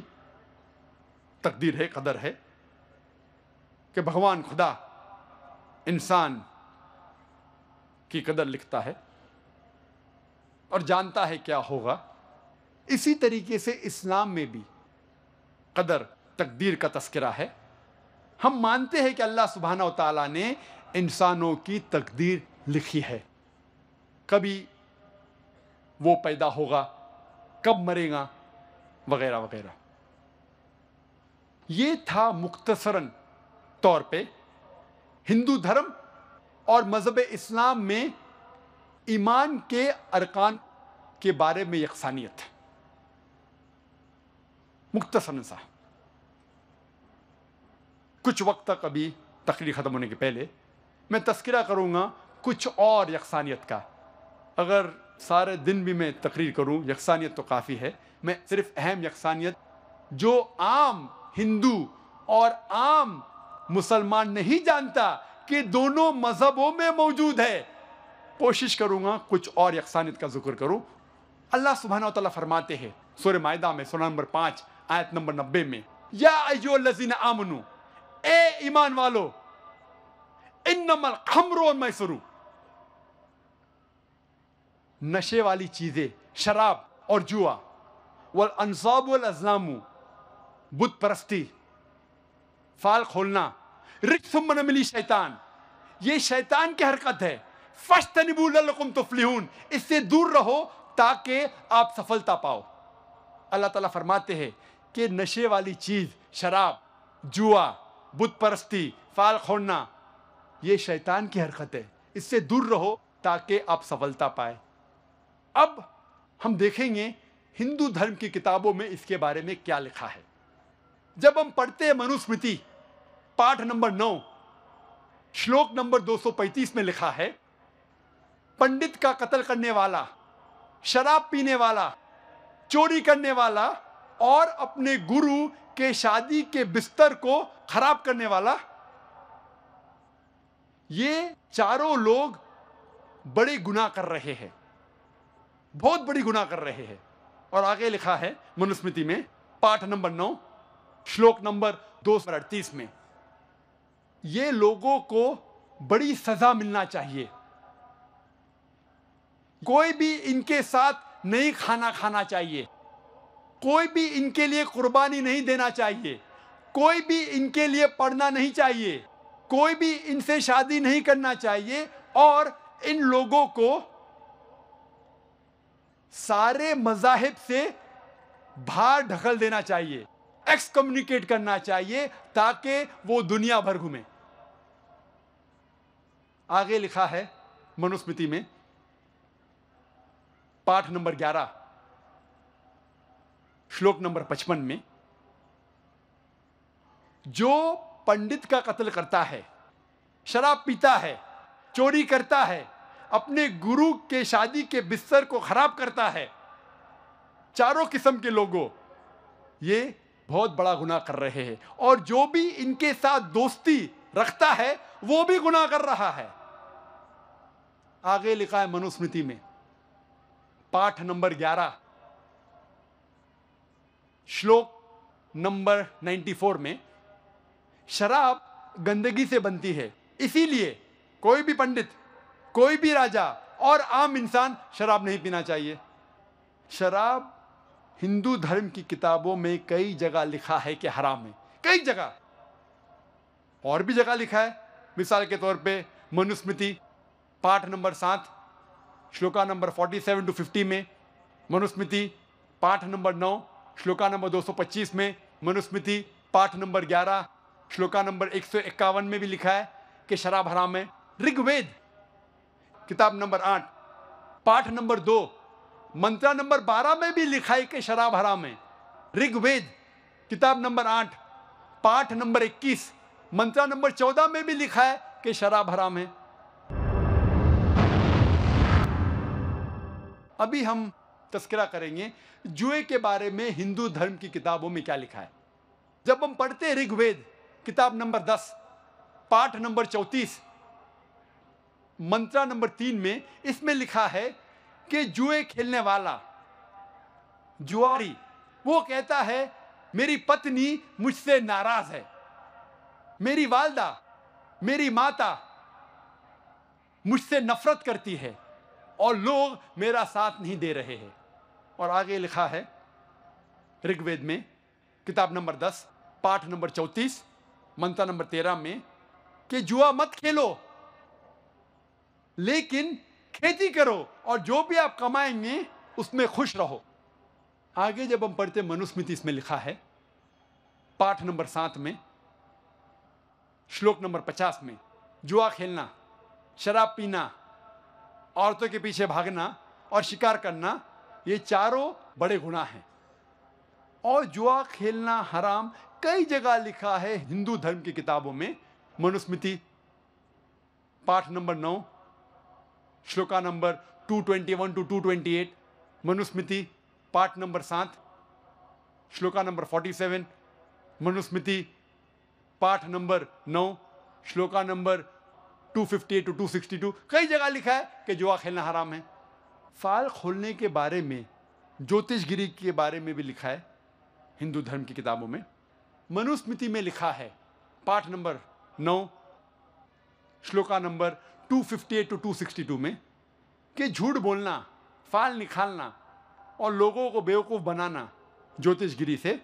तकदीर है, कदर है कि भगवान खुदा इंसान की कदर लिखता है और जानता है क्या होगा। इसी तरीके से इस्लाम में भी कदर, तकदीर का तस्करा है। हम मानते हैं कि अल्लाह सुब्हानहू व तआला ने इंसानों की तकदीर लिखी है। कभी वो पैदा होगा, कब मरेगा, वगैरह वगैरह। ये था मुख्तसरन तौर पे हिंदू धर्म और मजहब इस्लाम में ईमान के अरकान के बारे में यकसानियत। मुख्तसरन सा कुछ वक्त तक, अभी तकरीर ख़त्म होने के पहले मैं तस्करा करूँगा कुछ और यकसानियत का। अगर सारे दिन भी मैं तकरीर करूँ यकसानियत तो काफ़ी है, मैं सिर्फ अहम यकसानियत जो आम हिंदू और आम मुसलमान नहीं जानता कि दोनों मजहबों में मौजूद है, कोशिश करूँगा कुछ और यकसानियत का जिक्र करूँ। अल्लाह सुब्हानहू व तआला फरमाते हैं सूरह मायदा में सूरह नंबर 5 आयत नंबर 90 में, या अय्युहल्लज़ीना आमनू, ए ईमान वालो, इन्नमल खम्रु वल मैसरू, नशे वाली चीज़ें, शराब और जुआ, वल अंसाब वल अज़लामू, बुत परस्ती, फाल खोलना, रिज्सुम मिन अमली शैतान, ये शैतान की हरकत है, फस्तनिबू लल्लकुम तुफ्लिहून, इससे दूर रहो ताकि आप सफलता पाओ। अल्लाह ताला फरमाते हैं कि नशे वाली चीज़, शराब, जुआ, बुत परस्ती, फाल खोलना, ये शैतान की हरकत है, इससे दूर रहो ताकि आप सफलता पाए। अब हम देखेंगे हिंदू धर्म की किताबों में इसके बारे में क्या लिखा है। जब हम पढ़ते हैं मनुस्मृति पाठ नंबर 9 श्लोक नंबर 235 में लिखा है, पंडित का कत्ल करने वाला, शराब पीने वाला, चोरी करने वाला और अपने गुरु के शादी के बिस्तर को खराब करने वाला, ये चारों लोग बड़े गुनाह कर रहे हैं, बहुत बड़ी गुनाह कर रहे हैं। और आगे लिखा है मनुस्मृति में पाठ नंबर 9 श्लोक नंबर 238 में, ये लोगों को बड़ी सजा मिलना चाहिए, कोई भी इनके साथ नहीं खाना खाना चाहिए, कोई भी इनके लिए कुर्बानी नहीं देना चाहिए, कोई भी इनके लिए पढ़ना नहीं चाहिए, कोई भी इनसे शादी नहीं करना चाहिए और इन लोगों को सारे मज़ाहिब से बाहर ढकल देना चाहिए, एक्सकम्युनिकेट करना चाहिए ताकि वो दुनिया भर घूमें। आगे लिखा है मनुस्मृति में पाठ नंबर 11 श्लोक नंबर 55 में, जो पंडित का कत्ल करता है, शराब पीता है, चोरी करता है, अपने गुरु के शादी के बिस्तर को खराब करता है, चारों किस्म के लोगों ये बहुत बड़ा गुनाह कर रहे हैं और जो भी इनके साथ दोस्ती रखता है वो भी गुनाह कर रहा है। आगे लिखा है मनुस्मृति में पाठ नंबर 11 श्लोक नंबर 94 में, शराब गंदगी से बनती है, इसीलिए कोई भी पंडित, कोई भी राजा और आम इंसान शराब नहीं पीना चाहिए। शराब हिंदू धर्म की किताबों में कई जगह लिखा है कि हराम है, कई जगह, और भी जगह लिखा है। मिसाल के तौर पे मनुस्मृति पाठ नंबर 7 श्लोका नंबर 47 to 50 में, मनुस्मृति पाठ नंबर 9 श्लोका नंबर 225 में, मनुस्मृति पाठ नंबर 11 श्लोका नंबर 151 में भी लिखा है कि शराब हराम है। ऋग्वेद किताब नंबर 8 पाठ नंबर 2 मंत्रा नंबर 12 में भी लिखा है कि शराब हराम है। ऋग्वेद किताब नंबर 8 पाठ नंबर 21 मंत्रा नंबर 14 में भी लिखा है कि शराब हराम है। अभी हम तस्करा करेंगे जुए के बारे में हिंदू धर्म की किताबों में क्या लिखा है। जब हम पढ़ते हैं ऋग्वेद किताब नंबर 10 पाठ नंबर 34 मंत्रा नंबर 3 में, इसमें लिखा है कि जुए खेलने वाला जुआरी वो कहता है मेरी पत्नी मुझसे नाराज है, मेरी वालदा, मेरी माता मुझसे नफरत करती है और लोग मेरा साथ नहीं दे रहे हैं। और आगे लिखा है ऋग्वेद में किताब नंबर 10 पाठ नंबर 34 मंत्रा नंबर 13 में कि जुआ मत खेलो लेकिन खेती करो और जो भी आप कमाएंगे उसमें खुश रहो। आगे जब हम पढ़ते मनुस्मृति, इसमें लिखा है पाठ नंबर 7 में श्लोक नंबर 50 में, जुआ खेलना, शराब पीना, औरतों के पीछे भागना और शिकार करना ये चारों बड़े गुनाह हैं और जुआ खेलना हराम कई जगह लिखा है हिंदू धर्म की किताबों में। मनुस्मृति पाठ number 9 shloka number 221 to 228, Manusmriti पाठ नंबर 7 श्लोका नंबर 47, मनुस्मृति पाठ नंबर 9 श्लोका नंबर 258 to 262 कई जगह लिखा है कि जुआ खेलना हराम है। फाल खोलने के बारे में, ज्योतिषगिरी के बारे में भी लिखा है हिंदू धर्म की किताबों में। मनुस्मृति में लिखा है पाठ नंबर 9 श्लोका नंबर 258 to 262 में कि झूठ बोलना, फाल निकालना और लोगों को बेवकूफ़ बनाना ज्योतिषगिरी से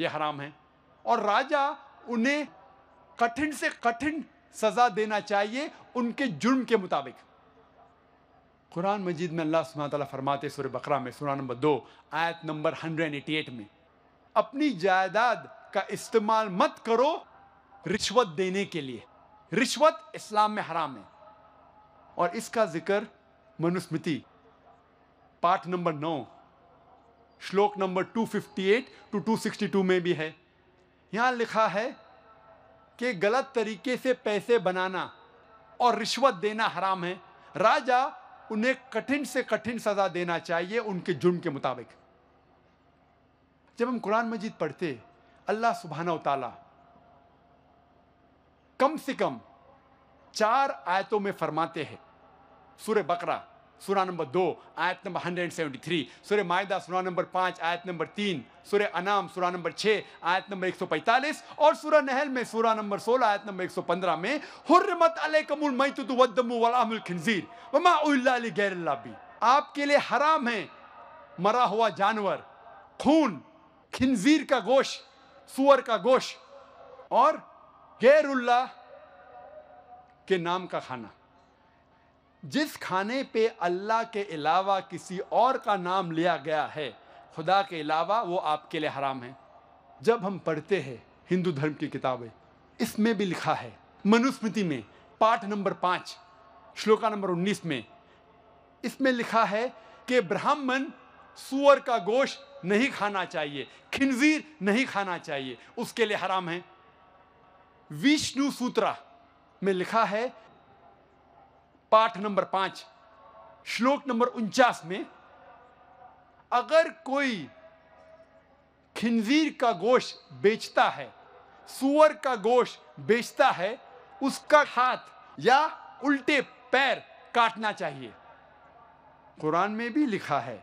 ये हराम है और राजा उन्हें कठिन से कठिन सज़ा देना चाहिए उनके जुर्म के मुताबिक। कुरान मजीद में अल्लाह सुब्हानहू तआला फरमाते सूरह बकरा में सूरा नंबर 2 आयत नंबर 188 में, अपनी जायदाद का इस्तेमाल मत करो रिश्वत देने के लिए, रिश्वत इस्लाम में हराम है। और इसका जिक्र मनुस्मृति पाठ नंबर 9 श्लोक नंबर 258 to 262 में भी है। यहाँ लिखा है कि गलत तरीके से पैसे बनाना और रिश्वत देना हराम है, राजा उन्हें कठिन से कठिन सज़ा देना चाहिए उनके जुर्म के मुताबिक। जब हम कुरान मजीद पढ़ते अल्लाह सुब्हानहू तआला कम से कम 4 आयतों में फरमाते हैं, सूरह बकरा, सूरह नंबर 2 आयत नंबर 173, सूरह मायदा सूरह नंबर 5 आयत नंबर 3, सूरह अनाम सूरह नंबर 6 आयत नंबर 145 और सूरह नहल में सूरह नंबर 16 आयत नंबर 115 में हुर्रिमत अलैकुमुल मैततु वद्दमु वलअहमुल खिंजीर वमा उहिल्ल लिगैरिल्लाह बि, आपके लिए हराम है मरा हुआ जानवर, खून, खिंजीर का गोश, सुअर का गोश और गैरुल्लाह के नाम का खाना। जिस खाने पे अल्लाह के अलावा किसी और का नाम लिया गया है खुदा के अलावा, वो आपके लिए हराम है। जब हम पढ़ते हैं हिंदू धर्म की किताबें, इसमें भी लिखा है मनुस्मृति में पाठ नंबर 5 श्लोका नंबर 19 में, इसमें लिखा है कि ब्राह्मण सूअर का गोश नहीं खाना चाहिए, खिंजीर नहीं खाना चाहिए, उसके लिए हराम है। विष्णु सूत्रा में लिखा है पाठ नंबर 5 श्लोक नंबर 49 में, अगर कोई खिंजीर का गोश बेचता है, सूअर का गोश बेचता है, उसका हाथ या उल्टे पैर काटना चाहिए। कुरान में भी लिखा है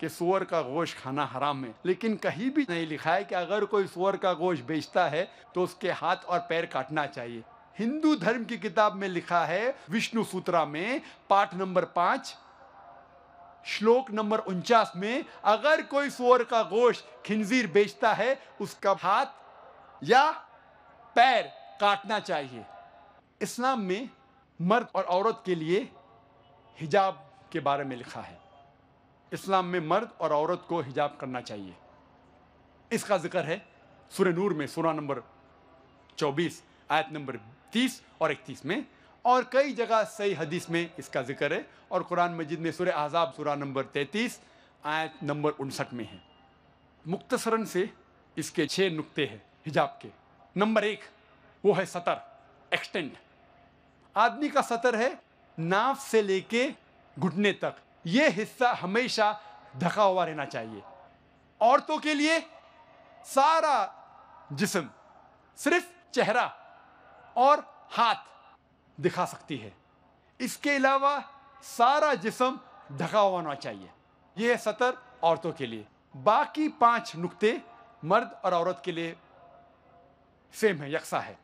कि सूअर का गोश खाना हराम है, लेकिन कहीं भी नहीं लिखा है कि अगर कोई सूअर का गोश बेचता है तो उसके हाथ और पैर काटना चाहिए। हिंदू धर्म की किताब में लिखा है विष्णु सूत्रा में पाठ नंबर 5 श्लोक नंबर 49 में, अगर कोई सूअर का गोश्त खिंजीर बेचता है उसका हाथ या पैर काटना चाहिए। इस्लाम में मर्द और औरत के लिए हिजाब के बारे में लिखा है, इस्लाम में मर्द और औरत को हिजाब करना चाहिए। इसका जिक्र है सूरह नूर में सूरह नंबर 24 आयत नंबर 30 और 31 में, और कई जगह सही हदीस में इसका जिक्र है, और कुरान मजीद में सूरह अहज़ाब सूरह नंबर 33 आयत नंबर 59 में है। मुख्तसरन से इसके 6 नुक्ते हैं हिजाब के। नंबर 1 वो है सतर, एक्सटेंड। आदमी का सतर है नाफ से लेके घुटने तक, ये हिस्सा हमेशा ढका हुआ रहना चाहिए। औरतों के लिए सारा जिस्म, सिर्फ चेहरा और हाथ दिखा सकती है, इसके अलावा सारा जिस्म ढका होना चाहिए। यह है सतर औरतों के लिए। बाकी 5 नुक्ते मर्द और औरत के लिए सेम है, यकसा है।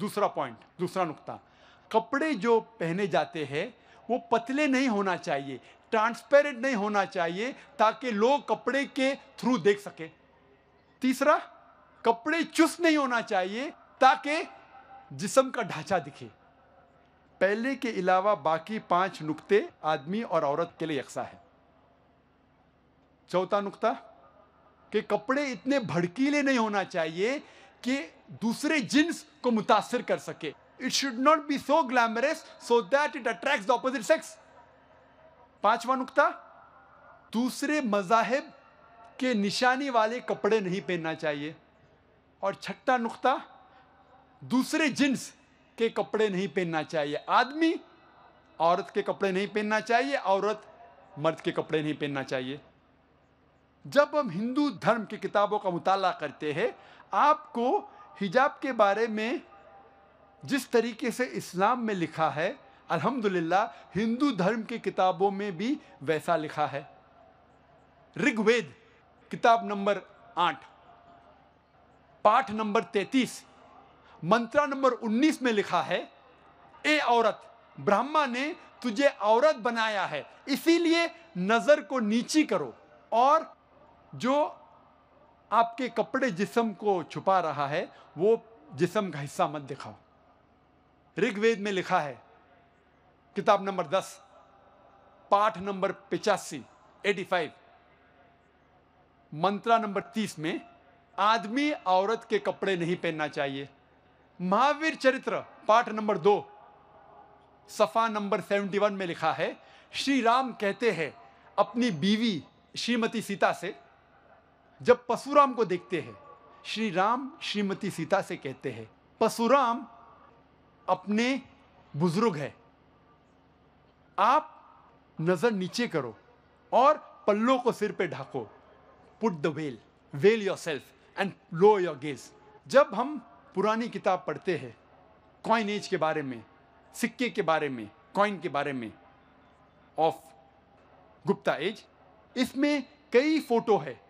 दूसरा पॉइंट, दूसरा नुक्ता, कपड़े जो पहने जाते हैं वो पतले नहीं होना चाहिए, ट्रांसपेरेंट नहीं होना चाहिए, ताकि लोग कपड़े के थ्रू देख सके। तीसरा, कपड़े चुस्त नहीं होना चाहिए ताकि जिस्म का ढांचा दिखे। पहले के अलावा बाकी 5 नुक्ते आदमी और औरत के लिए यकसा है। चौथा नुक्ता कि कपड़े इतने भड़कीले नहीं होना चाहिए कि दूसरे जिन्स को मुतासिर कर सके। It should not be so glamorous so that it attracts the opposite sex. पांचवा नुक्ता, दूसरे मज़ाहिब के निशानी वाले कपड़े नहीं पहनना चाहिए। और छठा नुक्ता, दूसरे जिन्स के कपड़े नहीं पहनना चाहिए। आदमी औरत के कपड़े नहीं पहनना चाहिए, औरत मर्द के कपड़े नहीं पहनना चाहिए। जब हम हिंदू धर्म की किताबों का मुताला करते हैं, आपको हिजाब के बारे में जिस तरीके से इस्लाम में लिखा है, अल्हम्दुलिल्लाह हिंदू धर्म की किताबों में भी वैसा लिखा है। ऋग्वेद किताब नंबर 8 पाठ नंबर 33 मंत्रा नंबर 19 में लिखा है, ए औरत, ब्रह्मा ने तुझे औरत बनाया है, इसीलिए नजर को नीची करो और जो आपके कपड़े जिस्म को छुपा रहा है वो जिस्म का हिस्सा मत दिखाओ। ऋग्वेद में लिखा है किताब नंबर 10 पाठ नंबर 85 मंत्रा नंबर 30 में, आदमी औरत के कपड़े नहीं पहनना चाहिए। महावीर चरित्र पाठ नंबर 2 सफा नंबर 71 में लिखा है, श्री राम कहते हैं अपनी बीवी श्रीमती सीता से, जब पशुराम को देखते हैं, श्री राम श्रीमती सीता से कहते हैं, पशुराम अपने बुजुर्ग है, आप नजर नीचे करो और पल्लों को सिर पे ढाको। Put the veil, veil yourself and low your gaze. जब हम पुरानी किताब पढ़ते हैं कॉइनेज के बारे में, सिक्के के बारे में, कॉइन के बारे में, ऑफ गुप्ता एज, इसमें कई फोटो है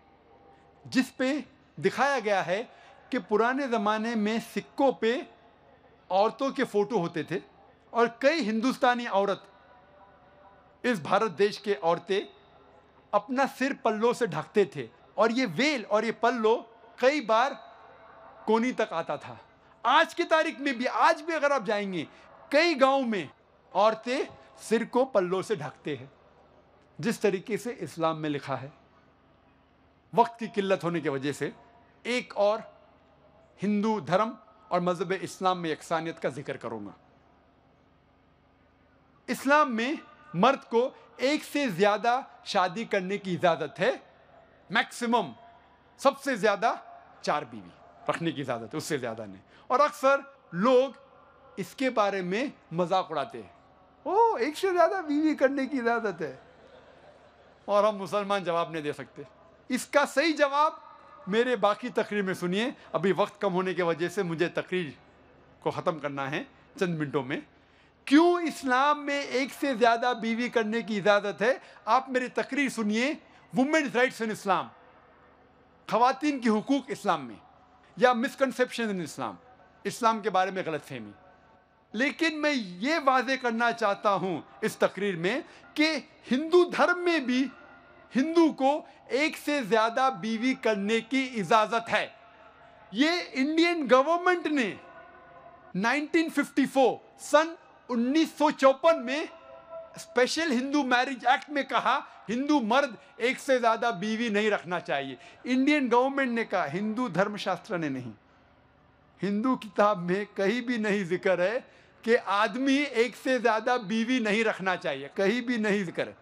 जिस पे दिखाया गया है कि पुराने ज़माने में सिक्कों पे औरतों के फ़ोटो होते थे और कई हिंदुस्तानी औरत, इस भारत देश के औरतें अपना सिर पल्लों से ढकते थे और ये वेल और ये पल्लो कई बार कोनी तक आता था। आज की तारीख में भी, आज भी अगर आप जाएंगे कई गांव में औरतें सिर को पल्लों से ढकते हैं, जिस तरीके से इस्लाम में लिखा है। वक्त की किल्लत होने की वजह से एक और हिंदू धर्म और मजहब इस्लाम में यकसानियत का जिक्र करूंगा। इस्लाम में मर्द को एक से ज़्यादा शादी करने की इजाज़त है, मैक्सिमम सबसे ज़्यादा 4 बीवी रखने की इजाज़त है, उससे ज़्यादा नहीं। और अक्सर लोग इसके बारे में मजाक उड़ाते हैं, ओ एक से ज़्यादा बीवी करने की इजाज़त है, और हम मुसलमान जवाब नहीं दे सकते। इसका सही जवाब मेरे बाकी तकरीर में सुनिए। अभी वक्त कम होने की वजह से मुझे तकरीर को ख़त्म करना है चंद मिनटों में। क्यों इस्लाम में एक से ज़्यादा बीवी करने की इजाज़त है? आप मेरी तकरीर सुनिए, वुमेन्स राइट्स इन इस्लाम, ख़वातीन के हुकूक इस्लाम में, या मिसकनसेप्शन इन इस्लाम, इस्लाम के बारे में गलतफहमी। लेकिन मैं ये वाजे करना चाहता हूँ इस तकरीर में कि हिंदू धर्म में भी हिंदू को एक से ज़्यादा बीवी करने की इजाज़त है। ये इंडियन गवर्नमेंट ने 1954 सन 1954 में स्पेशल हिंदू मैरिज एक्ट में कहा हिंदू मर्द एक से ज़्यादा बीवी नहीं रखना चाहिए। इंडियन गवर्नमेंट ने कहा, हिंदू धर्मशास्त्र ने नहीं, हिंदू किताब में कहीं भी नहीं जिक्र है कि आदमी एक से ज़्यादा बीवी नहीं रखना चाहिए, कहीं भी नहीं जिक्र है।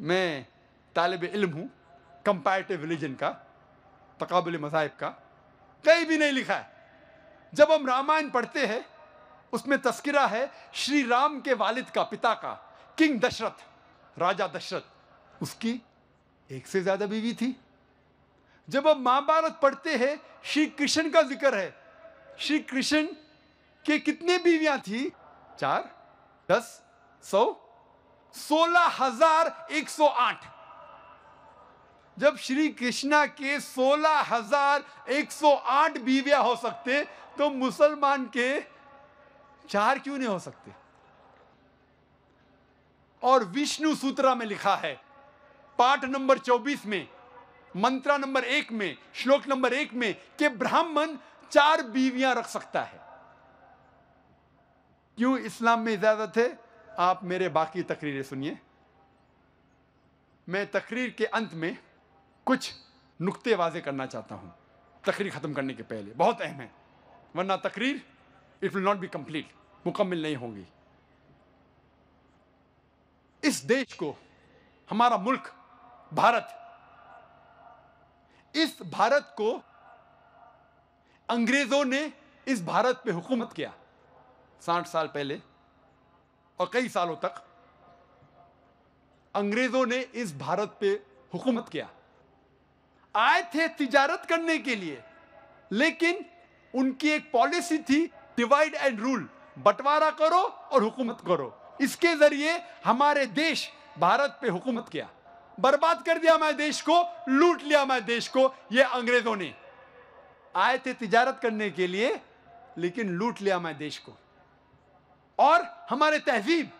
मैं तालिब इल्म हूँ कंपैरेटिव रिलीजन का, तकाबुल मज़ाहिब का, कहीं भी नहीं लिखा है। जब हम रामायण पढ़ते हैं उसमें तस्किरा है श्री राम के वालिद का, पिता का, किंग दशरथ, राजा दशरथ, उसकी एक से ज़्यादा बीवी थी। जब हम महाभारत पढ़ते हैं श्री कृष्ण का जिक्र है, श्री कृष्ण के कितने बीवियां थी? 4, 10, 100, 16,108। जब श्री कृष्णा के 16,108 बीवियां हो सकते तो मुसलमान के 4 क्यों नहीं हो सकते? और विष्णु सूत्रा में लिखा है पाठ नंबर 24 में, मंत्रा नंबर 1 में, श्लोक नंबर 1 में, कि ब्राह्मण 4 बीवियां रख सकता है। क्यों इस्लाम में इजाजत है? आप मेरे बाकी तकरीरें सुनिए। मैं तकरीर के अंत में कुछ नुक्ते वाजे करना चाहता हूं, तकरीर ख़त्म करने के पहले, बहुत अहम है, वरना तकरीर it will not be complete, मुकम्मल नहीं होगी। इस देश को, हमारा मुल्क भारत, इस भारत को अंग्रेजों ने इस भारत पे हुकूमत किया 60 साल पहले, और कई सालों तक अंग्रेजों ने इस भारत पे हुकूमत किया। आए थे तिजारत करने के लिए, लेकिन उनकी एक पॉलिसी थी डिवाइड एंड रूल, बंटवारा करो और हुकूमत करो। इसके जरिए हमारे देश भारत पे हुकूमत किया, बर्बाद कर दिया हमारे देश को, लूट लिया हमारे देश को ये अंग्रेजों ने। आए थे तिजारत करने के लिए लेकिन लूट लिया हमारे देश को। और हमारे तहजीब,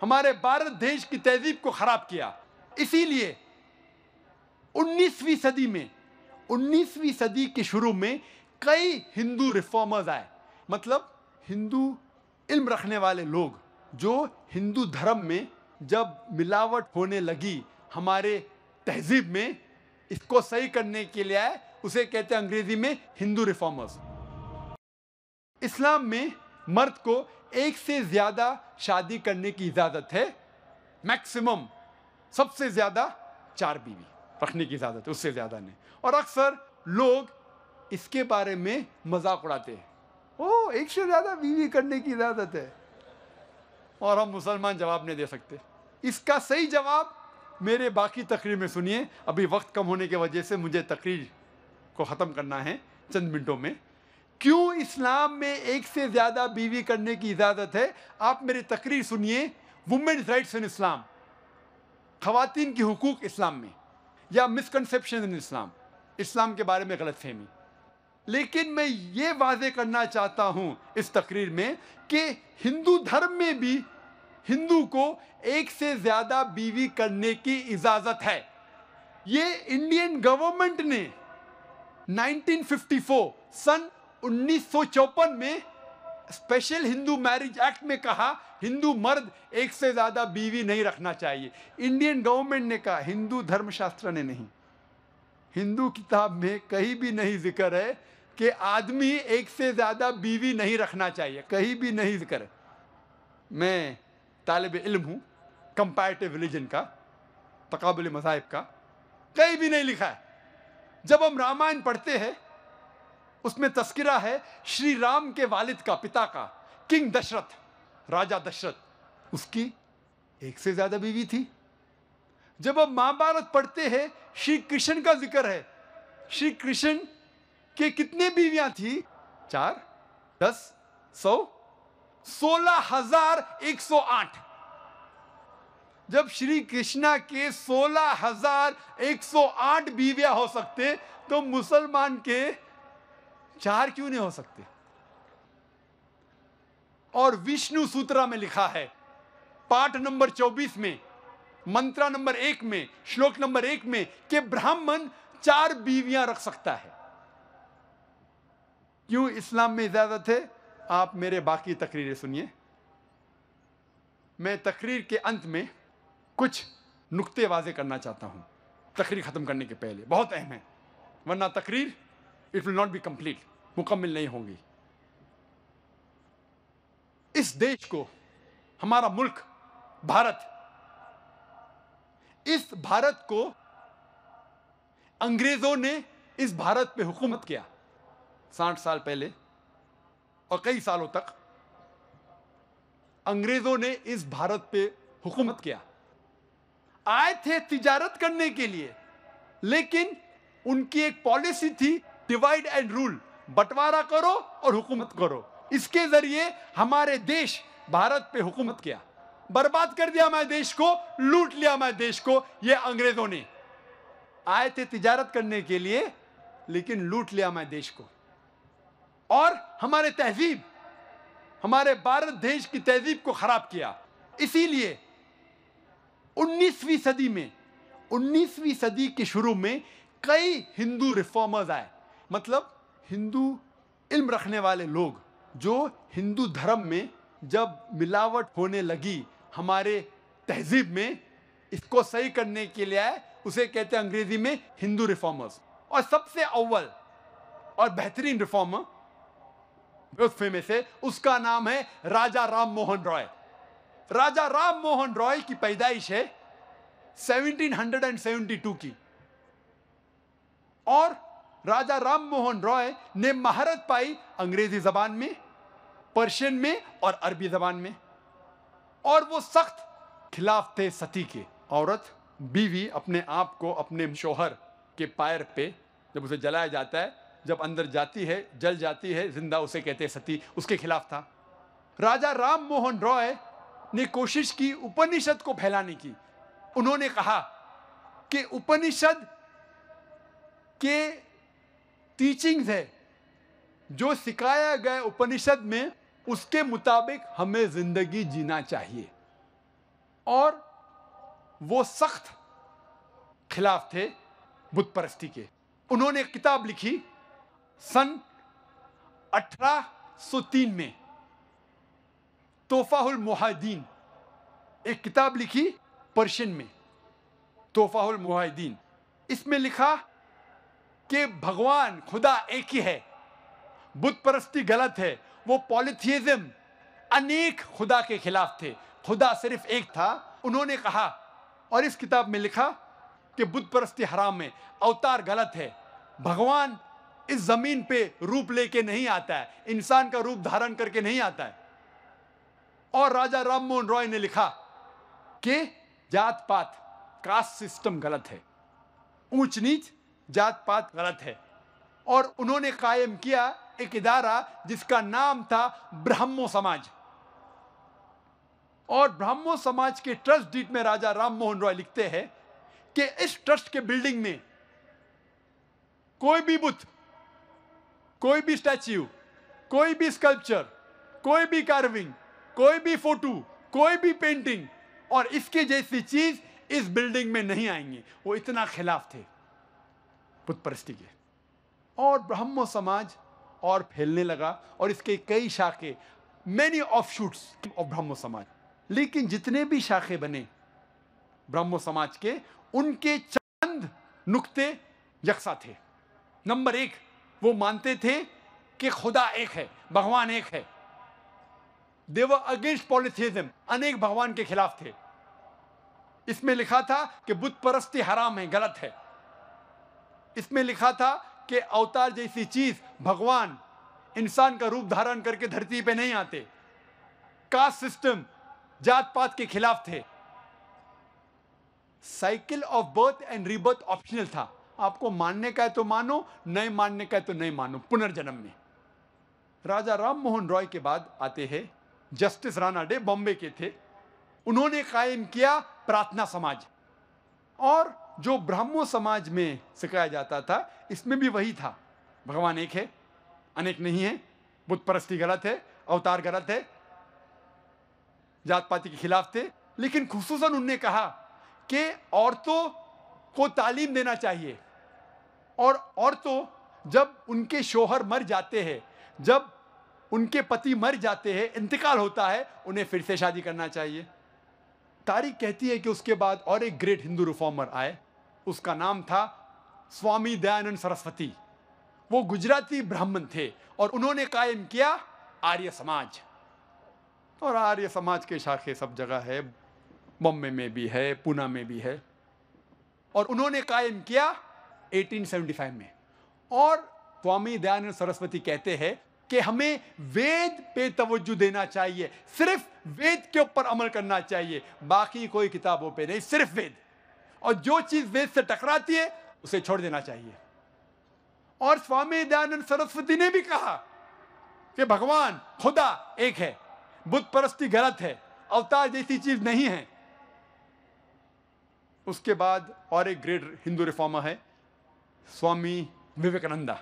हमारे भारत देश की तहजीब को खराब किया। इसीलिए 19वीं सदी में, 19वीं सदी के शुरू में कई हिंदू रिफॉर्मर्स आए, मतलब हिंदू इल्म रखने वाले लोग जो हिंदू धर्म में जब मिलावट होने लगी हमारे तहजीब में, इसको सही करने के लिए आए, उसे कहते हैं अंग्रेजी में हिंदू रिफॉर्मर्स। इस्लाम में मर्द को एक से ज़्यादा शादी करने की इजाज़त है, मैक्सिमम सबसे ज़्यादा 4 बीवी रखने की इजाज़त है, उससे ज़्यादा नहीं। और अक्सर लोग इसके बारे में मजाक उड़ाते हैं, ओ एक से ज़्यादा बीवी करने की इजाज़त है, और हम मुसलमान जवाब नहीं दे सकते। इसका सही जवाब मेरे बाकी तकरीर में सुनिए। अभी वक्त कम होने की वजह से मुझे तकरीर को ख़त्म करना है चंद मिनटों में। क्यों इस्लाम में एक से ज़्यादा बीवी करने की इजाज़त है? आप मेरी तकरीर सुनिए, वुमेन्स राइट्स इन इस्लाम, ख़वातीन के हुकूक इस्लाम में, या मिसकनसेप्शन इन इस्लाम, इस्लाम के बारे में गलतफहमी। लेकिन मैं ये वाजे करना चाहता हूँ इस तकरीर में कि हिंदू धर्म में भी हिंदू को एक से ज़्यादा बीवी करने की इजाज़त है। ये इंडियन गवर्नमेंट ने 1954 सन 1954 में स्पेशल हिंदू मैरिज एक्ट में कहा हिंदू मर्द एक से ज़्यादा बीवी नहीं रखना चाहिए। इंडियन गवर्नमेंट ने कहा, हिंदू धर्मशास्त्र ने नहीं, हिंदू किताब में कहीं भी नहीं जिक्र है कि आदमी एक से ज़्यादा बीवी नहीं रखना चाहिए, कहीं भी नहीं जिक्र है। मैं तालिब इल्म हूँ कंपैरेटिव रिलीजन का, तकाबुल मज़ाहिब का, कहीं भी नहीं लिखा है। जब हम रामायण पढ़ते हैं उसमें तस्करा है श्री राम के वालिद का, पिता का, किंग दशरथ, राजा दशरथ, उसकी एक से ज़्यादा बीवी थी। जब हम महाभारत पढ़ते हैं श्री कृष्ण का जिक्र है, श्री कृष्ण के कितने बीवियां थी? 4, 10, 100, 16,108। जब श्री कृष्णा के 16,108 बीवियां हो सकते तो मुसलमान के 4 क्यों नहीं हो सकते? और विष्णु सूत्रा में लिखा है पाठ नंबर 24 में, मंत्रा नंबर 1 में, श्लोक नंबर 1 में, कि ब्राह्मण 4 बीवियां रख सकता है। क्यों इस्लाम में इजाजत है? आप मेरे बाकी तकरीरें सुनिए। मैं तकरीर के अंत में कुछ नुक्ते वाजे करना चाहता हूं, तकरीर ख़त्म करने के पहले, बहुत अहम है, वरना तकरीर it will not be complete, मुकम्मल नहीं होगी। इस देश को, हमारा मुल्क भारत, इस भारत को अंग्रेजों ने इस भारत पे हुकूमत किया 60 साल पहले, और कई सालों तक अंग्रेजों ने इस भारत पे हुकूमत किया। आए थे तिजारत करने के लिए, लेकिन उनकी एक पॉलिसी थी डिवाइड एंड रूल, बंटवारा करो और हुकूमत करो। इसके जरिए हमारे देश भारत पे हुकूमत किया, बर्बाद कर दिया हमारे देश को, लूट लिया हमारे देश को ये अंग्रेजों ने। आए थे तिजारत करने के लिए लेकिन लूट लिया हमारे देश को। और हमारे तहजीब, हमारे भारत देश की तहजीब को खराब किया। इसीलिए 19वीं सदी में, 19वीं सदी के शुरू में कई हिंदू रिफॉर्मर्स आए, मतलब हिंदू इल्म रखने वाले लोग जो हिंदू धर्म में जब मिलावट होने लगी हमारे तहजीब में, इसको सही करने के लिए आए, उसे कहते हैं अंग्रेजी में हिंदू रिफॉर्मर्स। और सबसे अव्वल और बेहतरीन रिफॉर्मर उसमें से उसका नाम है राजा राममोहन रॉय। राजा राममोहन रॉय की पैदाइश है 1772 की, और राजा राममोहन रॉय ने महारत पाई अंग्रेजी जबान में, पर्शियन में और अरबी जबान में। और वो सख्त खिलाफ थे सती के, औरत बीवी अपने आप को अपने शोहर के पैर पे जब उसे जलाया जाता है, जब अंदर जाती है जल जाती है जिंदा, उसे कहते हैं सती, उसके खिलाफ था। राजा राममोहन रॉय ने कोशिश की उपनिषद को फैलाने की। उन्होंने कहा कि उपनिषद के टीचिंग्स है, जो सिखाया गया उपनिषद में उसके मुताबिक हमें जिंदगी जीना चाहिए। और वो सख्त खिलाफ थे बुत परस्ती के। उन्होंने किताब लिखी सन 1803 में, तोहफाहुल मुहाद्दीन, एक किताब लिखी पर्शियन में, तोहफाहुल मुहाद्दीन। इसमें लिखा कि भगवान खुदा एक ही है, बुत परस्ती गलत है, वो पॉलिथियज्म, अनेक खुदा के खिलाफ थे, खुदा सिर्फ एक था। उन्होंने कहा और इस किताब में लिखा कि बुत परस्ती हराम है, अवतार गलत है, भगवान इस जमीन पे रूप लेके नहीं आता है, इंसान का रूप धारण करके नहीं आता है। और राजा राममोहन रॉय ने लिखा कि जात पात, कास्ट सिस्टम गलत है, ऊंच नीच जात पात गलत है। और उन्होंने कायम किया एक इदारा जिसका नाम था ब्राह्मो समाज। और ब्राह्मो समाज के ट्रस्ट डीड में राजा राममोहन रॉय लिखते हैं कि इस ट्रस्ट के बिल्डिंग में कोई भी बुत, कोई भी स्टैच्यू, कोई भी स्कल्पचर, कोई भी कार्विंग, कोई भी फोटो, कोई भी पेंटिंग और इसके जैसी चीज इस बिल्डिंग में नहीं आएंगी। वो इतना खिलाफ थे बुत परस्ती के। और ब्राह्मो समाज और फैलने लगा और इसके कई शाखे, many offshoots of Brahmo Samaj. लेकिन जितने भी शाखे बने ब्राह्मो समाज के, उनके चंद नुक्ते यकसा थे। नंबर एक, वो मानते थे कि खुदा एक है, भगवान एक है। दे वर अगेंस्ट पॉलिथीज्म, अनेक भगवान के खिलाफ थे। इसमें लिखा था कि बुत परस्ती हराम है, गलत है। इसमें लिखा था कि अवतार जैसी चीज, भगवान इंसान का रूप धारण करके धरती पे नहीं आते। कास्ट सिस्टम, जात पात के खिलाफ थे। Cycle of birth and rebirth optional था, आपको मानने का है तो मानो, नहीं मानने का है तो नहीं मानो, पुनर्जन्म में। राजा राममोहन रॉय के बाद आते हैं जस्टिस रानाडे, बॉम्बे के थे। उन्होंने कायम किया प्रार्थना समाज। और जो ब्राह्मो समाज में सिखाया जाता था, इसमें भी वही था, भगवान एक है, अनेक नहीं है, बुत परस्ती गलत है, अवतार गलत है, जात पाति के खिलाफ थे। लेकिन खुसूसन उनने कहा कि औरतों को तालीम देना चाहिए और औरतों जब उनके शोहर मर जाते हैं, जब उनके पति मर जाते हैं, इंतकाल होता है, उन्हें फिर से शादी करना चाहिए। तारीख कहती है कि उसके बाद और एक ग्रेट हिंदू रिफॉर्मर आए, उसका नाम था स्वामी दयानंद सरस्वती। वो गुजराती ब्राह्मण थे और उन्होंने कायम किया आर्य समाज। और आर्य समाज के शाखे सब जगह है, बॉम्बे में भी है, पुणे में भी है। और उन्होंने कायम किया 1875 में। और स्वामी दयानंद सरस्वती कहते हैं कि हमें वेद पे तवज्जो देना चाहिए, सिर्फ वेद के ऊपर अमल करना चाहिए, बाकी कोई किताबों पे नहीं, सिर्फ वेद। और जो चीज वेद से टकराती है उसे छोड़ देना चाहिए। और स्वामी दयानंद सरस्वती ने भी कहा कि भगवान खुदा एक है, बुत परस्ती गलत है, अवतार जैसी चीज नहीं है। उसके बाद और एक ग्रेट हिंदू रिफॉर्मर है स्वामी विवेकानंदा।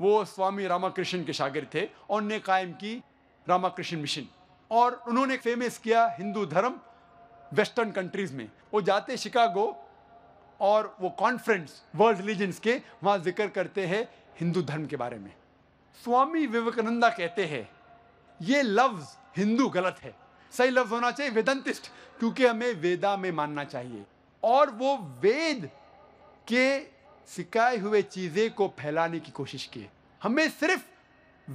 वो स्वामी रामाकृष्ण के शागिर्द थे और ने कायम की रामाकृष्ण मिशन। और उन्होंने फेमस किया हिंदू धर्म वेस्टर्न कंट्रीज़ में। वो जाते शिकागो और वो कॉन्फ्रेंस वर्ल्ड रिलीजन्स के, वहाँ जिक्र करते हैं हिंदू धर्म के बारे में। स्वामी विवेकानंदा कहते हैं ये लफ्ज़ हिंदू गलत है, सही लफ्ज़ होना चाहिए वेदांतिस्ट, क्योंकि हमें वेदा में मानना चाहिए। और वो वेद के सिखाए हुए चीज़ें को फैलाने की कोशिश की। हमें सिर्फ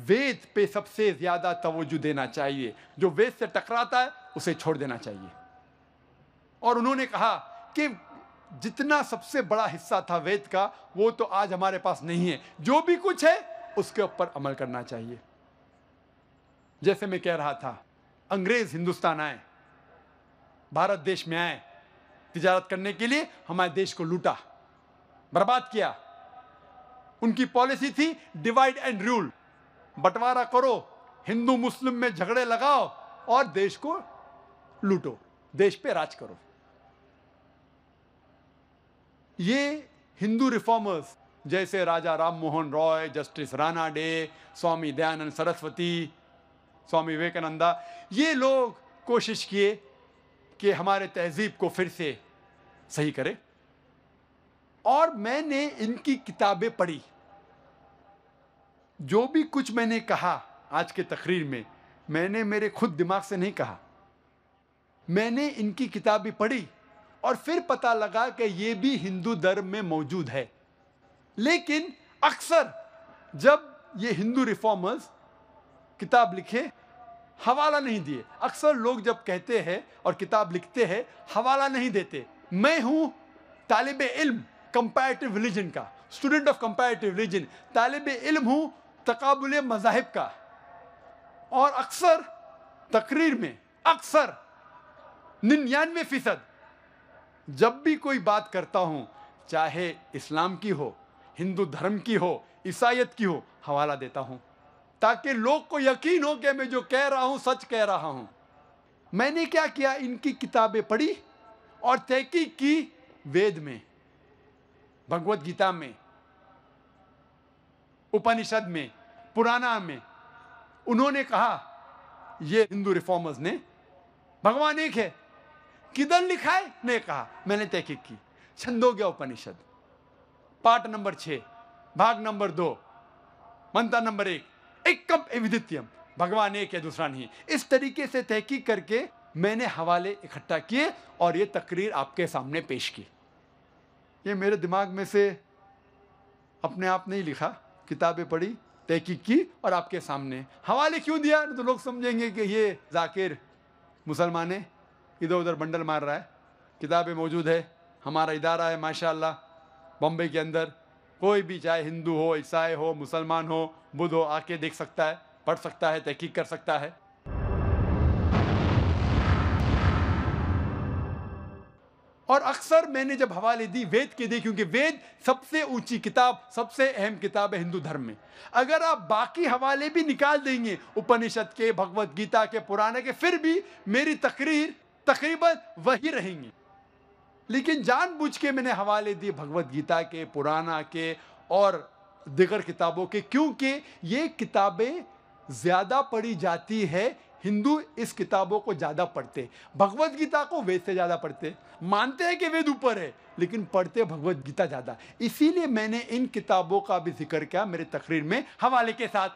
वेद पे सबसे ज़्यादा तवज्जो देना चाहिए, जो वेद से टकराता है उसे छोड़ देना चाहिए। और उन्होंने कहा कि जितना सबसे बड़ा हिस्सा था वेद का, वो तो आज हमारे पास नहीं है, जो भी कुछ है उसके ऊपर अमल करना चाहिए। जैसे मैं कह रहा था, अंग्रेज़ हिंदुस्तान आए, भारत देश में आए तिजारत करने के लिए, हमारे देश को लूटा, बर्बाद किया। उनकी पॉलिसी थी डिवाइड एंड रूल, बंटवारा करो, हिंदू मुस्लिम में झगड़े लगाओ और देश को लूटो, देश पे राज करो। ये हिंदू रिफॉर्मर्स जैसे राजा राममोहन रॉय, जस्टिस रानाडे, स्वामी दयानंद सरस्वती, स्वामी विवेकानंदा, ये लोग कोशिश किए कि हमारे तहजीब को फिर से सही करें। और मैंने इनकी किताबें पढ़ी। जो भी कुछ मैंने कहा आज के तकरीर में, मैंने मेरे खुद दिमाग से नहीं कहा, मैंने इनकी किताबें पढ़ी और फिर पता लगा कि ये भी हिंदू धर्म में मौजूद है। लेकिन अक्सर जब ये हिंदू रिफॉर्मर्स किताब लिखे, हवाला नहीं दिए। अक्सर लोग जब कहते हैं और किताब लिखते हैं, हवाला नहीं देते। मैं हूँ तालिबे इल्म कंपैरेटिव रिलीजन का, स्टूडेंट ऑफ कंपैरेटिव रिलीजन, तालिबे इल्म हूँ तकाबुल मज़ाहिब का। और अक्सर तकरीर में, अक्सर 99% जब भी कोई बात करता हूँ, चाहे इस्लाम की हो, हिंदू धर्म की हो, ईसाईयत की हो, हवाला देता हूँ, ताकि लोग को यकीन हो कि मैं जो कह रहा हूँ सच कह रहा हूँ। मैंने क्या किया, इनकी किताबें पढ़ी और तहकीक की वेद में, भगवत गीता में, उपनिषद में, पुराना में। उन्होंने कहा, ये हिंदू रिफॉर्मर्स ने भगवान एक है, किधर लिखा है? ने कहा, मैंने तहकीक की। छंदोग्य उपनिषद पाठ नंबर 6 भाग नंबर 2 मंत्र नंबर 1 एकम एविदित्यम, भगवान एक है दूसरा नहीं। इस तरीके से तहकीक करके मैंने हवाले इकट्ठा किए और ये तकरीर आपके सामने पेश की। ये मेरे दिमाग में से अपने आप नहीं लिखा, किताबें पढ़ी, तहकीक की और आपके सामने। हवाले क्यों दिया? तो लोग समझेंगे कि ये जाकिर मुसलमान है, इधर उधर बंडल मार रहा है, किताबें मौजूद है, हमारा इदारा है माशाल्लाह बम्बई के अंदर, कोई भी चाहे हिंदू हो, ईसाई हो, मुसलमान हो, बुद्ध हो, आके देख सकता है, पढ़ सकता है, तहकीक कर सकता है। और अक्सर मैंने जब हवाले दी वेद के दिए, क्योंकि वेद सबसे ऊंची किताब, सबसे अहम किताब है हिंदू धर्म में। अगर आप बाकी हवाले भी निकाल देंगे उपनिषद के, भगवत गीता के, पुराने के, फिर भी मेरी तकरीर तकरीबन वही रहेंगी। लेकिन जानबूझ के मैंने हवाले दिए भगवत गीता के, पुराना के और दिगर किताबों के, क्योंकि ये किताबें ज़्यादा पढ़ी जाती है, हिंदू इस किताबों को ज़्यादा पढ़ते, भगवत गीता को वेद से ज़्यादा पढ़ते। मानते हैं कि वेद ऊपर है लेकिन पढ़ते भगवत गीता ज़्यादा, इसीलिए मैंने इन किताबों का भी जिक्र किया मेरे तकरीर में हवाले के साथ,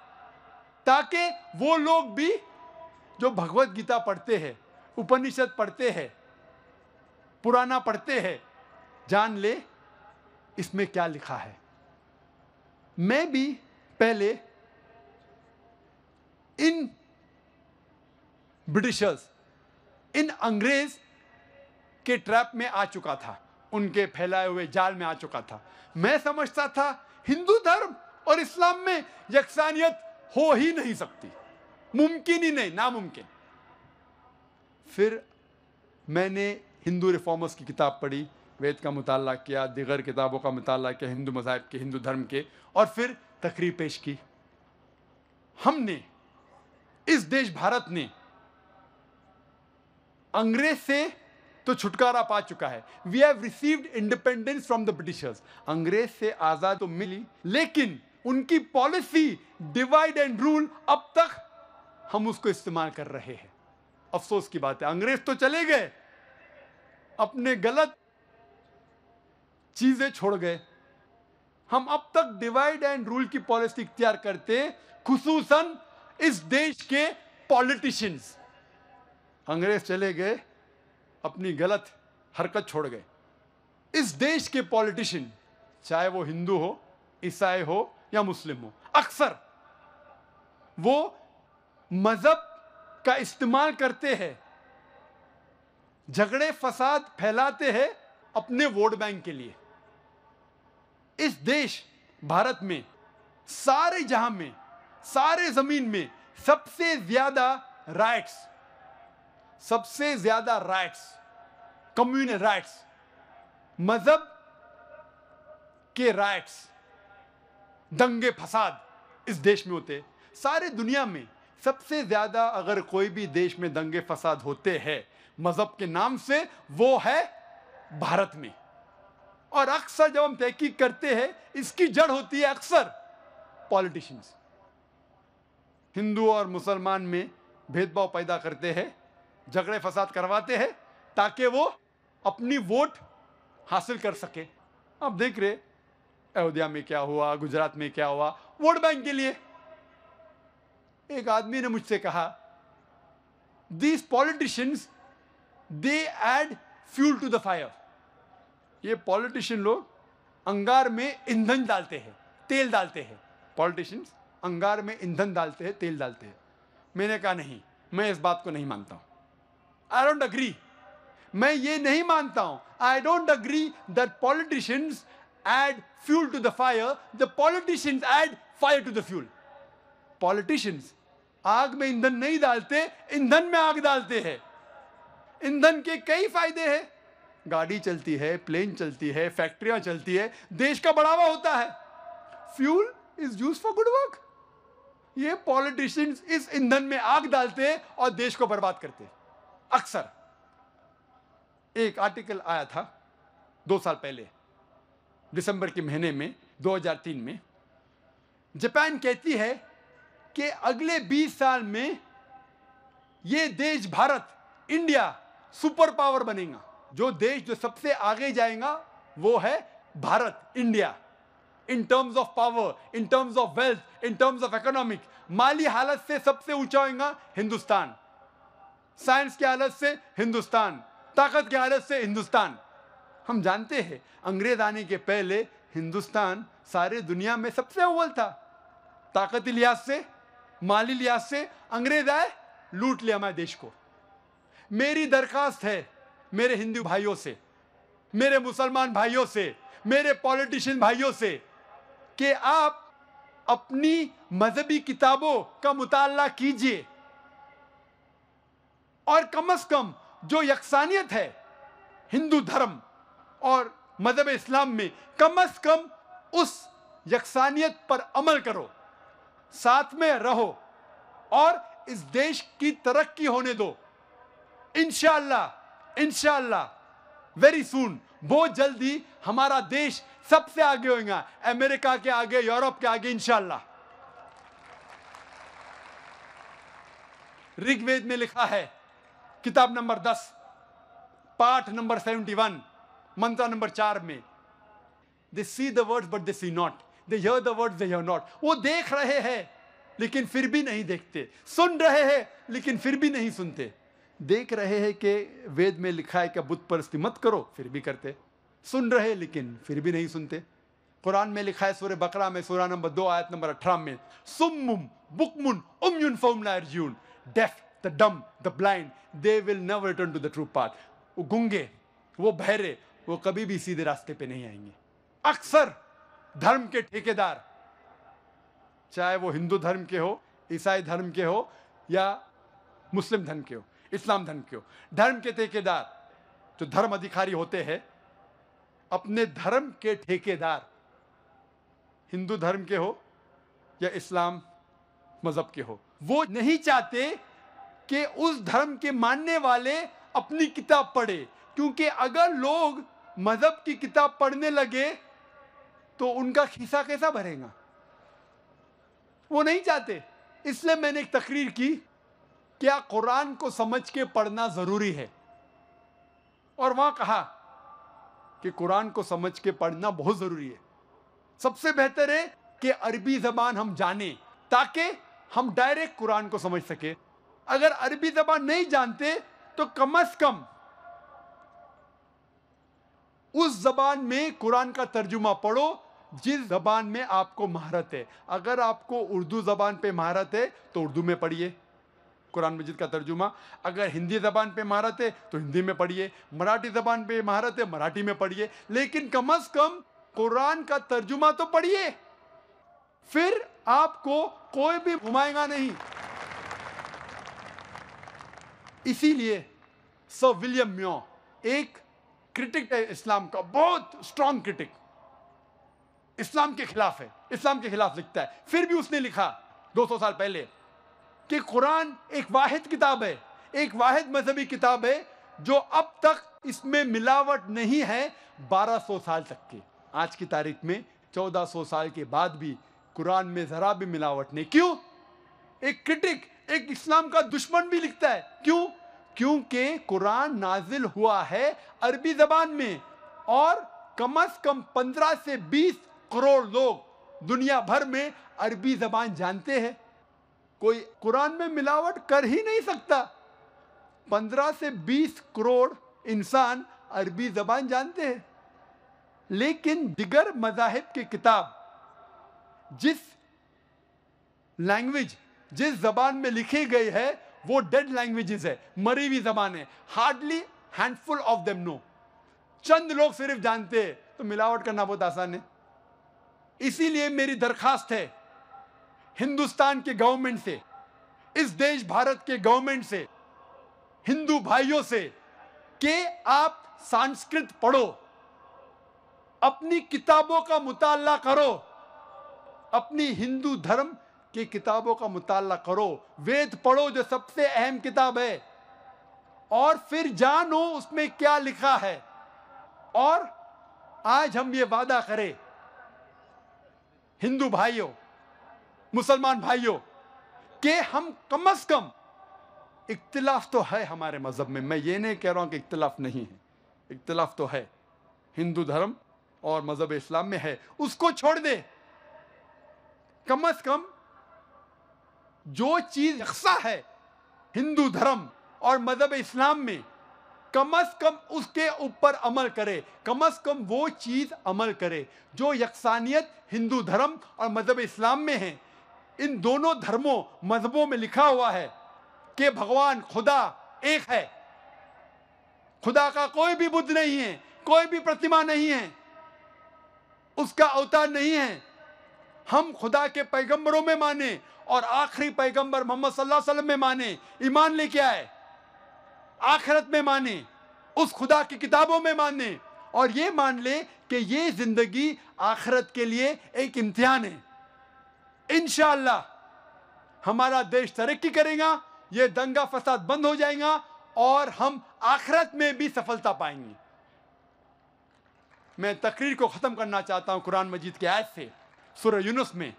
ताकि वो लोग भी जो भगवत गीता पढ़ते हैं, उपनिषद पढ़ते हैं, पुराना पढ़ते हैं, जान ले इसमें क्या लिखा है। मैं भी पहले इन ब्रिटिशर्स, इन अंग्रेज के ट्रैप में आ चुका था, उनके फैलाए हुए जाल में आ चुका था। मैं समझता था हिंदू धर्म और इस्लाम में यकसानियत हो ही नहीं सकती, मुमकिन ही नहीं, नामुमकिन। फिर मैंने हिंदू रिफॉर्मर्स की किताब पढ़ी, वेद का मुताला किया, दिगर किताबों का मुताला किया, हिंदू मज़ाहिब के, हिंदू धर्म के, और फिर तकरीर पेश की। हमने इस देश भारत ने अंग्रेज से तो छुटकारा पा चुका है, we have received independence from the Britishers, अंग्रेज से आज़ाद तो मिली, लेकिन उनकी पॉलिसी डिवाइड एंड रूल अब तक हम उसको इस्तेमाल कर रहे हैं। अफसोस की बात है, अंग्रेज तो चले गए, अपने गलत चीजें छोड़ गए, हम अब तक डिवाइड एंड रूल की पॉलिसी इख्तियार करते, खुसूसन इस देश के पॉलिटिशियंस। अंग्रेज चले गए, अपनी गलत हरकत छोड़ गए। इस देश के पॉलिटिशियन, चाहे वो हिंदू हो, ईसाई हो या मुस्लिम हो, अक्सर वो मजहब का इस्तेमाल करते हैं, झगड़े फसाद फैलाते हैं अपने वोट बैंक के लिए। इस देश भारत में सारे जहां में, सारे जमीन में सबसे ज्यादा राइट्स, सबसे ज्यादा राइट्स, कम्युनल राइट्स, मजहब के राइट्स, दंगे फसाद इस देश में होते। सारे दुनिया में सबसे ज्यादा अगर कोई भी देश में दंगे फसाद होते हैं मजहब के नाम से, वो है भारत में। और अक्सर जब हम तहकीक करते हैं, इसकी जड़ होती है अक्सर पॉलिटिशियंस, हिंदू और मुसलमान में भेदभाव पैदा करते हैं, झगड़े फसाद करवाते हैं ताकि वो अपनी वोट हासिल कर सके। आप देख रहे अयोध्या में क्या हुआ, गुजरात में क्या हुआ, वोट बैंक के लिए। एक आदमी ने मुझसे कहा, these politicians they add fuel to the fire, ये पॉलिटिशियन लोग अंगार में ईंधन डालते हैं, तेल डालते हैं। पॉलिटिशियंस अंगार में ईंधन डालते हैं, तेल डालते हैं। मैंने कहा नहीं, मैं इस बात को नहीं मानता हूँ, आई डोंट अग्री, मैं ये नहीं मानता हूँ, I don't agree that politicians add fuel to the fire, the politicians add fire to the fuel. Politicians आग में ईंधन नहीं डालते, ईंधन में आग डालते हैं। ईंधन के कई फायदे हैं, गाड़ी चलती है, प्लेन चलती है, फैक्ट्रियां चलती है, देश का बढ़ावा होता है। Fuel is use for good work. ये पॉलिटिशियंस इस ईंधन में आग डालते और देश को बर्बाद करते। अक्सर एक आर्टिकल आया था 2 साल पहले दिसंबर के महीने में 2003 में, जापान कहती है कि अगले 20 साल में ये देश भारत इंडिया सुपर पावर बनेगा। जो देश जो सबसे आगे जाएगा वो है Bharat India, in terms of power, in terms of wealth, in terms of economic. माली हालत से सबसे ऊंचा होगा हिंदुस्तान, साइंस की हालत से हिंदुस्तान, ताकत की हालत से हिंदुस्तान। हम जानते हैं अंग्रेज आने के पहले हिंदुस्तान सारे दुनिया में सबसे अव्वल था, ताकती लिहाज से, माली लिहाज से। अंग्रेज आए, लूट लिया हमारे देश को। मेरी दरखास्त है मेरे हिंदू भाइयों से, मेरे मुसलमान भाइयों से, मेरे पॉलिटिशियन भाइयों से कि आप अपनी मजहबी किताबों का मुताला कीजिए और कम से कम जो यकसानियत है हिंदू धर्म और मजहब इस्लाम में, कम से कम उस यकसानियत पर अमल करो, साथ में रहो और इस देश की तरक्की होने दो। इंशाअल्लाह, इंशाअल्लाह वेरी सून, बहुत जल्दी हमारा देश सबसे आगे होगा, अमेरिका के आगे, यूरोप के आगे, इंशाअल्लाह। ऋग्वेद में लिखा है किताब नंबर 10 पाठ नंबर 71 मंत्र नंबर 4 में, they see the words but they see not, they hear the words they hear not. वो देख रहे हैं लेकिन फिर भी नहीं देखते, सुन रहे हैं लेकिन फिर भी नहीं सुनते। देख रहे हैं कि वेद में लिखा है कि बुत परस्ती मत करो, फिर भी करते, सुन रहे लेकिन फिर भी नहीं सुनते। कुरान में लिखा है सूरह बकरा में सूरह नंबर 2 आयत नंबर 18 में, सुम्मुम बुकमुन उम्युन फहुम ला यर्जून, deaf the dumb the blind they will never return to the true path. वो गूंगे, वो बहरे, वो कभी भी सीधे रास्ते पे नहीं आएंगे। अक्सर धर्म के ठेकेदार, चाहे वो हिंदू धर्म के हो, ईसाई धर्म के हो या मुस्लिम धर्म के हो, इस्लाम धर्म के हो, धर्म के ठेकेदार जो धर्म अधिकारी होते हैं, अपने धर्म के ठेकेदार हिंदू धर्म के हो या इस्लाम मजहब के हो, वो नहीं चाहते कि उस धर्म के मानने वाले अपनी किताब पढ़े, क्योंकि अगर लोग मजहब की किताब पढ़ने लगे तो उनका खिस्सा कैसा भरेगा, वो नहीं चाहते। इसलिए मैंने एक तकरीर की, क्या कुरान को समझ के पढ़ना ज़रूरी है, और वहाँ कहा कि कुरान को समझ के पढ़ना बहुत ज़रूरी है। सबसे बेहतर है कि अरबी ज़बान हम जाने ताकि हम डायरेक्ट कुरान को समझ सके। अगर अरबी ज़बान नहीं जानते तो कम से कम उस ज़बान में कुरान का तर्जुमा पढ़ो जिस ज़बान में आपको महारत है। अगर आपको उर्दू ज़बान पे महारत है तो उर्दू में पढ़िए कुरान मजीद का तर्जुमा, अगर हिंदी ज़बान पे महारत है तो हिंदी में पढ़िए, मराठी ज़बान पे महारत है मराठी में पढ़िए, लेकिन कम से कम कुरान का तर्जुमा तो पढ़िए, फिर आपको कोई भी घुमाएगा नहीं। इसीलिए सर विलियम म्यो एक क्रिटिक है इस्लाम का, बहुत स्ट्रांग क्रिटिक, इस्लाम के खिलाफ है, इस्लाम के खिलाफ लिखता है, फिर भी उसने लिखा 200 साल पहले कि कुरान एक वाहिद किताब है, एक वाहिद मजहबी किताब है जो अब तक इसमें मिलावट नहीं है। 1200 साल तक के आज की तारीख में 1400 साल के बाद भी कुरान में ज़रा भी मिलावट नहीं। क्यों? एक क्रिटिक, एक इस्लाम का दुश्मन भी लिखता है। क्यों? क्योंकि कुरान नाजिल हुआ है अरबी ज़बान में और कम से कम 15 से 20 करोड़ लोग दुनिया भर में अरबी ज़बान जानते हैं। कोई कुरान में मिलावट कर ही नहीं सकता। 15 से 20 करोड़ इंसान अरबी ज़बान जानते हैं, लेकिन दिगर मज़ाहिब की किताब जिस लैंग्वेज, जिस ज़बान में लिखी गई है वो डेड लैंग्वेजेस है, मरी हुई ज़बान है। Hardly handful of them know, चंद लोग सिर्फ जानते हैं, तो मिलावट करना बहुत आसान है। इसीलिए मेरी दरखास्त है हिंदुस्तान के गवर्नमेंट से, इस देश भारत के गवर्नमेंट से, हिंदू भाइयों से कि आप संस्कृत पढ़ो, अपनी किताबों का मुताला करो, अपनी हिंदू धर्म की किताबों का मुताला करो, वेद पढ़ो जो सबसे अहम किताब है, और फिर जानो उसमें क्या लिखा है। और आज हम ये वादा करें हिंदू भाइयों, मुसलमान भाइयों, कि हम कम से कम, इख्तिलाफ तो है हमारे मजहब में, मैं ये नहीं कह रहा हूँ कि इख्तिलाफ नहीं है, इख्तिलाफ तो है हिंदू धर्म और मजहब इस्लाम में है, उसको छोड़ दे। कम से कम जो चीज यकसा है हिंदू धर्म और मजहब इस्लाम में, कम अज कम उसके ऊपर अमल करे, कम अज कम वो चीज़ अमल करे जो यकसानियत हिंदू धर्म और मजहब इस्लाम में है। इन दोनों धर्मों मजहबों में लिखा हुआ है कि भगवान खुदा एक है, खुदा का कोई भी बुत नहीं है, कोई भी प्रतिमा नहीं है, उसका अवतार नहीं है। हम खुदा के पैगंबरों में माने और आखिरी पैगंबर मोहम्मद सल्लल्लाहु अलैहि वसल्लम में माने, ईमान लेके आए, आखिरत में माने, उस खुदा की किताबों में माने, और ये मान ले कि ये जिंदगी आखिरत के लिए एक इम्तिहान है। इंशाअल्लाह हमारा देश तरक्की करेगा, ये दंगा फसाद बंद हो जाएगा और हम आखिरत में भी सफलता पाएंगे। मैं तकरीर को ख़त्म करना चाहता हूँ कुरान मजीद की आयत से, सूरह यूनुस में,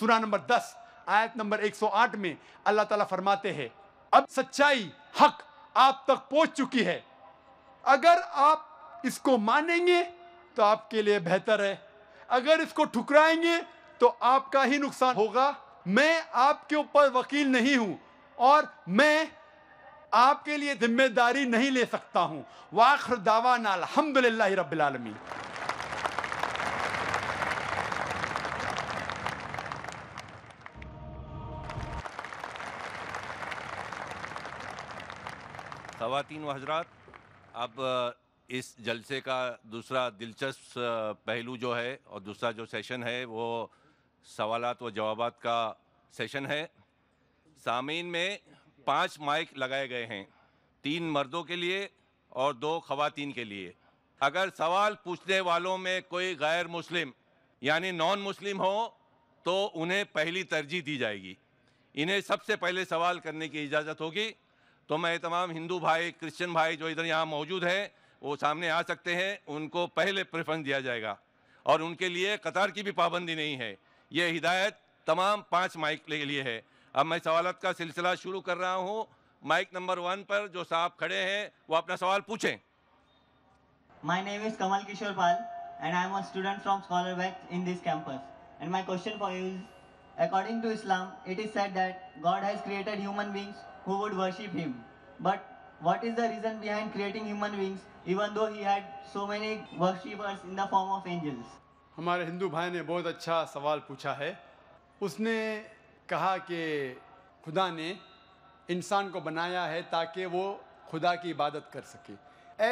सूरह नंबर 10 आयत नंबर 108 में अल्लाह ताला फरमाते हैं, अब सच्चाई हक आप तक पहुंच चुकी है, अगर आप इसको मानेंगे तो आपके लिए बेहतर है, अगर इसको ठुकराएंगे तो आपका ही नुकसान होगा। मैं आपके ऊपर वकील नहीं हूं और मैं आपके लिए जिम्मेदारी नहीं ले सकता हूं। वाखिर दावाना अल्हम्दुलिल्लाहि रब्बिल आलमीन। ख़वातीन व हज़रात, अब इस जलसे का दूसरा दिलचस्प पहलू जो है और दूसरा जो सेशन है वो सवालात व जवाबात का सेशन है। सामीन में 5 माइक लगाए गए हैं, 3 मर्दों के लिए और 2 ख़वातीन के लिए। अगर सवाल पूछने वालों में कोई गैर मुस्लिम यानी नॉन मुस्लिम हो तो उन्हें पहली तरजीह दी जाएगी, इन्हें सबसे पहले सवाल करने की इजाज़त होगी। तो मैं तमाम हिंदू भाई, क्रिश्चियन भाई जो इधर यहाँ मौजूद हैं वो सामने आ सकते हैं, उनको पहले प्रेफरेंस दिया जाएगा और उनके लिए कतार की भी पाबंदी नहीं है। ये हिदायत तमाम 5 माइक के लिए है। अब मैं सवालत का सिलसिला शुरू कर रहा हूँ। माइक नंबर 1 पर जो साहब खड़े हैं वो अपना सवाल पूछें। My name is Kamal Kishore Pal and I am a student from scholar batch in this campus and my question for you is, according to Islam it is said that God has created human beings who would worship him, but what is the reason behind creating human beings even though he had so many worshippers in the form of angels? हमारे हिंदू भाई ने बहुत अच्छा सवाल पूछा है। उसने कहा कि खुदा ने इंसान को बनाया है ताकि वो खुदा की इबादत कर सके।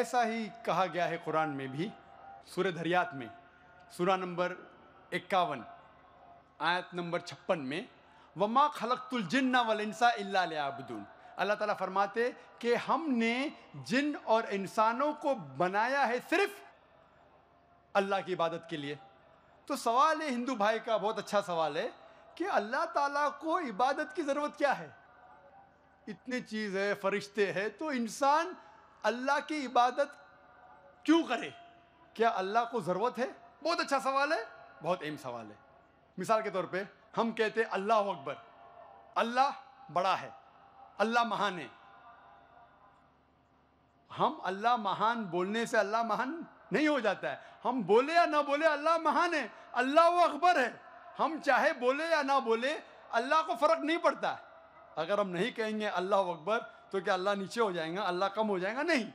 ऐसा ही कहा गया है कुरान में भी, सूरह धरियात में सूरह नंबर 51 आयत नंबर 56 में, वमा खलकतुल जिन्ना वल इंसा इल्ला लियाबुदून। अल्लाह ताला फरमाते कि हमने जिन और इंसानों को बनाया है सिर्फ अल्लाह की इबादत के लिए। तो सवाल है हिंदू भाई का, बहुत अच्छा सवाल है कि अल्लाह ताला को इबादत की ज़रूरत क्या है? इतनी चीज़ है, फरिश्ते हैं, तो इंसान अल्लाह की इबादत क्यों करे? क्या अल्लाह को ज़रूरत है? बहुत अच्छा सवाल है, बहुत अहम सवाल है। मिसाल के तौर पर हम कहते हैं अल्लाह अकबर, अल्लाह बड़ा है, अल्लाह महान है। हम अल्लाह महान बोलने से अल्लाह महान नहीं हो जाता है। हम बोले या ना बोले अल्लाह महान है, अल्लाह अकबर है। हम चाहे बोले या ना बोले अल्लाह को फ़र्क नहीं पड़ता है। अगर हम नहीं कहेंगे अल्लाह अकबर तो क्या अल्लाह नीचे हो जाएगा, अल्लाह कम हो जाएगा? नहीं।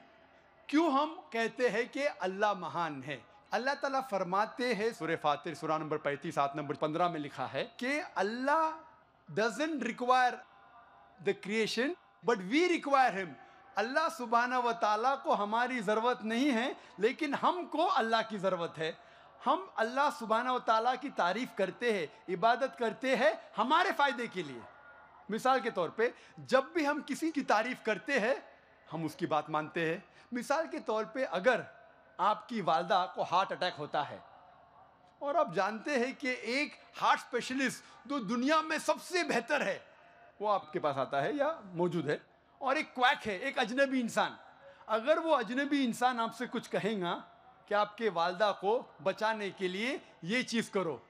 क्यों हम कहते हैं कि अल्लाह महान है? अल्लाह ताला फरमाते हैं सूरह फातिर सूरह नंबर 35 आयत नंबर 15 में लिखा है कि Allah doesn't require the creation but we require him. Allah सुबहाना व ताला को हमारी ज़रूरत नहीं है लेकिन हमको अल्लाह की ज़रूरत है। हम अल्लाह सुबहाना व ताला की तारीफ़ करते हैं, इबादत करते हैं हमारे फ़ायदे के लिए। मिसाल के तौर पे जब भी हम किसी की तारीफ़ करते हैं हम उसकी बात मानते हैं। मिसाल के तौर पे अगर आपकी वालदा को हार्ट अटैक होता है और आप जानते हैं कि एक हार्ट स्पेशलिस्ट जो दुनिया में सबसे बेहतर है वो आपके पास आता है या मौजूद है और एक क्वैक है, एक अजनबी इंसान। अगर वो अजनबी इंसान आपसे कुछ कहेगा कि आपके वालदा को बचाने के लिए ये चीज़ करो,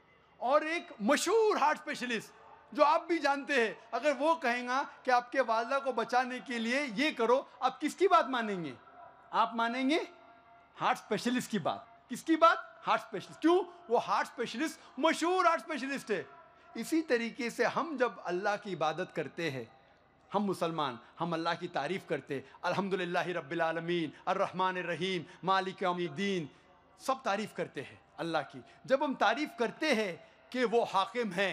और एक मशहूर हार्ट स्पेशलिस्ट जो आप भी जानते हैं अगर वो कहेगा कि आपके वालदा को बचाने के लिए ये करो, आप किसकी बात मानेंगे? आप मानेंगे हार्ट स्पेशलिस्ट की बात। किसकी बात? Heart specialist. क्यों? वो हार्ट स्पेशलिस्ट मशहूर हार्ट स्पेशलिस्ट है। इसी तरीके से हम जब अल्लाह की इबादत करते हैं, हम मुसलमान, हम अल्लाह की तारीफ़ करते, अल्हम्दुलिल्लाहि रब्बिल आलमीन, अर्रहमान अर्रहीम, मालिक यौमिद्दीन, सब तारीफ़ करते हैं अल्लाह की। जब हम तारीफ़ करते हैं कि वो हाकिम है,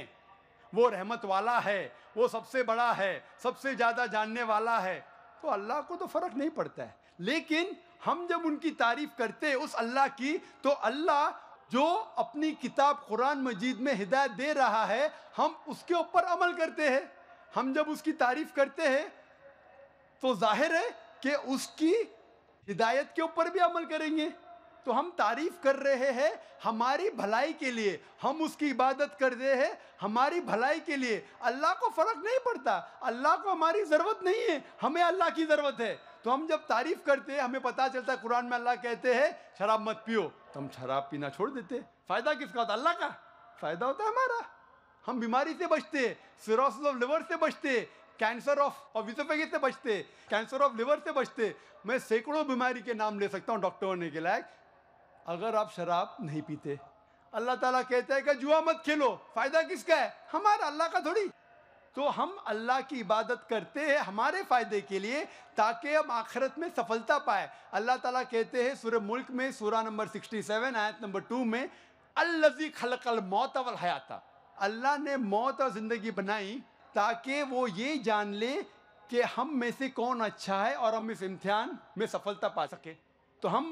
वो रहमत वाला है, वो सबसे बड़ा है, सबसे ज़्यादा जानने वाला है, तो अल्लाह को तो फ़र्क नहीं पड़ता है। लेकिन हम जब उनकी तारीफ़ करते हैं उस अल्लाह की, तो अल्लाह जो अपनी किताब कुरान मजीद में हिदायत दे रहा है, हम उसके ऊपर अमल करते हैं। हम जब उसकी तारीफ़ करते हैं तो जाहिर है कि उसकी हिदायत के ऊपर भी अमल करेंगे। तो हम तारीफ़ कर रहे हैं हमारी भलाई के लिए, हम उसकी इबादत कर रहे हैं हमारी भलाई के लिए। अल्लाह को फ़र्क नहीं पड़ता, अल्लाह को हमारी ज़रूरत नहीं है, हमें अल्लाह की ज़रूरत है। तो हम जब तारीफ़ करते हैं हमें पता चलता है कुरान में अल्लाह कहते हैं शराब मत पियो, तो हम शराब पीना छोड़ देते हैं। फ़ायदा किसका होता है? अल्लाह का फ़ायदा होता है हमारा। हम बीमारी से बचते, सिरोसिस ऑफ लिवर से बचते, कैंसर ऑफ ऑबिसोफेगस से बचते, कैंसर ऑफ लिवर से बचते। मैं सैकड़ों बीमारी के नाम ले सकता हूँ डॉक्टर होने के लायक, अगर आप शराब नहीं पीते। अल्लाह ताला कहता है कि जुआ मत खेलो, फ़ायदा किसका है? हमारा, अल्लाह का थोड़ी। तो हम अल्लाह की इबादत करते हैं हमारे फ़ायदे के लिए, ताकि हम आखिरत में सफलता पाए। अल्लाह ताला कहते हैं सूरह मुल्क में सूरह नंबर 67 आयत नंबर 2 में, अल्लज़ी खलक़ल मौत वल हयाता, अल्लाह ने मौत और ज़िंदगी बनाई ताकि वो ये जान ले कि हम में से कौन अच्छा है और हम इस इम्तिहान में सफलता पा सके। तो हम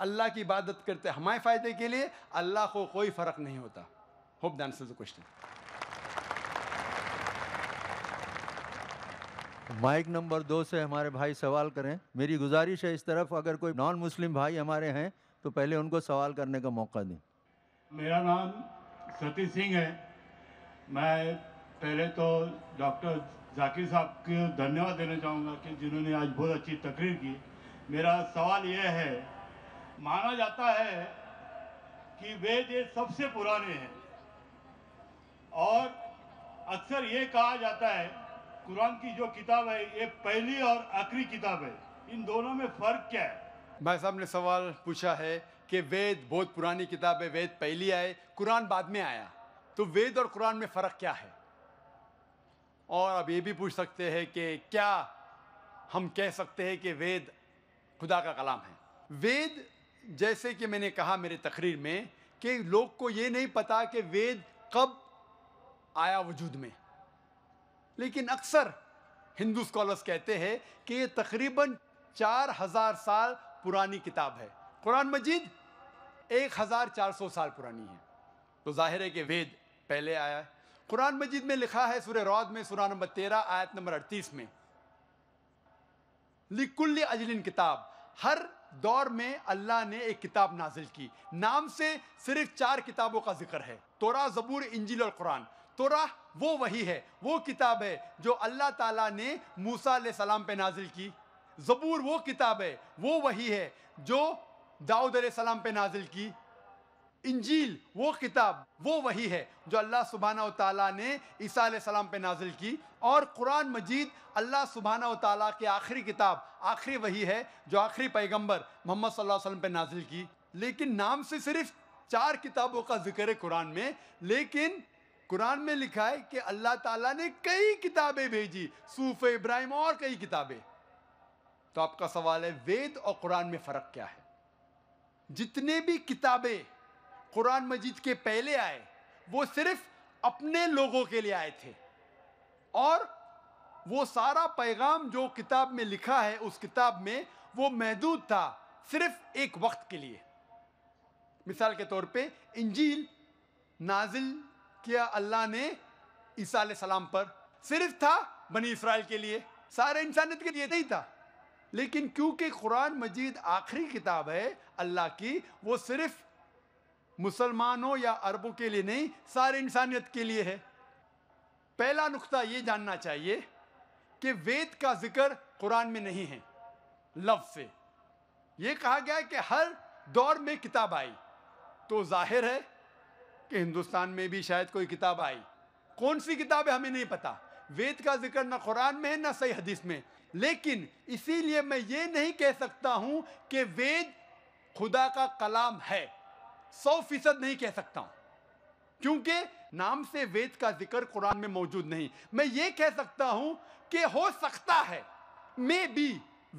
अल्लाह की इबादत करते हैं हमारे फ़ायदे के लिए, अल्लाह को कोई फ़र्क नहीं होता। Hope that answers the question. Mike number 2 से हमारे भाई सवाल करें। मेरी गुजारिश है इस तरफ अगर कोई नॉन मुस्लिम भाई हमारे हैं तो पहले उनको सवाल करने का मौका दें। मेरा नाम सतीश सिंह है। मैं पहले तो डॉक्टर जाकिर साहब को धन्यवाद देना चाहूँगा कि जिन्होंने आज बहुत अच्छी तकरीर की। मेरा सवाल यह है, माना जाता है कि वेद ये सबसे पुराने हैं और अक्सर ये कहा जाता है कुरान की जो किताब है ये पहली और आखिरी किताब है, इन दोनों में फ़र्क क्या है? भाई साहब ने सवाल पूछा है कि वेद बहुत पुरानी किताब है, वेद पहली आए, कुरान बाद में आया, तो वेद और कुरान में फ़र्क क्या है? और अब ये भी पूछ सकते हैं कि क्या हम कह सकते हैं कि वेद खुदा का कलाम है? वेद, जैसे कि मैंने कहा मेरे तकरीर में, कि लोग को ये नहीं पता कि वेद कब आया वजूद में। लेकिन अक्सर हिंदू स्कॉलर्स कहते हैं कि ये तकरीबन 4000 साल पुरानी किताब है। कुरान मजीद 1400 साल पुरानी है। तो जाहिर है कि वेद पहले आया है। कुरान मजीद में लिखा है सूरह रौद में सूरह नंबर 13 आयत नंबर 38 में, लिकुल्लि अजलिन किताब, हर दौर में अल्लाह ने एक किताब नाजिल की। नाम से सिर्फ 4 किताबों का जिक्र है, तोरा, जबूर, इंजील और कुरान। तोरा वो वही है, वो किताब है जो अल्लाह ताला ने मूसा अलैहिस्सलाम पे नाजिल की। ज़बूर वो किताब है, वो वही है जो दाऊद अलैहिस्सलाम पे नाजिल की। इंजील वो किताब, वो वही है जो अल्लाह सुब्हानहु ताला ने ईसा अलैहिस्सलाम पे नाजिल की। और कुरान मजीद अल्लाह सुब्हानहु ताला की आखिरी किताब, आखिरी वही है जो आखिरी पैगम्बर मोहम्मद सल्लल्लाहु अलैहि वसल्लम पे नाजिल की। लेकिन नाम से सिर्फ 4 किताबों का जिक्र है कुरान में, लेकिन कुरान में लिखा है कि अल्लाह ताला ने कई किताबें भेजी, सूफ इब्राहिम और कई किताबें। तो आपका सवाल है वेद और कुरान में फ़र्क क्या है? जितने भी किताबें कुरान मजीद के पहले आए वो सिर्फ अपने लोगों के लिए आए थे, और वो सारा पैगाम जो किताब में लिखा है उस किताब में वो महदूद था सिर्फ एक वक्त के लिए। मिसाल के तौर पे इंजील नाजिल किया अल्लाह ने ईसा अलैहिस्सलाम पर, सिर्फ था बनी इसराइल के लिए, सारे इंसानियत के लिए नहीं था। लेकिन क्योंकि कुरान मजीद आखिरी किताब है अल्लाह की, वो सिर्फ मुसलमानों या अरबों के लिए नहीं, सारे इंसानियत के लिए है। पहला नुक्ता ये जानना चाहिए कि वेद का जिक्र कुरान में नहीं है लफ्ज़ से। ये कहा गया है कि हर दौर में किताब आई, तो जाहिर है कि हिंदुस्तान में भी शायद कोई किताब आई। कौन सी किताब है हमें नहीं पता, वेद का जिक्र ना कुरान में है ना सही हदीस में। लेकिन इसीलिए मैं ये नहीं कह सकता हूं कि वेद खुदा का कलाम है, 100% नहीं कह सकता हूं, क्योंकि नाम से वेद का जिक्र कुरान में मौजूद नहीं। मैं ये कह सकता हूं कि हो सकता है मे बी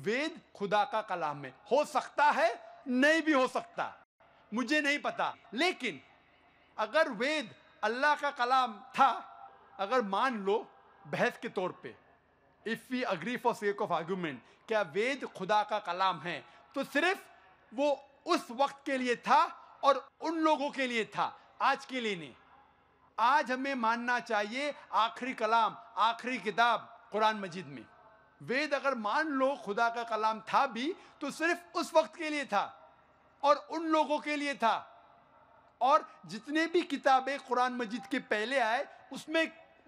वेद खुदा का कलाम है, हो सकता है नहीं भी हो सकता, मुझे नहीं पता। लेकिन अगर वेद अल्लाह का कलाम था, अगर मान लो बहस के तौर पे, if we agree for sake of argument, क्या वेद खुदा का कलाम है, तो सिर्फ वो उस वक्त के लिए था और उन लोगों के लिए था, आज के लिए नहीं। आज हमें मानना चाहिए आखिरी कलाम, आखिरी किताब कुरान मजीद में। वेद अगर मान लो खुदा का कलाम था भी, तो सिर्फ उस वक्त के लिए था और उन लोगों के लिए था। और जितने भी किताबें कुरान मजीद के पहले आए उसमें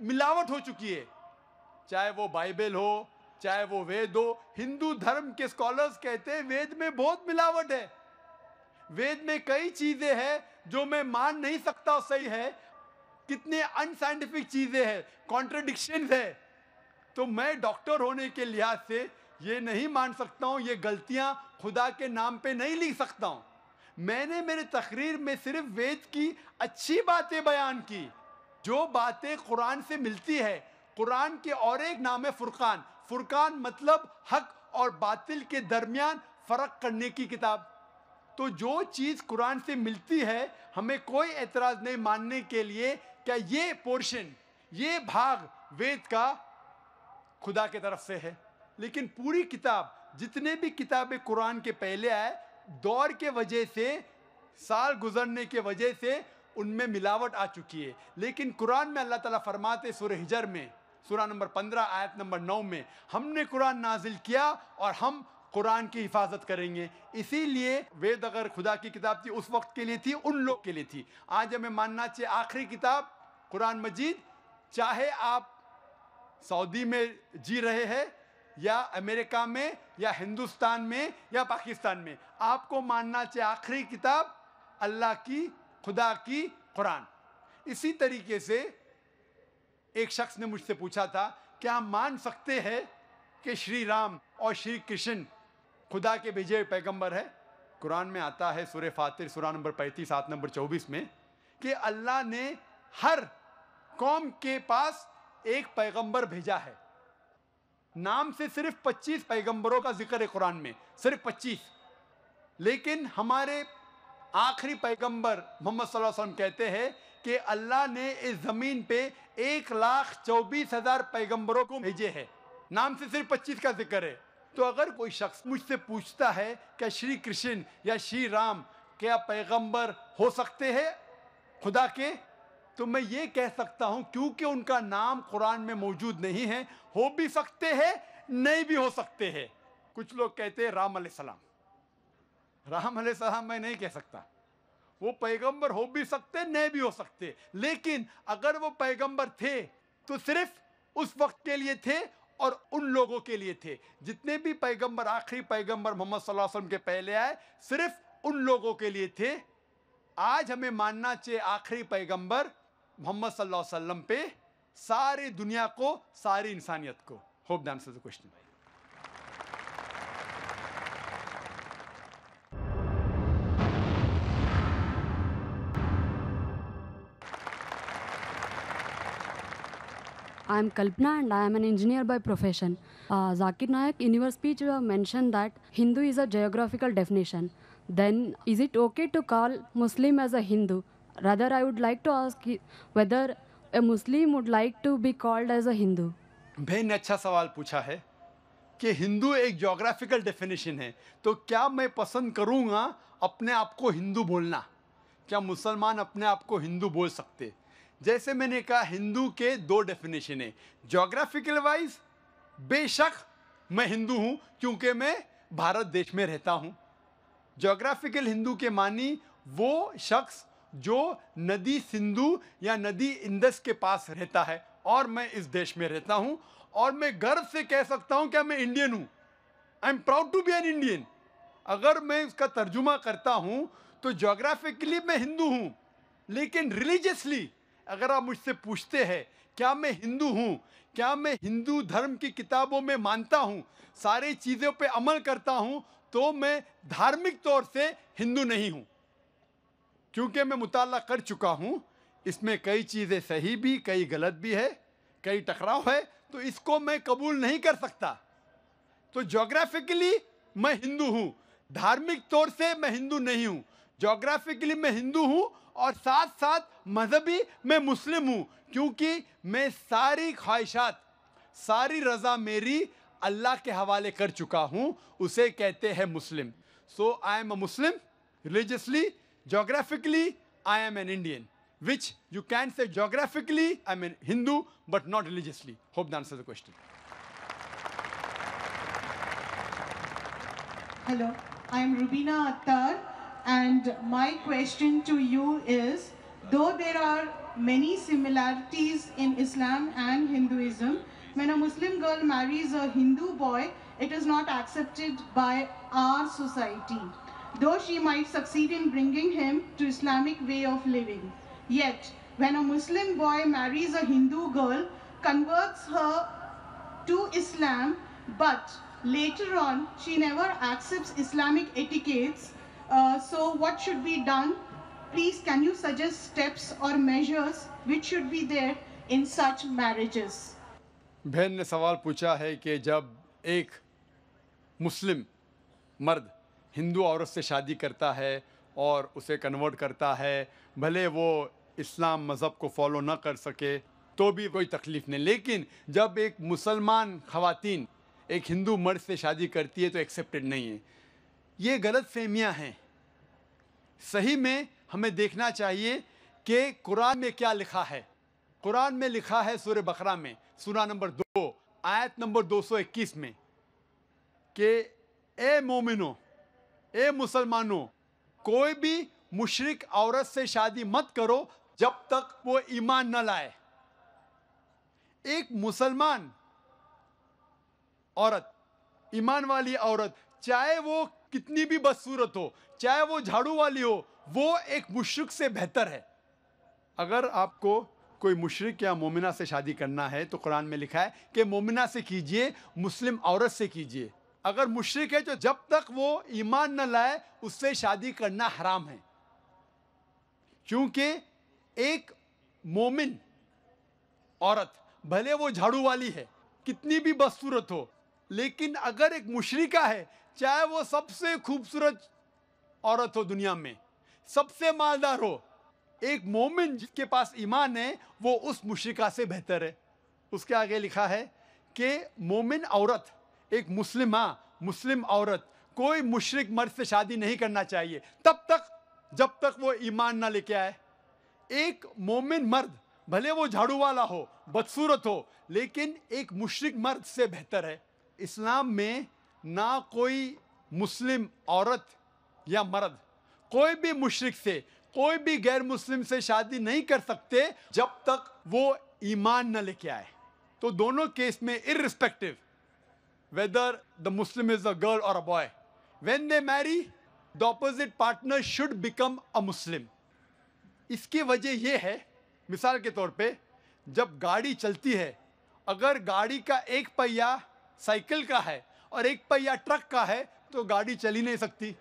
मिलावट हो चुकी है, चाहे वो बाइबल हो चाहे वो वेद हो। हिंदू धर्म के स्कॉलर्स कहते हैं वेद में बहुत मिलावट है, वेद में कई चीजें हैं जो मैं मान नहीं सकता सही है, कितने अनसाइंटिफिक चीजें हैं, कॉन्ट्रडिक्शंस है। तो मैं डॉक्टर होने के लिहाज से ये नहीं मान सकता हूँ, ये गलतियाँ खुदा के नाम पे नहीं लिख सकता हूँ। मैंने मेरे तकरीर में सिर्फ वेद की अच्छी बातें बयान की, जो बातें कुरान से मिलती है। कुरान के और एक नाम है फुरकान, फुरकान मतलब हक और बातिल के दरमियान फ़र्क करने की किताब। तो जो चीज़ कुरान से मिलती है हमें कोई एतराज़ नहीं मानने के लिए क्या ये पोर्शन, ये भाग वेद का खुदा की तरफ से है। लेकिन पूरी किताब, जितने भी किताबें कुरान के पहले आए, दौर के वजह से, साल गुजरने के वजह से उनमें मिलावट आ चुकी है। लेकिन कुरान में अल्लाह ताला फरमाते सूरह हिजर में, सूरह नंबर 15 आयत नंबर 9 में, हमने कुरान नाजिल किया और हम कुरान की हिफाजत करेंगे। इसीलिए वेद अगर खुदा की किताब थी, उस वक्त के लिए थी, उन लोग के लिए थी। आज हमें मानना चाहिए आखिरी किताब कुरान मजीद, चाहे आप सऊदी में जी रहे हैं या अमेरिका में या हिंदुस्तान में या पाकिस्तान में, आपको मानना चाहिए आखिरी किताब अल्लाह की, खुदा की कुरान। इसी तरीके से एक शख्स ने मुझसे पूछा था, क्या हम मान सकते हैं कि श्री राम और श्री कृष्ण खुदा के भेजे हुए पैगम्बर है? कुरान में आता है सूरह फातिर, सूरह नंबर 35 आयत नंबर 24 में, कि अल्लाह ने हर कौम के पास एक पैगंबर भेजा है। नाम से सिर्फ 25 पैगंबरों का जिक्र है कुरान में, सिर्फ 25। लेकिन हमारे आखिरी पैगंबर मोहम्मद सल्लल्लाहु अलैहि वसल्लम कहते हैं कि अल्लाह ने इस ज़मीन पे 1,24,000 पैगंबरों को भेजे हैं। नाम से सिर्फ 25 का जिक्र है। तो अगर कोई शख्स मुझसे पूछता है क्या श्री कृष्ण या श्री राम क्या पैगंबर हो सकते हैं खुदा के, तो मैं ये कह सकता हूँ क्योंकि उनका नाम कुरान में मौजूद नहीं है, हो भी सकते हैं नहीं भी हो सकते हैं। कुछ लोग कहते हैं राम अलैहिस्सलाम, राम अलैहिस्सलाम मैं नहीं कह सकता, वो पैगंबर हो भी सकते नहीं भी हो सकते। लेकिन अगर वो पैगंबर थे तो सिर्फ उस वक्त के लिए थे और उन लोगों के लिए थे। जितने भी पैगंबर, आखिरी पैगंबर मोहम्मद सल्लल्लाहु अलैहि वसल्लम के पहले आए, सिर्फ उन लोगों के लिए थे। आज हमें मानना चाहिए आखिरी पैगंबर मोहम्मद सल्लल्लाहु अलैहि वसल्लम पे, सारी दुनिया को, सारी इंसानियत को। Hope that answers the question. I am Kalpana and I am an engineer by profession. Zakir Nayak, in your speech you have mentioned that Hindu is a geographical definition. Then is it okay to call Muslim as a Hindu? Rather, I would like to ask whether a Muslim would like to be called as a Hindu. भाई ने अच्छा सवाल पूछा है कि हिंदू एक geographical definition है, तो क्या मैं पसंद करूँगा अपने आप को हिंदू बोलना? क्या मुसलमान अपने आप को हिंदू बोल सकते? जैसे मैंने कहा हिंदू के दो डेफिनेशन है। जोग्राफिकल वाइज बेशक मैं हिंदू हूँ क्योंकि मैं भारत देश में रहता हूँ। जोग्राफिकल हिंदू के मानी वो शख्स जो नदी सिंधु या नदी इंदस के पास रहता है और मैं इस देश में रहता हूँ, और मैं गर्व से कह सकता हूँ क्या मैं इंडियन हूँ। I am proud to be an Indian. अगर मैं उसका तर्जुमा करता हूँ तो जोग्राफिकली मैं हिंदू हूँ, लेकिन रिलीजियसली अगर आप मुझसे पूछते हैं क्या मैं हिंदू हूँ, क्या मैं हिंदू धर्म की किताबों में मानता हूँ, सारी चीज़ों पे अमल करता हूँ, तो मैं धार्मिक तौर से हिंदू नहीं हूँ, क्योंकि मैं मुताला कर चुका हूँ। इसमें कई चीज़ें सही भी, कई गलत भी है, कई टकराव है, तो इसको मैं कबूल नहीं कर सकता। तो जोग्राफिकली मैं हिंदू हूँ, धार्मिक तौर से मैं हिंदू नहीं हूँ। जोग्राफिकली मैं हिंदू हूँ और साथ साथ मजहबी मैं मुस्लिम हूँ, क्योंकि मैं सारी ख्वाहिशात, सारी रज़ा मेरी अल्लाह के हवाले कर चुका हूँ, उसे कहते हैं Muslim. So I am a Muslim religiously, geographically I am an Indian, which you can say geographically I'm a Hindu but not religiously. Hope that answers the question. Hello, I'm Rubina Attar and my question to you is, though there are many similarities in Islam and Hinduism, when a Muslim girl marries a Hindu boy, it is not accepted by our society, though she might succeed in bringing him to Islamic way of living. Yet, when a Muslim boy marries a Hindu girl, converts her to Islam, but later on she never accepts Islamic etiquettes. So, what should be done? Please, can you suggest steps or measures which should be there in such marriages? बहन ने सवाल पूछा है कि जब एक मुस्लिम मर्द हिंदू औरत से शादी करता है और उसे कन्वर्ट करता है, भले वो इस्लाम मज़हब को फॉलो ना कर सके तो भी कोई तकलीफ़ नहीं, लेकिन जब एक मुसलमान ख़वातीन एक हिंदू मर्द से शादी करती है तो एक्सेप्टेड नहीं है। ये गलत फहमियाँ हैं। सही में हमें देखना चाहिए कि कुरान में क्या लिखा है। कुरान में लिखा है सूरह बकरा में सूरा नंबर 2 आयत नंबर 221 में कि ए मोमिनो, ए मुसलमानों, कोई भी मुशरिक औरत से शादी मत करो जब तक वो ईमान न लाए। एक मुसलमान औरत, ईमान वाली औरत, चाहे वो कितनी भी बदसूरत हो, चाहे वो झाड़ू वाली हो, वो एक मुशरिक से बेहतर है। अगर आपको कोई मुशरिक या मोमिना से शादी करना है तो कुरान में लिखा है कि मोमिना से कीजिए, मुस्लिम औरत से कीजिए। अगर मुशरिक है तो जब तक वो ईमान न लाए उससे शादी करना हराम है, क्योंकि एक मोमिन औरत भले वो झाड़ू वाली है, कितनी भी बदसूरत हो, लेकिन अगर एक मुशरिका है, चाहे वो सबसे खूबसूरत औरत हो दुनिया में, सबसे मालदार हो, एक मोमिन जिसके पास ईमान है वो उस मुशरिका से बेहतर है। उसके आगे लिखा है कि मोमिन औरत, एक मुस्लिमा, मुस्लिम औरत, कोई मुशरिक मर्द से शादी नहीं करना चाहिए तब तक जब तक वो ईमान ना लेके आए। एक मोमिन मर्द भले वो झाड़ू वाला हो, बदसूरत हो, लेकिन एक मुशरिक मर्द से बेहतर है। इस्लाम में ना कोई मुस्लिम औरत या मर्द कोई भी मुशरिक से, कोई भी गैर मुस्लिम से शादी नहीं कर सकते जब तक वो ईमान ना लेके आए। तो दोनों केस में irrespective whether the Muslim is a girl or a boy, when they marry, the opposite partner should become a Muslim. इसकी वजह यह है, मिसाल के तौर पे जब गाड़ी चलती है, अगर गाड़ी का एक पहिया साइकिल का है और एक पहिया ट्रक का है तो गाड़ी चल ही नहीं सकती।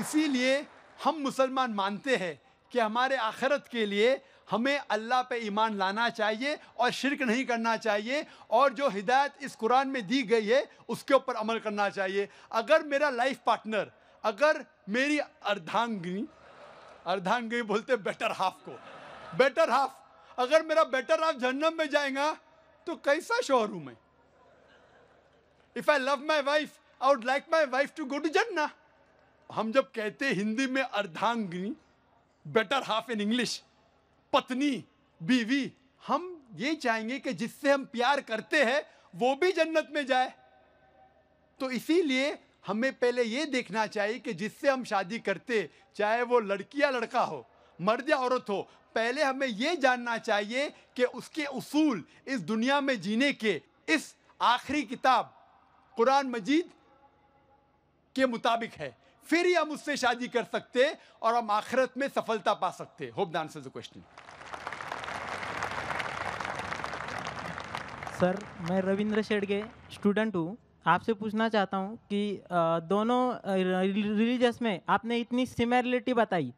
इसीलिए हम मुसलमान मानते हैं कि हमारे आखिरत के लिए हमें अल्लाह पे ईमान लाना चाहिए और शिर्क नहीं करना चाहिए, और जो हिदायत इस कुरान में दी गई है उसके ऊपर अमल करना चाहिए। अगर मेरा लाइफ पार्टनर, अगर मेरी अर्धांगिनी बोलते बेटर हाफ को, बेटर हाफ, अगर मेरा बेटर हाफ जहन्नम में जाएगा तो कैसा शोहर हूँ मैं। If I love my wife, I would like my wife to go to जन्ना। हम जब कहते हिंदी में अर्धांगिनी, बेटर हाफ इन इंग्लिश, पत्नी, बीवी, हम ये चाहेंगे कि जिससे हम प्यार करते हैं वो भी जन्नत में जाए। तो इसीलिए हमें पहले ये देखना चाहिए कि जिससे हम शादी करते, चाहे वो लड़की या लड़का हो, मर्द या औरत हो, पहले हमें ये जानना चाहिए कि उसके उसूल इस दुनिया में जीने के, इस आखिरी किताब कुरान मजीद के मुताबिक है, फिर ही हम उससे शादी कर सकते और हम आखिरत में सफलता पा सकते। Hope the answer is the question. Sir, मैं रविंद्र शेड़गे स्टूडेंट हूँ। आपसे पूछना चाहता हूँ कि दोनों रिलीजस में आपने इतनी सिमिलरिटी बताई,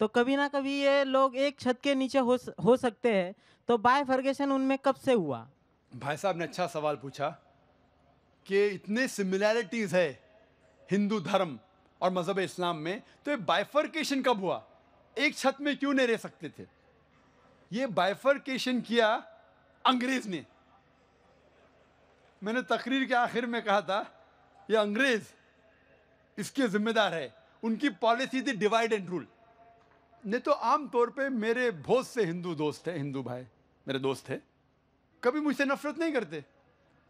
तो कभी ना कभी ये लोग एक छत के नीचे हो सकते हैं, तो बायफर्गेशन उनमें कब से हुआ? भाई साहब ने अच्छा सवाल पूछा कि इतने सिमिलैरिटीज़ है हिंदू धर्म और मजहब इस्लाम में, तो ये बायफर्केशन कब हुआ? एक छत में क्यों नहीं रह सकते थे? ये बायफर्केशन किया अंग्रेज़ ने। मैंने तकरीर के आखिर में कहा था ये अंग्रेज़ इसके ज़िम्मेदार है, उनकी पॉलिसी थी डिवाइड एंड रूल। नहीं तो आम तौर पे मेरे बहुत से हिंदू दोस्त हैं, हिंदू भाई मेरे दोस्त हैं, कभी मुझसे नफरत नहीं करते।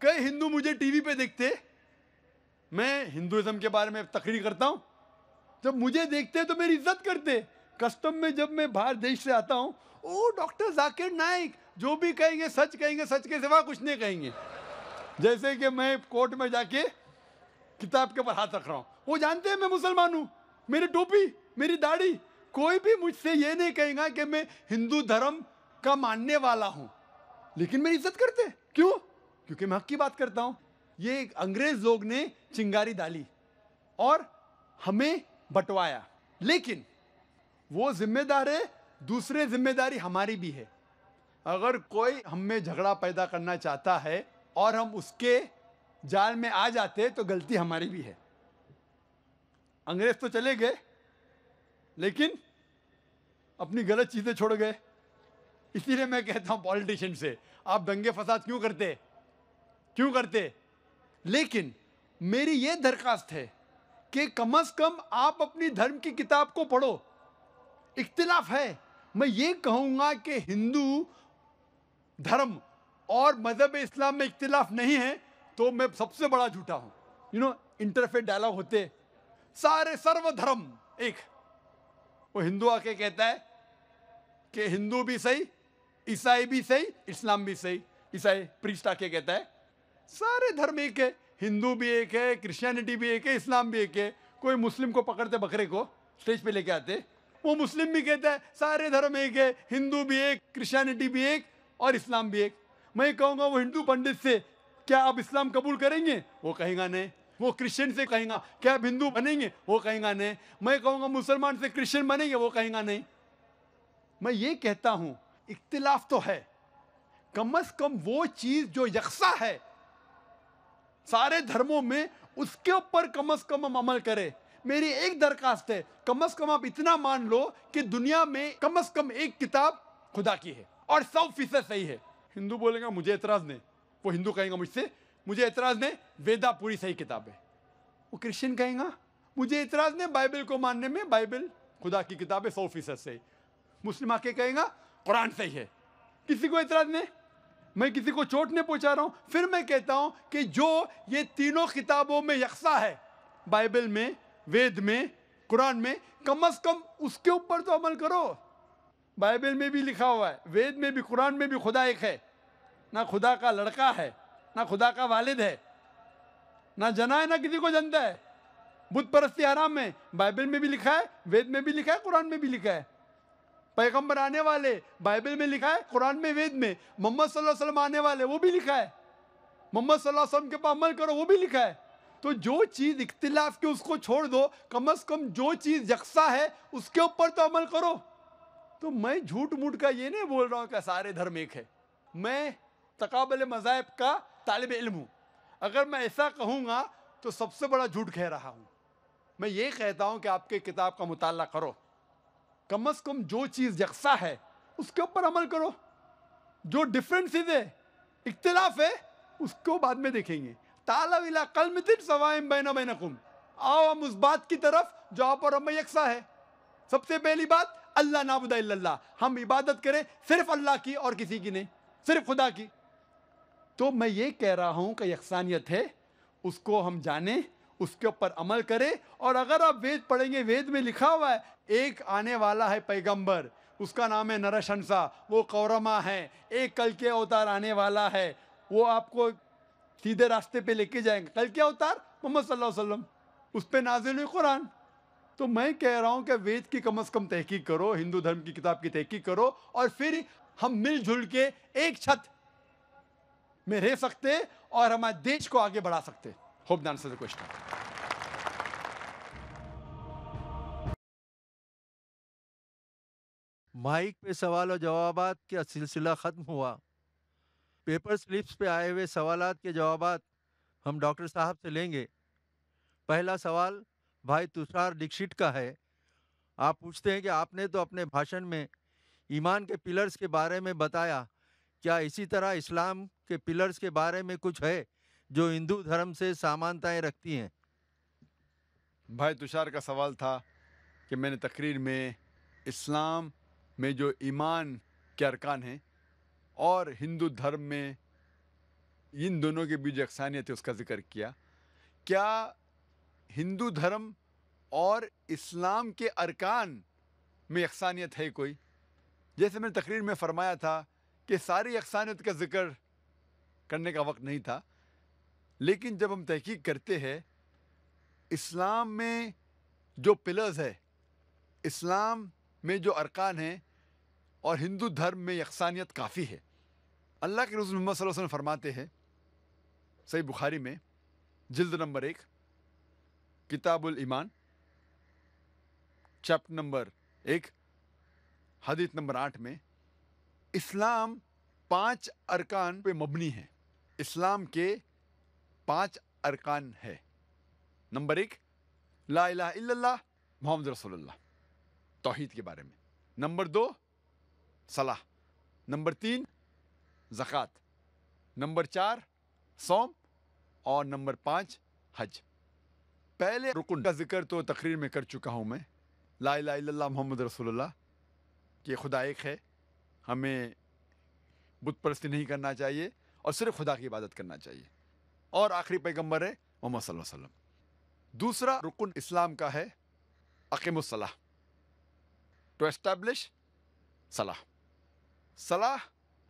कई हिंदू मुझे टीवी पे देखते, मैं हिंदुज़म के बारे में तकरीर करता हूँ, जब मुझे देखते तो मेरी इज्जत करते। कस्टम में जब मैं बाहर देश से आता हूँ, ओ डॉक्टर ज़ाकिर नायक जो भी कहेंगे सच कहेंगे, सच के सिवा कुछ नहीं कहेंगे। जैसे कि मैं कोर्ट में जाके किताब के ऊपर हाथ रख रहा हूँ, वो जानते हैं मैं मुसलमान हूँ, मेरी टोपी मेरी दाढ़ी, कोई भी मुझसे ये नहीं कहेगा कि मैं हिंदू धर्म का मानने वाला हूँ, लेकिन मेरी इज्जत करते। क्यों? क्योंकि मैं हक की बात करता हूँ। ये अंग्रेज लोग ने चिंगारी डाली और हमें बंटवाया, लेकिन वो जिम्मेदार है, दूसरे जिम्मेदारी हमारी भी है। अगर कोई हम में झगड़ा पैदा करना चाहता है और हम उसके जाल में आ जाते तो गलती हमारी भी है। अंग्रेज तो चले गए लेकिन अपनी गलत चीज़ें छोड़ गए। इसीलिए मैं कहता हूँ पॉलिटिशियन से, आप दंगे फसाद क्यों करते लेकिन मेरी ये दरख्वास्त है कि कम से कम आप अपनी धर्म की किताब को पढ़ो। इख्तिलाफ है, मैं ये कहूँगा कि हिंदू धर्म और मजहब इस्लाम में इख्तिलाफ नहीं है तो मैं सबसे बड़ा झूठा हूँ। इंटरफेथ डायलॉग होते, सारे सर्वधर्म एक। वो हिंदू आके कहता है कि हिंदू भी सही, ईसाई भी सही, इस्लाम भी सही। ईसाई प्रीस्ट आके कहता है सारे धर्म एक है, हिंदू भी एक है, क्रिश्चियनिटी भी एक है, इस्लाम भी एक है। कोई मुस्लिम को पकड़ते, बकरे को स्टेज पे लेके आते, वो मुस्लिम भी कहता है सारे धर्म एक है, हिंदू भी एक, क्रिश्चियनिटी भी एक और इस्लाम भी एक। मैं कहूँगा वो हिंदू पंडित से, क्या आप इस्लाम कबूल करेंगे? वो कहेगा नहीं। वो क्रिश्चियन से कहेगा क्या आप हिंदू बनेंगे? वो कहेगा नहीं। मैं कहूँगा मुसलमान से क्रिश्चियन बनेंगे? वो कहेगा नहीं। मैं ये कहता हूँ इख्तिलाफ तो है, कम से कम वो चीज़ जो यकसा है सारे धर्मों में, उसके ऊपर कम से कम हम अमल करें। मेरी एक दरख्वास्त है, कम से कम आप इतना मान लो कि दुनिया में कम से कम एक किताब खुदा की है और 100% सही है। हिंदू बोलेगा मुझे एतराज़ नहीं, वो हिंदू कहेगा मुझसे मुझे एतराज़ नहीं, वेदा पूरी सही किताब है। वो क्रिश्चियन कहेगा मुझे एतराज़ नहीं बाइबल को मानने में, बाइबल खुदा की किताब है 100% सही। मुस्लिम आके कहेगा कुरान सही है, किसी को एतराज़ नहीं। मैं किसी को चोट नहीं पहुँचा रहा हूँ। फिर मैं कहता हूँ कि जो ये तीनों किताबों में यकसा है, बाइबल में, वेद में, कुरान में, कम से कम उसके ऊपर तो अमल करो। बाइबल में भी लिखा हुआ है, वेद में भी, कुरान में भी, खुदा एक है। ना खुदा का लड़का है, ना खुदा का वालिद है, ना जना है, ना किसी को जानता है। बुत परस्ती हराम है, बाइबल में भी लिखा है, वेद में भी लिखा है, कुरान में भी लिखा है। पैगंबर आने वाले, बाइबल में लिखा है, कुरान में, वेद में। मोहम्मद सल्लल्लाहु अलैहि वसल्लम आने वाले, वो भी लिखा है। मोहम्मद सल्लल्लाहु अलैहि वसल्लम के ऊपर अमल करो, वो भी लिखा है। तो जो चीज़ इख्तिलाफ के उसको छोड़ दो, कम से कम जो चीज़ यकसा है उसके ऊपर तो अमल करो। तो मैं झूठ मूठ का ये नहीं बोल रहा हूँ कि सारे धर्म एक है। मैं तकाबल मज़ाहिब का तालिब इल्म हूँ। अगर मैं ऐसा कहूँगा तो सबसे बड़ा झूठ कह रहा हूँ। मैं ये कहता हूँ कि आपके किताब का मुताला करो, कम से कम जो चीज़ यकसा है उसके ऊपर अमल करो। जो डिफरेंसेस है, इख्तिलाफ है, उसको बाद में देखेंगे। तालव इला कलमतिन सवाइम बैना बैनकुम, आओ हम उस बात की तरफ जो आप और हम यकसा है। सबसे पहली बात अल्लाह नाबुदा इल्लल्लाह, हम इबादत करें सिर्फ अल्लाह की और किसी की नहीं, सिर्फ खुदा की। तो मैं ये कह रहा हूँ कि यकसानियत है, उसको हम जाने, उसके ऊपर अमल करें। और अगर आप वेद पढ़ेंगे, वेद में लिखा हुआ है एक आने वाला है पैगंबर उसका नाम है नरशंसा, वो कौरमा है, एक कल के अवतार आने वाला है, वो आपको सीधे रास्ते पे लेके जाएंगे। कल के अवतार मोहम्मद सल्लल्लाहु अलैहि वसल्लम, उस पर नाजिल कुरान। तो मैं कह रहा हूँ कि वेद की कम से कम तहकीक करो, हिंदू धर्म की किताब की तहकीक करो, और फिर हम मिलजुल के एक छत में रह सकते और हमारे देश को आगे बढ़ा सकते। Hope that answers the question. Mike पे सवाल और जवाबात का सिलसिला ख़त्म हुआ। पेपर स्लिप्स पे आए हुए सवालात के जवाबात हम डॉक्टर साहब से लेंगे। पहला सवाल भाई तुषार दीक्षित का है। आप पूछते हैं कि आपने तो अपने भाषण में ईमान के पिलर्स के बारे में बताया, क्या इसी तरह इस्लाम के पिलर्स के बारे में कुछ है जो हिंदू धर्म से समानताएँ रखती हैं? भाई तुषार का सवाल था कि मैंने तकरीर में इस्लाम में जो ईमान के अरकान हैं और हिंदू धर्म में इन दोनों के बीच अक्सानियत है, उसका जिक्र किया। क्या हिंदू धर्म और इस्लाम के अरकान में अक्सानियत है कोई? जैसे मैंने तकरीर में फरमाया था कि सारी अक्सानियत का जिक्र करने का वक्त नहीं था, लेकिन जब हम तहकीक करते हैं इस्लाम में जो पिलर्स है, इस्लाम में जो अरकान हैं और हिंदू धर्म में यकसानियत काफ़ी है। अल्लाह के रसूल मोहम्मद सल्लल्लाहु अलैहि वसल्लम फरमाते हैं सही बुखारी में जिल्द नंबर 1 किताबुल ईमान चैप्टर नंबर 1 हदीस नंबर 8 में, इस्लाम 5 अरकान पे मबनी है। इस्लाम के 5 अरकान है। नंबर 1 ला इलाहा इल्लल्लाह मुहम्मद रसूलुल्लाह, तौहीद के बारे में। नंबर 2 सलाह, नंबर 3 ज़कात, नंबर 4 सौम और नंबर 5 हज। पहले रुकन का जिक्र तो तकरीर में कर चुका हूँ मैं, ला इलाहा इल्लल्लाह मुहम्मद रसूलुल्लाह, कि खुदा एक है, हमें बुत परस्ती नहीं करना चाहिए और सिर्फ खुदा की इबादत करना चाहिए, और आखिरी पैगम्बर है मोहम्मद सल्लल्लाहु अलैहि वसल्लम। दूसरा रुकन इस्लाम का है अक़ीमुस्सलाह, टू एस्टैब्लिश सलाह। सलाह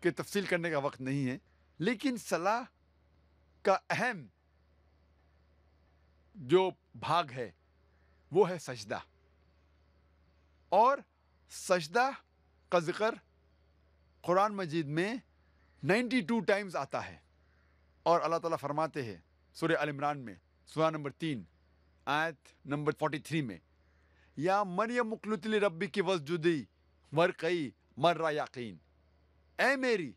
के तफसील करने का वक्त नहीं है, लेकिन सलाह का अहम जो भाग है वो है सजदा, और सजदा का जिक्र कुरान मजीद में 92 टाइम्स आता है। और अल्लाह ताला फरमाते हैं सूरह अल इमरान में सूरह नंबर 3 आयत नंबर 43 में, या मरियम उक़्नुती लिरब्बी की वस्जुदी वरक़ई मर्रा याक़ीन, ऐ मेरी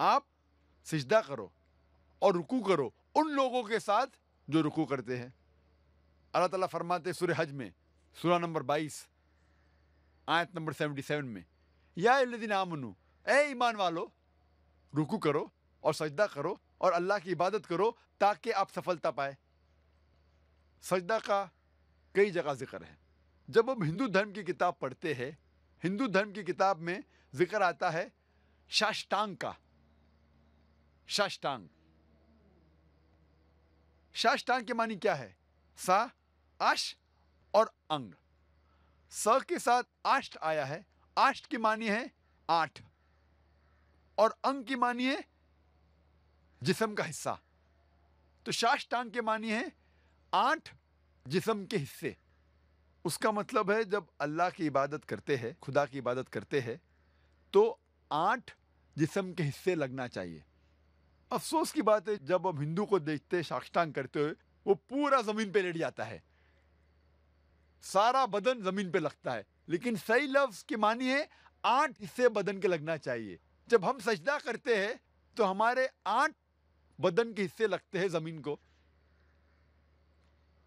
आप सिजदा करो और रुकू करो उन लोगों के साथ जो रुकू करते हैं। अल्लाह ताला फरमाते सूरह हज में सूरह नंबर 22 आयत नंबर 77 में, या अल्लज़ीना आमनू, ऐ ईमान वालो रुकू करो और सजदा करो और अल्लाह की इबादत करो ताकि आप सफलता पाए। सजदा का कई जगह जिक्र है। जब हम हिंदू धर्म की किताब पढ़ते हैं, हिंदू धर्म की किताब में जिक्र आता है साष्टांग का। साष्टांग, साष्टांग के मानी क्या है? सा, आश और अंग। स के साथ आष्ट आया है, आष्ट की मानी है 8 और अंग की मानी है जिस्म का हिस्सा। तो साष्टांग के मानी है 8 जिस्म के हिस्से। उसका मतलब है जब अल्लाह की इबादत करते हैं, खुदा की इबादत करते हैं, तो 8 जिस्म के हिस्से लगना चाहिए। अफसोस की बात है जब हम हिंदू को देखते साष्टांग करते हुए, वो पूरा ज़मीन पे लेट जाता है, सारा बदन ज़मीन पे लगता है, लेकिन सही लफ्ज़ की मानी है 8 हिस्से बदन के लगना चाहिए। जब हम सजदा करते हैं तो हमारे 8 बदन के हिस्से लगते हैं ज़मीन को,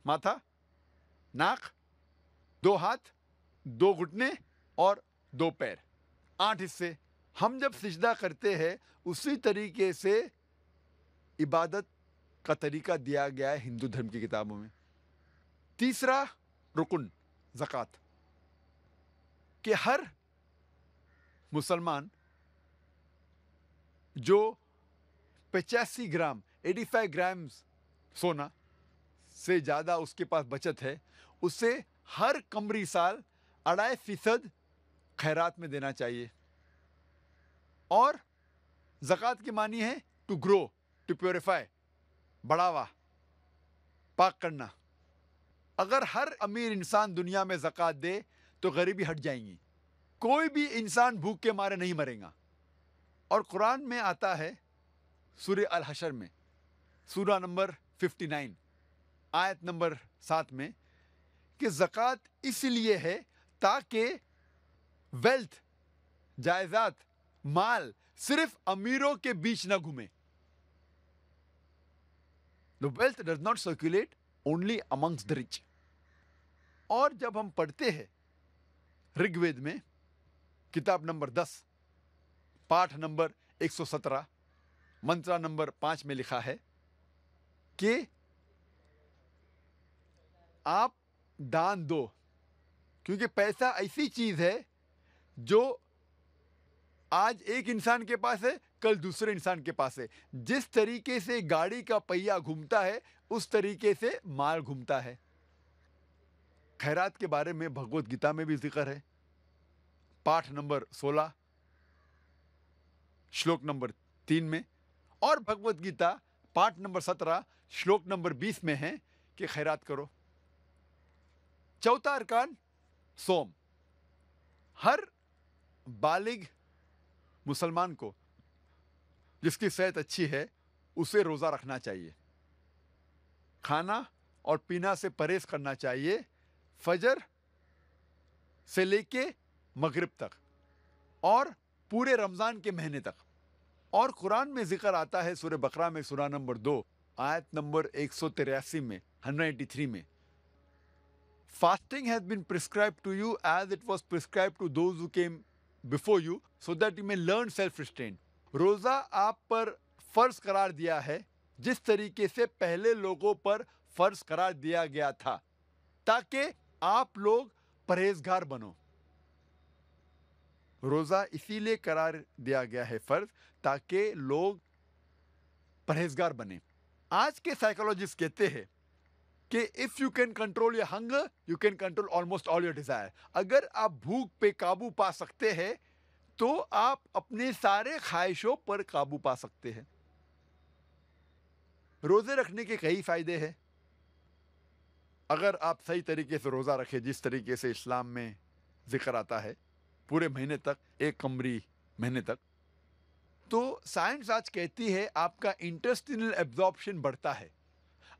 माथा, नाक, 2 हाथ, 2 घुटने और 2 पैर, 8 हिस्से। हम जब सिजदा करते हैं उसी तरीके से इबादत का तरीका दिया गया है हिंदू धर्म की किताबों में। तीसरा रुकन ज़कात, कि हर मुसलमान जो 85 ग्राम 85 ग्राम्स सोना से ज़्यादा उसके पास बचत है, उसे हर कमरी साल 2.5% खैरात में देना चाहिए। और ज़कात की मानी है टू ग्रो, टू प्योरीफाई, बढ़ावा, पाक करना। अगर हर अमीर इंसान दुनिया में ज़कात दे तो गरीबी हट जाएगी, कोई भी इंसान भूख के मारे नहीं मरेगा। और कुरान में आता है सूरह अल हशर में, सूरा नंबर 59 आयत नंबर 7 में, कि ज़कात इसलिए है ताकि वेल्थ, जायदाद, माल सिर्फ अमीरों के बीच ना घूमे। The wealth does not circulate only amongst the rich. और जब हम पढ़ते हैं ऋग्वेद में किताब नंबर 10 पाठ नंबर 117 मंत्रा नंबर 5 में लिखा है कि आप दान दो, क्योंकि पैसा ऐसी चीज़ है जो आज एक इंसान के पास है, कल दूसरे इंसान के पास है। जिस तरीके से गाड़ी का पहिया घूमता है उस तरीके से माल घूमता है। खैरात के बारे में भगवत गीता में भी जिक्र है, पाठ नंबर 16 श्लोक नंबर 3 में, और भगवत गीता पाठ नंबर 17 श्लोक नंबर 20 में है कि खैरात करो। चौथा अरकान सोम, हर बालिग मुसलमान को जिसकी सेहत अच्छी है उसे रोज़ा रखना चाहिए, खाना और पीना से परहेज करना चाहिए फजर से लेके मगरिब तक और पूरे रमज़ान के महीने तक। और कुरान में जिक्र आता है सूरह बकरा में, सूरा नंबर 2 आयत नंबर 183 में, 183 में, fasting has been prescribed to you as it was prescribed to those who came before you so that you may learn self restraint. रोज़ा आप पर फ़र्ज़ करार दिया है जिस तरीके से पहले लोगों पर फ़र्ज़ करार दिया गया था, ताकि आप लोग परहेजगार बनो। रोज़ा इसीलिए करार दिया गया है फ़र्ज़, ताकि लोग परहेजगार बने। आज के साइकोलॉजिस्ट कहते हैं कि if you can control your hunger you can control almost all your desire. अगर आप भूख पे काबू पा सकते हैं तो आप अपने सारे ख्वाहिशों पर काबू पा सकते हैं। रोज़े रखने के कई फ़ायदे हैं अगर आप सही तरीके से रोज़ा रखें, जिस तरीके से इस्लाम में जिक्र आता है, पूरे महीने तक, एक कमरी महीने तक। तो साइंस आज कहती है आपका इंटेस्टिनल एब्जॉर्प्शन बढ़ता है,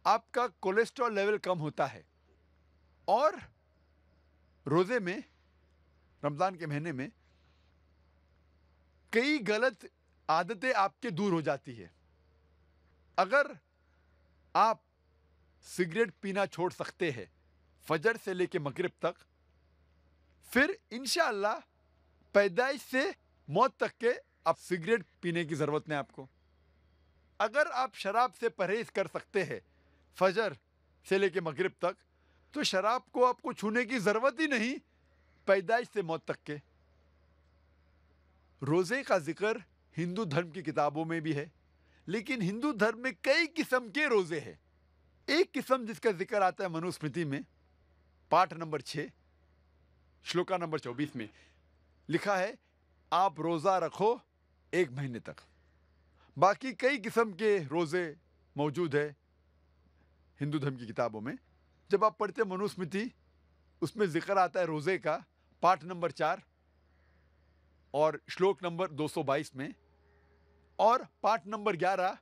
आपका कोलेस्ट्रॉल लेवल कम होता है। और रोज़े में, रमज़ान के महीने में, कई गलत आदतें आपके दूर हो जाती है। अगर आप सिगरेट पीना छोड़ सकते हैं फजर से लेके मगरिब तक, फिर इंशाअल्लाह पैदाइश से मौत तक के आप सिगरेट पीने की ज़रूरत नहीं आपको। अगर आप शराब से परहेज़ कर सकते हैं फजर से लेके मगरिब तक, तो शराब को आपको छूने की ज़रूरत ही नहीं पैदाइश से मौत तक के। रोज़े का जिक्र हिंदू धर्म की किताबों में भी है, लेकिन हिंदू धर्म में कई किस्म के रोज़े हैं। एक किस्म जिसका जिक्र आता है मनुस्मृति में, पाठ नंबर 6 श्लोका नंबर 24 में लिखा है, आप रोज़ा रखो एक महीने तक। बाकी कई किस्म के रोज़े मौजूद है हिंदू धर्म की किताबों में। जब आप पढ़ते मनुस्मृति, उसमें जिक्र आता है रोज़े का, पाठ नंबर 4 और श्लोक नंबर 222 में, और पाठ नंबर 11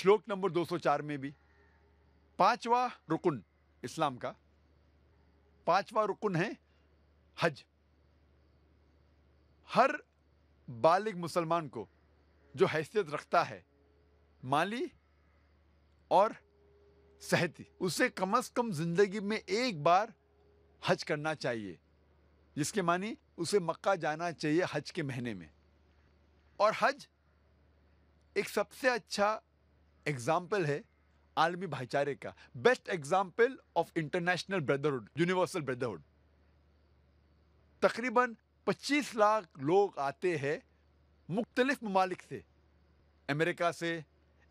श्लोक नंबर 204 में भी। पांचवा रुकुन इस्लाम का, पांचवा रुकुन है हज। हर बालिग मुसलमान को जो हैसियत रखता है माली और सेहती, उसे कम से कम ज़िंदगी में एक बार हज करना चाहिए, जिसके मानी उसे मक्का जाना चाहिए हज के महीने में। और हज एक सबसे अच्छा एग्ज़ाम्पल है आलमी भाईचारे का, best example of international brotherhood, universal brotherhood. तकरीबन 25 लाख लोग आते हैं मुख्तलिफ ममालिक से, अमेरिका से,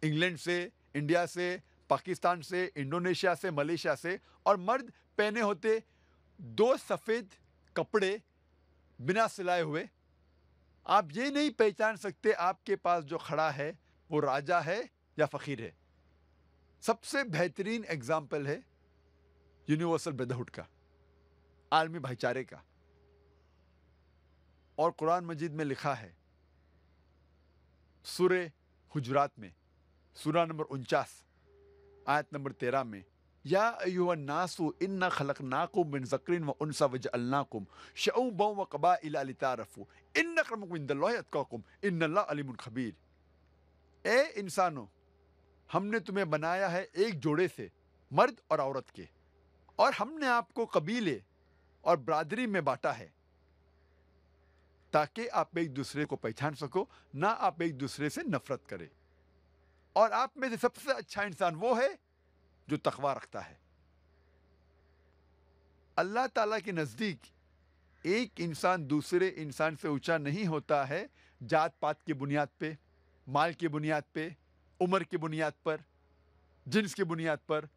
इंग्लैंड से, इंडिया से, पाकिस्तान से, इंडोनेशिया से, मलेशिया से। और मर्द पहने होते दो सफ़ेद कपड़े बिना सिलाए हुए, आप ये नहीं पहचान सकते आपके पास जो खड़ा है वो राजा है या फ़कीर है। सबसे बेहतरीन एग्जाम्पल है यूनिवर्सल ब्रदरहुड का, आलमी भाईचारे का। और कुरान मजीद में लिखा है सूरह हुजरात में, सूरा नंबर 49 आयत नंबर 13 में, या अय्युहा नासु इन्ना खलकनाकुम मिन ज़करिन व उन्सा वजअलनाकुम शऊबन व कबाइला लितारफू इन्न अक्रमकुम इंदल्लाहि अतकाकुम इन्नल्लाह अलीमुन खबीर। ए इंसानों, हमने तुम्हें बनाया है एक जोड़े से, मर्द और औरत के, और हमने आपको कबीले और बरादरी में बांटा है ताकि आप एक दूसरे को पहचान सको, ना आप एक दूसरे से नफरत करें। और आप में से सबसे अच्छा इंसान वो है जो तकवा रखता है। अल्लाह ताला के नज़दीक एक इंसान दूसरे इंसान से ऊंचा नहीं होता है जात पात की बुनियाद पे, माल की बुनियाद पे, उम्र की बुनियाद पर, जिन्स की बुनियाद पर,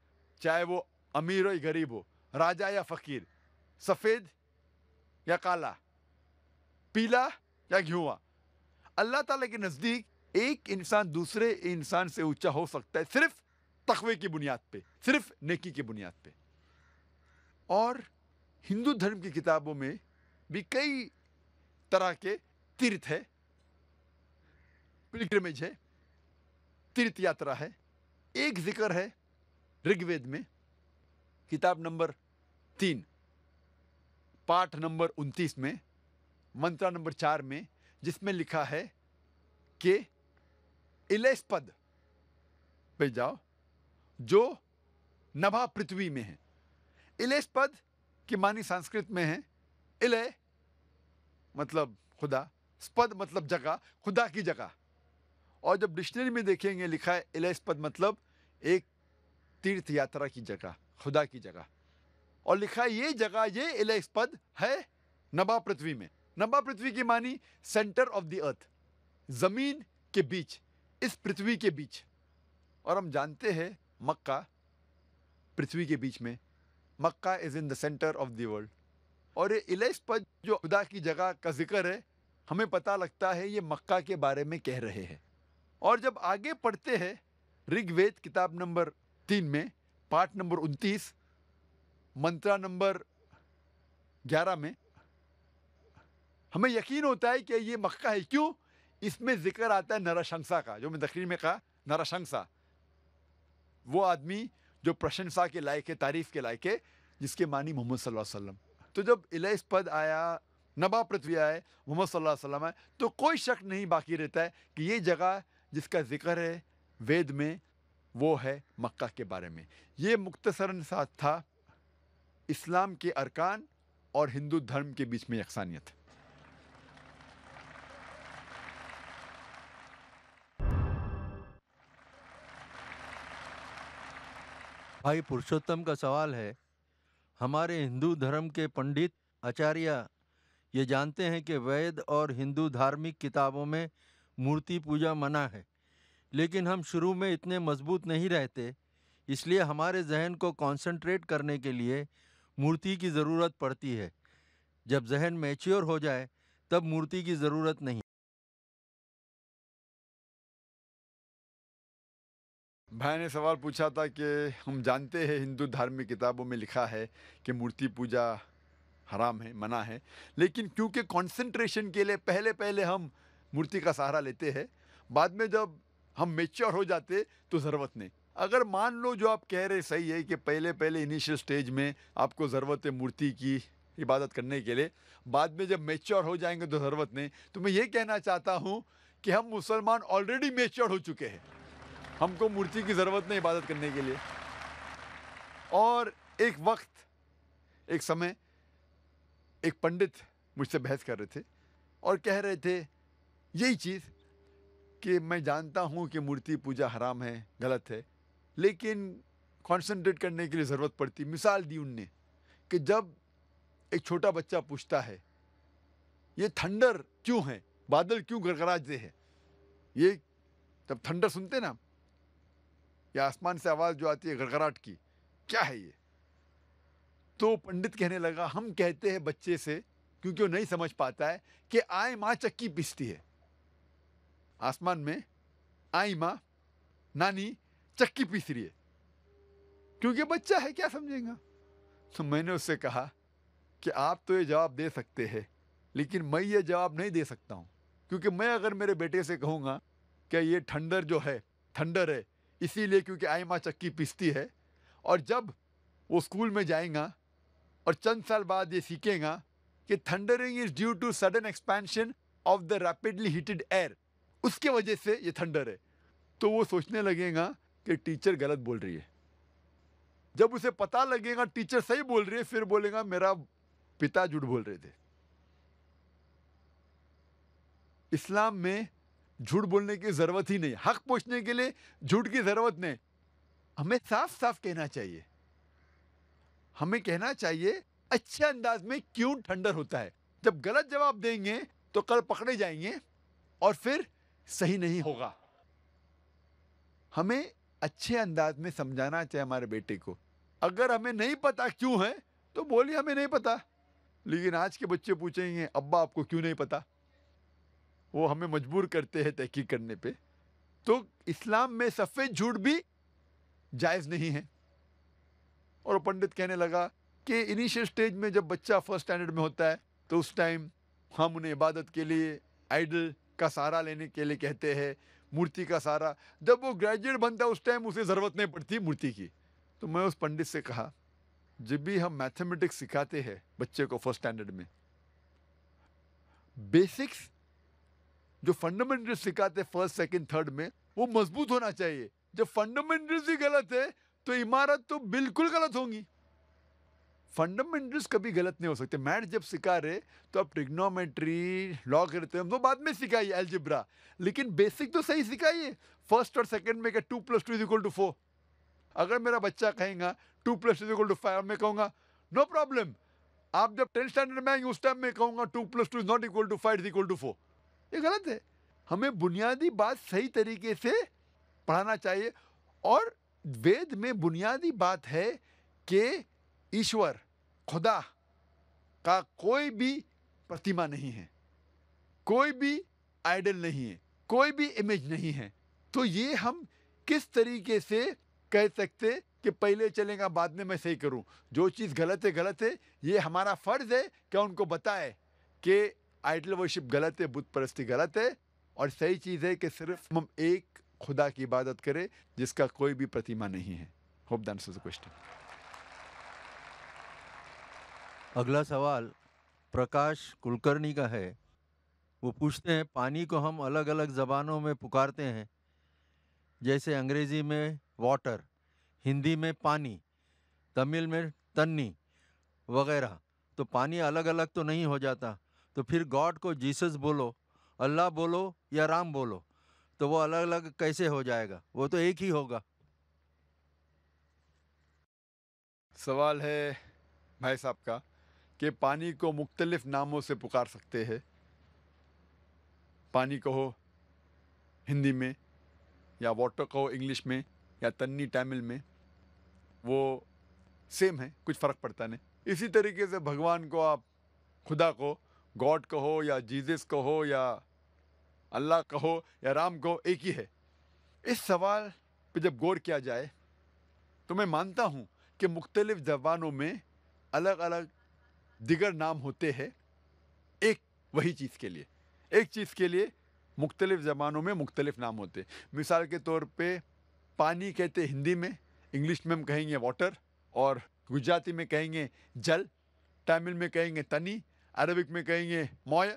चाहे वो अमीर हो या गरीब हो, राजा या फ़कीर, सफ़ेद या काला, पीला या घियुआ। अल्लाह ताला के नज़दीक एक इंसान दूसरे इंसान से ऊंचा हो सकता है सिर्फ तकवे की बुनियाद पे, सिर्फ नेकी की बुनियाद पे। और हिंदू धर्म की किताबों में भी कई तरह के तीर्थ है, पिलग्रिमेज है, तीर्थ यात्रा है। एक जिक्र है ऋग्वेद में, किताब नंबर 3 पाठ नंबर 29 में, मंत्रा नंबर 4 में, जिसमें लिखा है कि इलेस्पद पे जाओ जो नभा पृथ्वी में है। इलेस्पद की मानी संस्कृत में है इले मतलब खुदा, स्पद मतलब जगह, खुदा की जगह। और जब डिक्शनरी में देखेंगे लिखा है इलेस्पद मतलब एक तीर्थ यात्रा की जगह, खुदा की जगह। और लिखा है ये जगह, ये इलेस्पद है नभा पृथ्वी में। नभा पृथ्वी की मानी सेंटर ऑफ द अर्थ, ज़मीन के बीच, इस पृथ्वी के बीच। और हम जानते हैं मक्का पृथ्वी के बीच में, Mecca is in the centre of the world. और ये इलेस्पद जो खुदा की जगह का जिक्र है, हमें पता लगता है ये मक्का के बारे में कह रहे हैं। और जब आगे पढ़ते हैं ऋग्वेद किताब नंबर 3 में पाठ नंबर 29 मंत्रा नंबर 11 में, हमें यकीन होता है कि ये मक्का है। क्यों? इसमें जिक्र आता है नरशंसा का, जो मैं तकरीर में कहा, नरशंसा वो आदमी जो प्रशंसा के लायक है, तारीफ़ के लायक है, जिसके मानी मोहम्मद सल्लल्लाहु अलैहि वसल्लम। तो जब इलेस्पद आया, नबा पृथ्वी आए, मोहम्मद सल्लल्लाहु अलैहि वसल्लम आए, तो कोई शक नहीं बाकी रहता है कि ये जगह जिसका जिक्र है वेद में वो है मक्का के बारे में। ये मुख्तसरन सा था इस्लाम के अरकान और हिंदू धर्म के बीच में यकसानियत। भाई पुरुषोत्तम का सवाल है, हमारे हिंदू धर्म के पंडित आचार्य ये जानते हैं कि वेद और हिंदू धार्मिक किताबों में मूर्ति पूजा मना है, लेकिन हम शुरू में इतने मजबूत नहीं रहते, इसलिए हमारे जहन को कंसंट्रेट करने के लिए मूर्ति की ज़रूरत पड़ती है। जब जहन मैच्योर हो जाए तब मूर्ति की ज़रूरत नहीं। भाई ने सवाल पूछा था कि हम जानते हैं हिंदू धार्मिक किताबों में लिखा है कि मूर्ति पूजा हराम है, मना है, लेकिन क्योंकि कंसंट्रेशन के लिए पहले पहले हम मूर्ति का सहारा लेते हैं, बाद में जब हम मैच्योर हो जाते तो ज़रूरत नहीं। अगर मान लो जो आप कह रहे सही है कि पहले पहले इनिशियल स्टेज में आपको ज़रूरत है मूर्ति की इबादत करने के लिए, बाद में जब मैच्योर हो जाएंगे तो ज़रूरत नहीं, तो मैं ये कहना चाहता हूँ कि हम मुसलमान ऑलरेडी मैच्योर हो चुके हैं, हमको मूर्ति की ज़रूरत नहीं इबादत करने के लिए। और एक वक्त, एक समय, एक पंडित मुझसे बहस कर रहे थे और कह रहे थे यही चीज़ कि मैं जानता हूँ कि मूर्ति पूजा हराम है, गलत है, लेकिन कंसंट्रेट करने के लिए ज़रूरत पड़ती। मिसाल दी उनने कि जब एक छोटा बच्चा पूछता है ये थंडर क्यों है, बादल क्यों गड़गड़ाते हैं, ये जब थंडर सुनते ना, ये आसमान से आवाज़ जो आती है गड़गड़ाहट की, क्या है ये? तो पंडित कहने लगा हम कहते हैं बच्चे से क्योंकि वो नहीं समझ पाता है कि आई माँ चक्की पीसती है। आसमान में आई माँ नानी चक्की पीस रही है, क्योंकि बच्चा है क्या समझेगा। तो मैंने उससे कहा कि आप तो ये जवाब दे सकते हैं, लेकिन मैं ये जवाब नहीं दे सकता हूँ, क्योंकि मैं अगर मेरे बेटे से कहूँगा कि ये ठंडर जो है ठंडर है इसीलिए क्योंकि आई माँ चक्की पीसती है, और जब वो स्कूल में जाएगा और चंद साल बाद ये सीखेगा कि thundering is due to sudden expansion of the rapidly heated air, उसके वजह से ये थंडर है, तो वो सोचने लगेगा कि टीचर गलत बोल रही है। जब उसे पता लगेगा टीचर सही बोल रही है, फिर बोलेगा मेरा पिता झूठ बोल रहे थे। इस्लाम में झूठ बोलने की ज़रूरत ही नहीं, हक पूछने के लिए झूठ की ज़रूरत नहीं। हमें साफ साफ कहना चाहिए, हमें कहना चाहिए अच्छे अंदाज में क्यों ठंडर होता है। जब गलत जवाब देंगे तो कल पकड़े जाएंगे और फिर सही नहीं होगा। हमें अच्छे अंदाज में समझाना चाहिए हमारे बेटे को। अगर हमें नहीं पता क्यों है तो बोलिए हमें नहीं पता, लेकिन आज के बच्चे पूछेंगे अब्बा आपको क्यों नहीं पता। वो हमें मजबूर करते हैं तहकीक करने पे। तो इस्लाम में सफ़ेद झूठ भी जायज़ नहीं है। और पंडित कहने लगा कि इनिशियल स्टेज में जब बच्चा फर्स्ट स्टैंडर्ड में होता है तो उस टाइम हम उन्हें इबादत के लिए आइडल का सहारा लेने के लिए कहते हैं, मूर्ति का सहारा। जब वो ग्रेजुएट बनता है उस टाइम उसे ज़रूरत नहीं पड़ती मूर्ति की। तो मैं उस पंडित से कहा, जब भी हम मैथमेटिक्स सिखाते हैं बच्चे को फर्स्ट स्टैंडर्ड में, बेसिक्स जो फंडामेंटल्स सिखाते फर्स्ट सेकंड थर्ड में वो मजबूत होना चाहिए। जब फंडामेंटल्स ही गलत है तो इमारत तो बिल्कुल गलत होंगी। फंडामेंटल्स कभी गलत नहीं हो सकते। मैथ जब सिखा रहे तो आप ट्रिग्नोमेट्री लॉगरिथम तो बाद में सिखाइए, अलजेब्रा, लेकिन बेसिक तो सही सिखाइए। फर्स्ट और सेकंड में क्या 2 + 2 = 4। अगर मेरा बच्चा कहेगा 2 + 2 = 5 मैं कहूँगा नो प्रॉब्लम। आप जब 10th स्टैंडर्ड में आएंगे उस टाइम मैं कहूँगा 2 + 2 ≠ 5 = 4। ये गलत है। हमें बुनियादी बात सही तरीके से पढ़ाना चाहिए। और वेद में बुनियादी बात है कि ईश्वर खुदा का कोई भी प्रतिमा नहीं है, कोई भी आइडल नहीं है, कोई भी इमेज नहीं है। तो ये हम किस तरीके से कह सकते कि पहले चलेगा बाद में मैं सही करूं। जो चीज़ गलत है गलत है, ये हमारा फ़र्ज़ है क्या उनको बताए कि आइडल वर्शिप गलत है, बुत परस्ती गलत है, और सही चीज़ है कि सिर्फ हम एक खुदा की इबादत करें जिसका कोई भी प्रतिमा नहीं है। Hope that answers the question. अगला सवाल प्रकाश कुलकर्णी का है। वो पूछते हैं, पानी को हम अलग अलग ज़बानों में पुकारते हैं, जैसे अंग्रेज़ी में वाटर, हिंदी में पानी, तमिल में तन्नी वगैरह। तो पानी अलग अलग तो नहीं हो जाता, तो फिर गॉड को जीसस बोलो, अल्लाह बोलो या राम बोलो, तो वो अलग अलग कैसे हो जाएगा, वो तो एक ही होगा। सवाल है भाई साहब का कि पानी को मुख्तलिफ नामों से पुकार सकते हैं। पानी कहो हिंदी में, या वाटर कहो इंग्लिश में, या तन्नी तमिल में, वो सेम है, कुछ फ़र्क पड़ता नहीं। इसी तरीके से भगवान को आप खुदा को गॉड कहो या जीसस कहो या अल्लाह कहो या राम कहो, एक ही है। इस सवाल पे जब गौर किया जाए तो मैं मानता हूँ कि मुख्तलिफ़ ज़बानों में अलग अलग दिगर नाम होते हैं एक वही चीज़ के लिए। एक चीज़ के लिए मुख्तलिफ़ ज़बानों में मुख्तलिफ़ नाम होते हैं। मिसाल के तौर पे पानी कहते हिंदी में, इंग्लिश में हम कहेंगे वाटर, और गुजराती में कहेंगे जल, तमिल में कहेंगे तनी, अरबिक में कहेंगे मौय।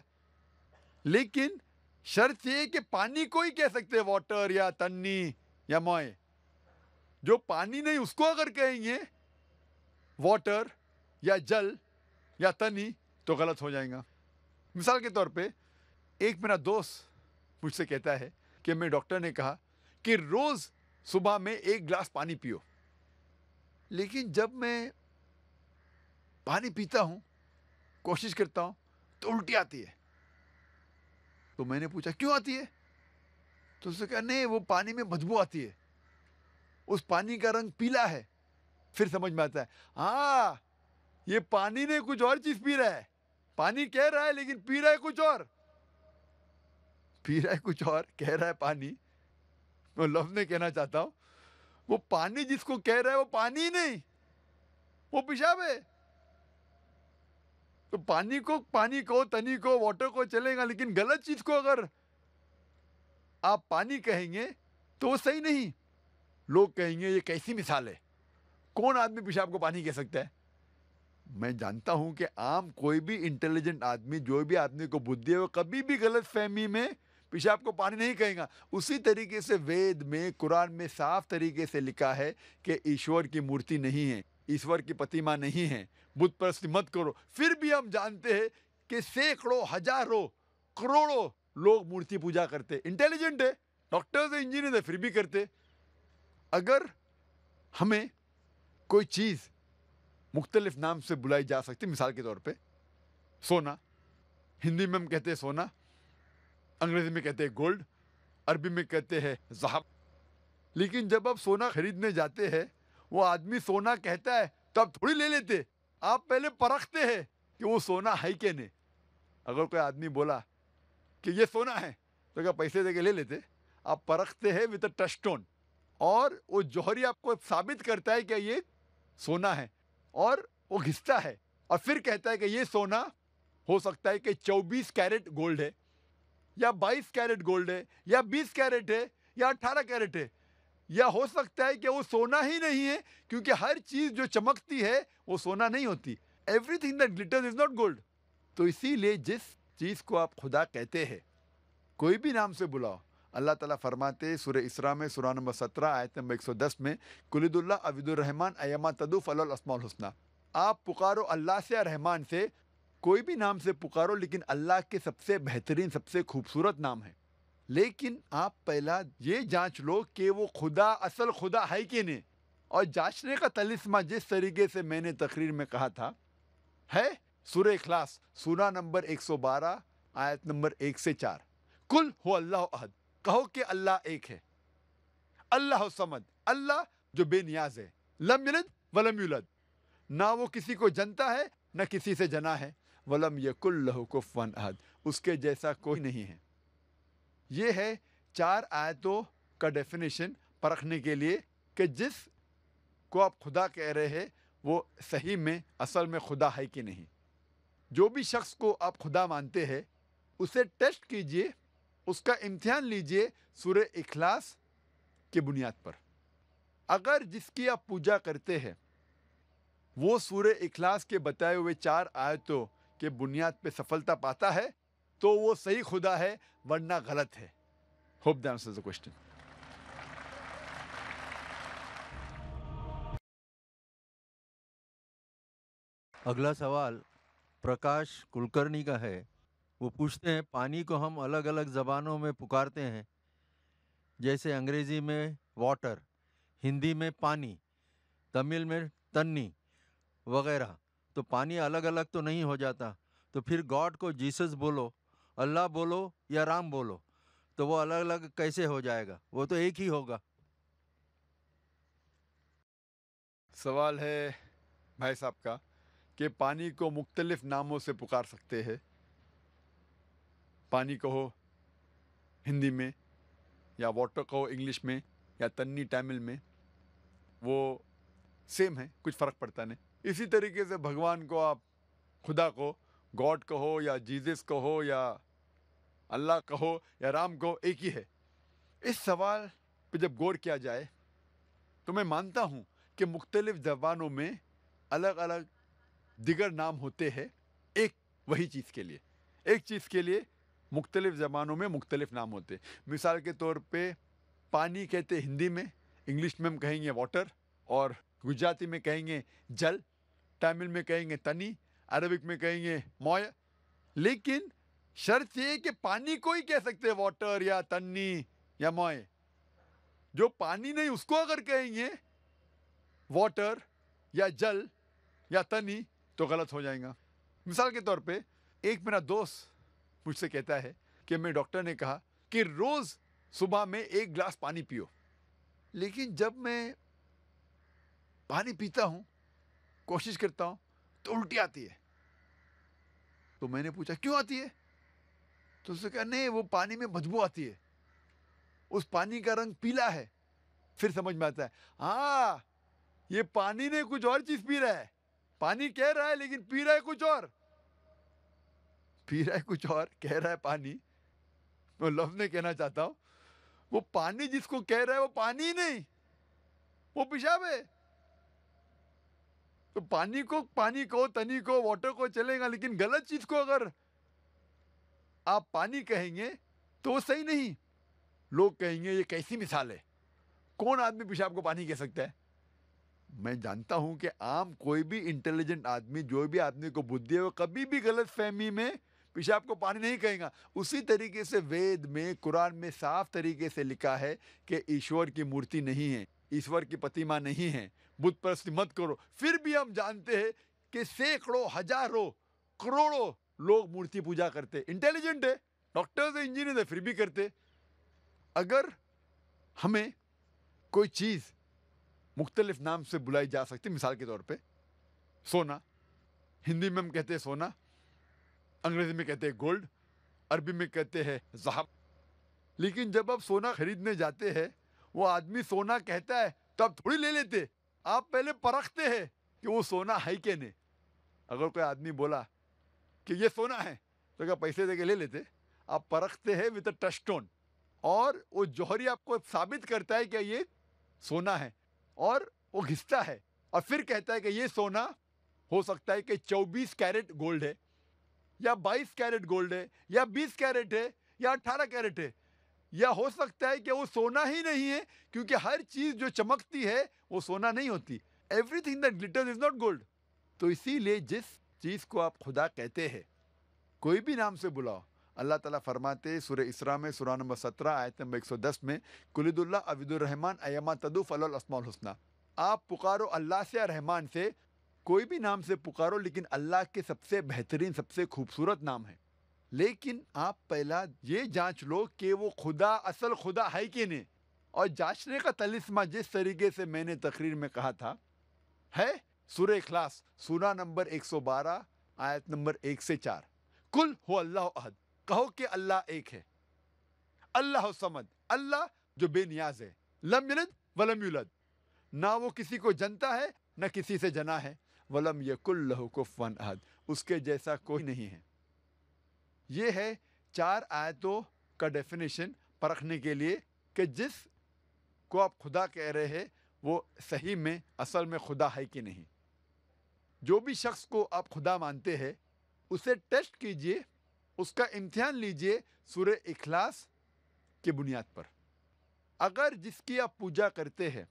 लेकिन शर्त ये कि पानी को ही कह सकते हैं वाटर या तन्नी या मौय। जो पानी नहीं उसको अगर कहेंगे वाटर या जल या तनी तो गलत हो जाएगा। मिसाल के तौर पे एक मेरा दोस्त मुझसे कहता है कि मैं डॉक्टर ने कहा कि रोज़ सुबह में 1 ग्लास पानी पियो, लेकिन जब मैं पानी पीता हूँ कोशिश करता हूँ तो उल्टी आती है। तो मैंने पूछा क्यों आती है, तो उसने कहा नहीं वो पानी में बदबू आती है, उस पानी का रंग पीला है। फिर समझ में आता है हाँ ये पानी ने कुछ और चीज़ पी रहा है, पानी कह रहा है लेकिन पी रहा है कुछ और, पी रहा है कुछ और, कह रहा है पानी। मैं लफ्ज में कहना चाहता हूं वो पानी जिसको कह रहा है वो पानी ही नहीं, वो पेशाब है। तो पानी को तनी को वाटर को चलेगा, लेकिन गलत चीज को अगर आप पानी कहेंगे तो वो सही नहीं। लोग कहेंगे ये कैसी मिसाल है, कौन आदमी पेशाब को पानी कह सकता है। मैं जानता हूं कि आम कोई भी इंटेलिजेंट आदमी, जो भी आदमी को बुद्धि है, वो कभी भी गलत फहमी में पेशाब को पानी नहीं कहेगा। उसी तरीके से वेद में, कुरान में साफ तरीके से लिखा है कि ईश्वर की मूर्ति नहीं है, ईश्वर की प्रतिमा नहीं है, बुत परस्ती मत करो। फिर भी हम जानते हैं कि सैकड़ों हजारों करोड़ों लोग मूर्ति पूजा करते, इंटेलिजेंट है, डॉक्टर्स है, इंजीनियर है, फिर भी करते। अगर हमें कोई चीज़ मुख्तलिफ नाम से बुलाई जा सकती, मिसाल के तौर पे सोना, हिंदी में हम कहते हैं सोना, अंग्रेजी में कहते हैं गोल्ड, अरबी में कहते हैं ज़हब। लेकिन जब आप सोना खरीदने जाते हैं, वो आदमी सोना कहता है तो आप थोड़ी ले लेते, आप पहले परखते हैं कि वो सोना है कि नहीं। अगर कोई आदमी बोला कि ये सोना है तो क्या पैसे दे के ले लेते, आप परखते हैं विद अ टच स्टोन, और वो जौहरी आपको साबित करता है कि ये सोना है, और वो घिसता है और फिर कहता है कि ये सोना हो सकता है कि 24 कैरेट गोल्ड है, या 22 कैरेट गोल्ड है, या 20 कैरेट है, या 18 कैरेट है, या हो सकता है कि वो सोना ही नहीं है, क्योंकि हर चीज़ जो चमकती है वो सोना नहीं होती। Everything that glitters is not gold. तो इसीलिए जिस चीज़ को आप खुदा कहते हैं, कोई भी नाम से बुलाओ, अल्लाह ताला फरमाते सूरह इसरा में, सूरह नंबर 17 आयत नंबर 110 में, कुलिदुल्ला अबिदुर रहमान अयमा तदु फलल अस्माउल हुस्ना। आप पुकारो अल्लाह से या रहमान से, कोई भी नाम से पुकारो, लेकिन अल्लाह के सबसे बेहतरीन सबसे खूबसूरत नाम है। लेकिन आप पहला ये जांच लो कि वो खुदा असल खुदा है कि नहीं। और जांचने का तलिस्मा जिस तरीके से मैंने तकरीर में कहा था है सूरह इखलास, सूरह नंबर 112 आयत नंबर 1 से 4, कुल हु अल्लाहु अहद, कहो कि अल्लाह एक है, अल्लाह समद, अल्लाह जो बेनियाज है, लम यलिद वलम यूलद, ना वो किसी को जनता है ना किसी से जना है, वलम यकुल लहु कुफुवन अहद, उसके जैसा कोई नहीं है। ये है 4 आयतों का डेफिनेशन परखने के लिए कि जिस को आप खुदा कह रहे हैं वो सही में असल में खुदा है कि नहीं। जो भी शख्स को आप खुदा मानते हैं उसे टेस्ट कीजिए, उसका इम्तिहान लीजिए सूरह इखलास के बुनियाद पर। अगर जिसकी आप पूजा करते हैं वो सूरह इखलास के बताए हुए 4 आयतों के बुनियाद पे सफलता पाता है तो वो सही खुदा है, वरना गलत है। Hope that answers the question. अगला सवाल प्रकाश कुलकर्णी का है। वो पूछते हैं, पानी को हम अलग अलग ज़बानों में पुकारते हैं, जैसे अंग्रेज़ी में वाटर, हिंदी में पानी, तमिल में तन्नी वगैरह। तो पानी अलग अलग तो नहीं हो जाता, तो फिर गॉड को जीसस बोलो, अल्लाह बोलो या राम बोलो, तो वो अलग अलग कैसे हो जाएगा, वो तो एक ही होगा। सवाल है भाई साहब का कि पानी को मुख्तलिफ नामों से पुकार सकते हैं। पानी कहो हिंदी में, या वाटर कहो इंग्लिश में, या तन्नी तमिल में, वो सेम है, कुछ फ़र्क पड़ता नहीं। इसी तरीके से भगवान को आप खुदा को गॉड कहो या जीसस कहो या अल्लाह कहो या राम कहो, एक ही है। इस सवाल पे जब गौर किया जाए तो मैं मानता हूँ कि मुख्तलिफ ज़बानों में अलग अलग दिगर नाम होते हैं, एक वही चीज़ के लिए, एक चीज़ के लिए मुख्तलिफ ज़बानों में मुख्तलिफ नाम होते हैं। मिसाल के तौर पे पानी कहते हिंदी में, इंग्लिश में हम कहेंगे वाटर, और गुजराती में कहेंगे जल, तमिल में कहेंगे तनी, अरबिक में कहेंगे मौय। लेकिन शर्त ये कि पानी को ही कह सकते हैं वाटर या तन्नी या मौय। जो पानी नहीं उसको अगर कहेंगे वाटर या जल या तनी तो गलत हो जाएगा। मिसाल के तौर पे एक मेरा दोस्त मुझसे कहता है कि मैं डॉक्टर ने कहा कि रोज़ सुबह में 1 ग्लास पानी पियो, लेकिन जब मैं पानी पीता हूँ, कोशिश करता हूँ तो उल्टी आती है। तो मैंने पूछा क्यों आती है, तो उसने कहा नहीं वो पानी में बदबू आती है, उस पानी का रंग पीला है। फिर समझ में आता है हाँ ये पानी ने कुछ और चीज़ पी रहा है, पानी कह रहा है लेकिन पी रहा है कुछ और, पी रहा है कुछ और, कह रहा है पानी। मैं लफ्ज़ में कहना चाहता हूँ वो पानी जिसको कह रहा है वो पानी ही नहीं, वो पेशाब है। तो पानी को तनी को वाटर को चलेगा, लेकिन गलत चीज़ को अगर आप पानी कहेंगे तो वो सही नहीं। लोग कहेंगे ये कैसी मिसाल है, कौन आदमी पेशाब को पानी कह सकता है। मैं जानता हूँ कि आम कोई भी इंटेलिजेंट आदमी, जो भी आदमी को बुद्धि है, वो कभी भी गलत फहमी में पेशाब को पानी नहीं कहेगा। उसी तरीके से वेद में कुरान में साफ तरीके से लिखा है कि ईश्वर की मूर्ति नहीं है, ईश्वर की प्रतिमा नहीं है, बुद्ध परस्ती मत करो। फिर भी हम जानते हैं कि सैकड़ों हजारों करोड़ों लोग मूर्ति पूजा करते, इंटेलिजेंट है, डॉक्टर्स है, इंजीनियर है, फिर भी करते। अगर हमें कोई चीज़ मुख्तलिफ नाम से बुलाई जा सकती, मिसाल के तौर पे सोना, हिंदी में हम कहते हैं सोना, अंग्रेजी में कहते हैं गोल्ड, अरबी में कहते हैं ज़हब। लेकिन जब आप सोना खरीदने जाते हैं, वो आदमी सोना कहता है तो आप थोड़ी ले लेते, आप पहले परखते हैं कि वो सोना है कि नहीं। अगर कोई आदमी बोला कि ये सोना है तो क्या पैसे दे के ले लेते, आप परखते हैं विद अ टच स्टोन, और वो जौहरी आपको साबित करता है कि ये सोना है, और वो घिसता है और फिर कहता है कि ये सोना हो सकता है कि 24 कैरेट गोल्ड है, या 22 कैरेट गोल्ड है, या 20 कैरेट है, या 18 कैरेट है, या हो सकता है कि वो सोना ही नहीं है, क्योंकि हर चीज़ जो चमकती है वो सोना नहीं होती। Everything that glitters is not gold. तो इसीलिए जिस चीज़ को आप खुदा कहते हैं, कोई भी नाम से बुलाओ, अल्लाह ताला फरमाते सूरह इसरा में सूरह नंबर 17 आयत नंबर 110 में, कुलिदुल्ला अबिदुर रहमान अयमा तदुफ अल अस्माउल हुस्ना, आप पुकारो अल्लाह से या रहमान से, कोई भी नाम से पुकारो, लेकिन अल्लाह के सबसे बेहतरीन सबसे खूबसूरत नाम है। लेकिन आप पहला ये जांच लो कि वो खुदा असल खुदा है कि नहीं, और जांचने का तलिस्मा जिस तरीके से मैंने तकरीर में कहा था है सूरह इखलास सूरह नंबर 112 आयत नंबर 1 से 4, कुल हो अल्लाह अहद, कहो कि अल्लाह एक है, अल्लाह समद, अल्लाह जो बेनियाज है, लम यलिद वलम युलद, ना वो किसी को जनता है ना किसी से जना है, वलम यकुल लहु कुफुवन अहद, उसके जैसा कोई नहीं है। ये है 4 आयतों का डेफिनेशन परखने के लिए कि जिस को आप खुदा कह रहे हैं वो सही में असल में खुदा है कि नहीं। जो भी शख्स को आप खुदा मानते हैं उसे टेस्ट कीजिए, उसका इम्तिहान लीजिए सूरह इखलास के बुनियाद पर। अगर जिसकी आप पूजा करते हैं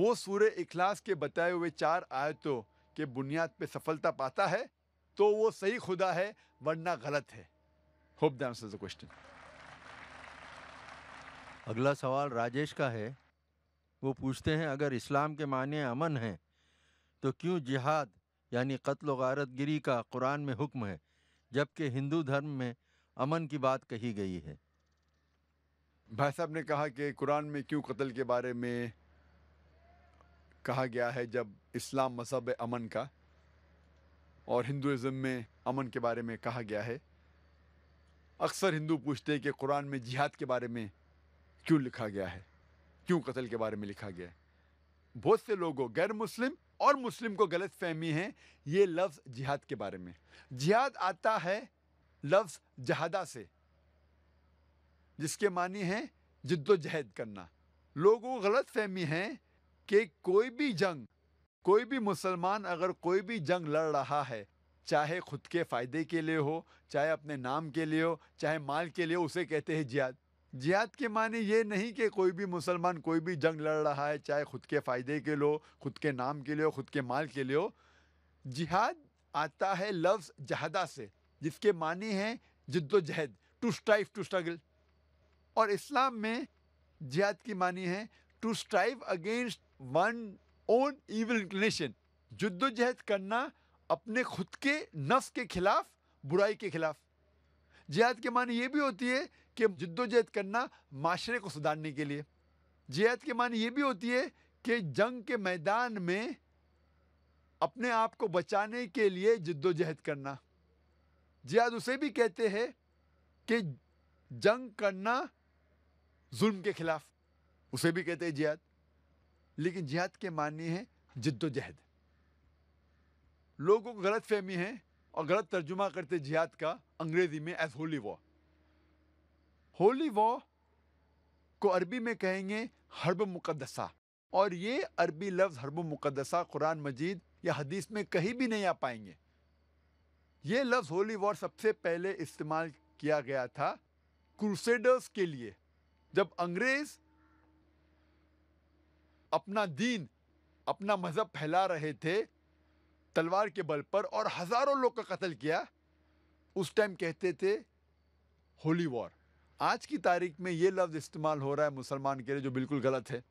वो सूरह इखलास के बताए हुए 4 आयतों के बुनियाद पे सफलता पाता है तो वो सही खुदा है, वरना गलत है। Hope that answers the question. अगला सवाल राजेश का है, वो पूछते हैं अगर इस्लाम के माने अमन हैं तो क्यों जिहाद यानी कत्ल व गारतगिरी का कुरान में हुक्म है, जबकि हिंदू धर्म में अमन की बात कही गई है। भाई साहब ने कहा कि कुरान में क्यों कत्ल के बारे में कहा गया है जब इस्लाम मजहब है अमन का, और हिंदुज़म में अमन के बारे में कहा गया है। अक्सर हिंदू पूछते हैं कि कुरान में जिहाद के बारे में क्यों लिखा गया है, क्यों कत्ल के बारे में लिखा गया है। बहुत से लोगों, गैर मुस्लिम और मुस्लिम को गलत फहमी है ये लफ्ज़ जिहाद के बारे में। जिहाद आता है लफ्ज़ जहादा से, जिसके मानी है जिद्दोजहद करना। लोगों को गलत फहमी है कि कोई भी जंग, कोई भी मुसलमान अगर कोई भी जंग लड़ रहा है, चाहे खुद के फ़ायदे के लिए हो, चाहे अपने नाम के लिए हो, चाहे माल के लिए हो, उसे कहते हैं जिहाद। जिहाद के माने ये नहीं कि कोई भी मुसलमान कोई भी जंग लड़ रहा है, चाहे खुद के फ़ायदे के लिए हो, खुद के नाम के लिए हो, खुद के माल के लिए हो। जिहाद आता है लफ्ज़ जहादा से, जिसके मानी है जिद्दोजहद, टू स्ट्राइव टू स्ट्रगल। और इस्लाम में जिहाद की मानी है to strive against one own evil inclination, जुद्दोजहद करना अपने खुद के नफ्स के खिलाफ, बुराई के खिलाफ। जिहाद के माने ये भी होती है कि जुद्दोजहद करना माशरे को सुधारने के लिए। जिहाद के माने ये भी होती है कि जंग के मैदान में अपने आप को बचाने के लिए जुद्दोजहद करना। जिहाद उसे भी कहते हैं कि जंग करना जुल्म के खिलाफ, उसे भी कहते हैं जिहाद। लेकिन जिहाद के मानी है जिद्दोजहद। लोगों को गलत फहमी है और गलत तर्जुमा करते जिहाद का अंग्रेजी में as holy war. Holy war को अरबी में कहेंगे हर्ब मुकद्दसा, और ये अरबी लफ्ज़ हर्ब मुकद्दसा कुरान मजीद या हदीस में कहीं भी नहीं आ पाएंगे। ये लफ्ज़ होली वॉर सबसे पहले इस्तेमाल किया गया था क्रूसेडर्स के लिए, जब अंग्रेज अपना दीन अपना मजहब फैला रहे थे तलवार के बल पर और हज़ारों लोग का कत्ल किया, उस टाइम कहते थे होली वॉर। आज की तारीख में ये लफ्ज़ इस्तेमाल हो रहा है मुसलमान के लिए, जो बिल्कुल गलत है।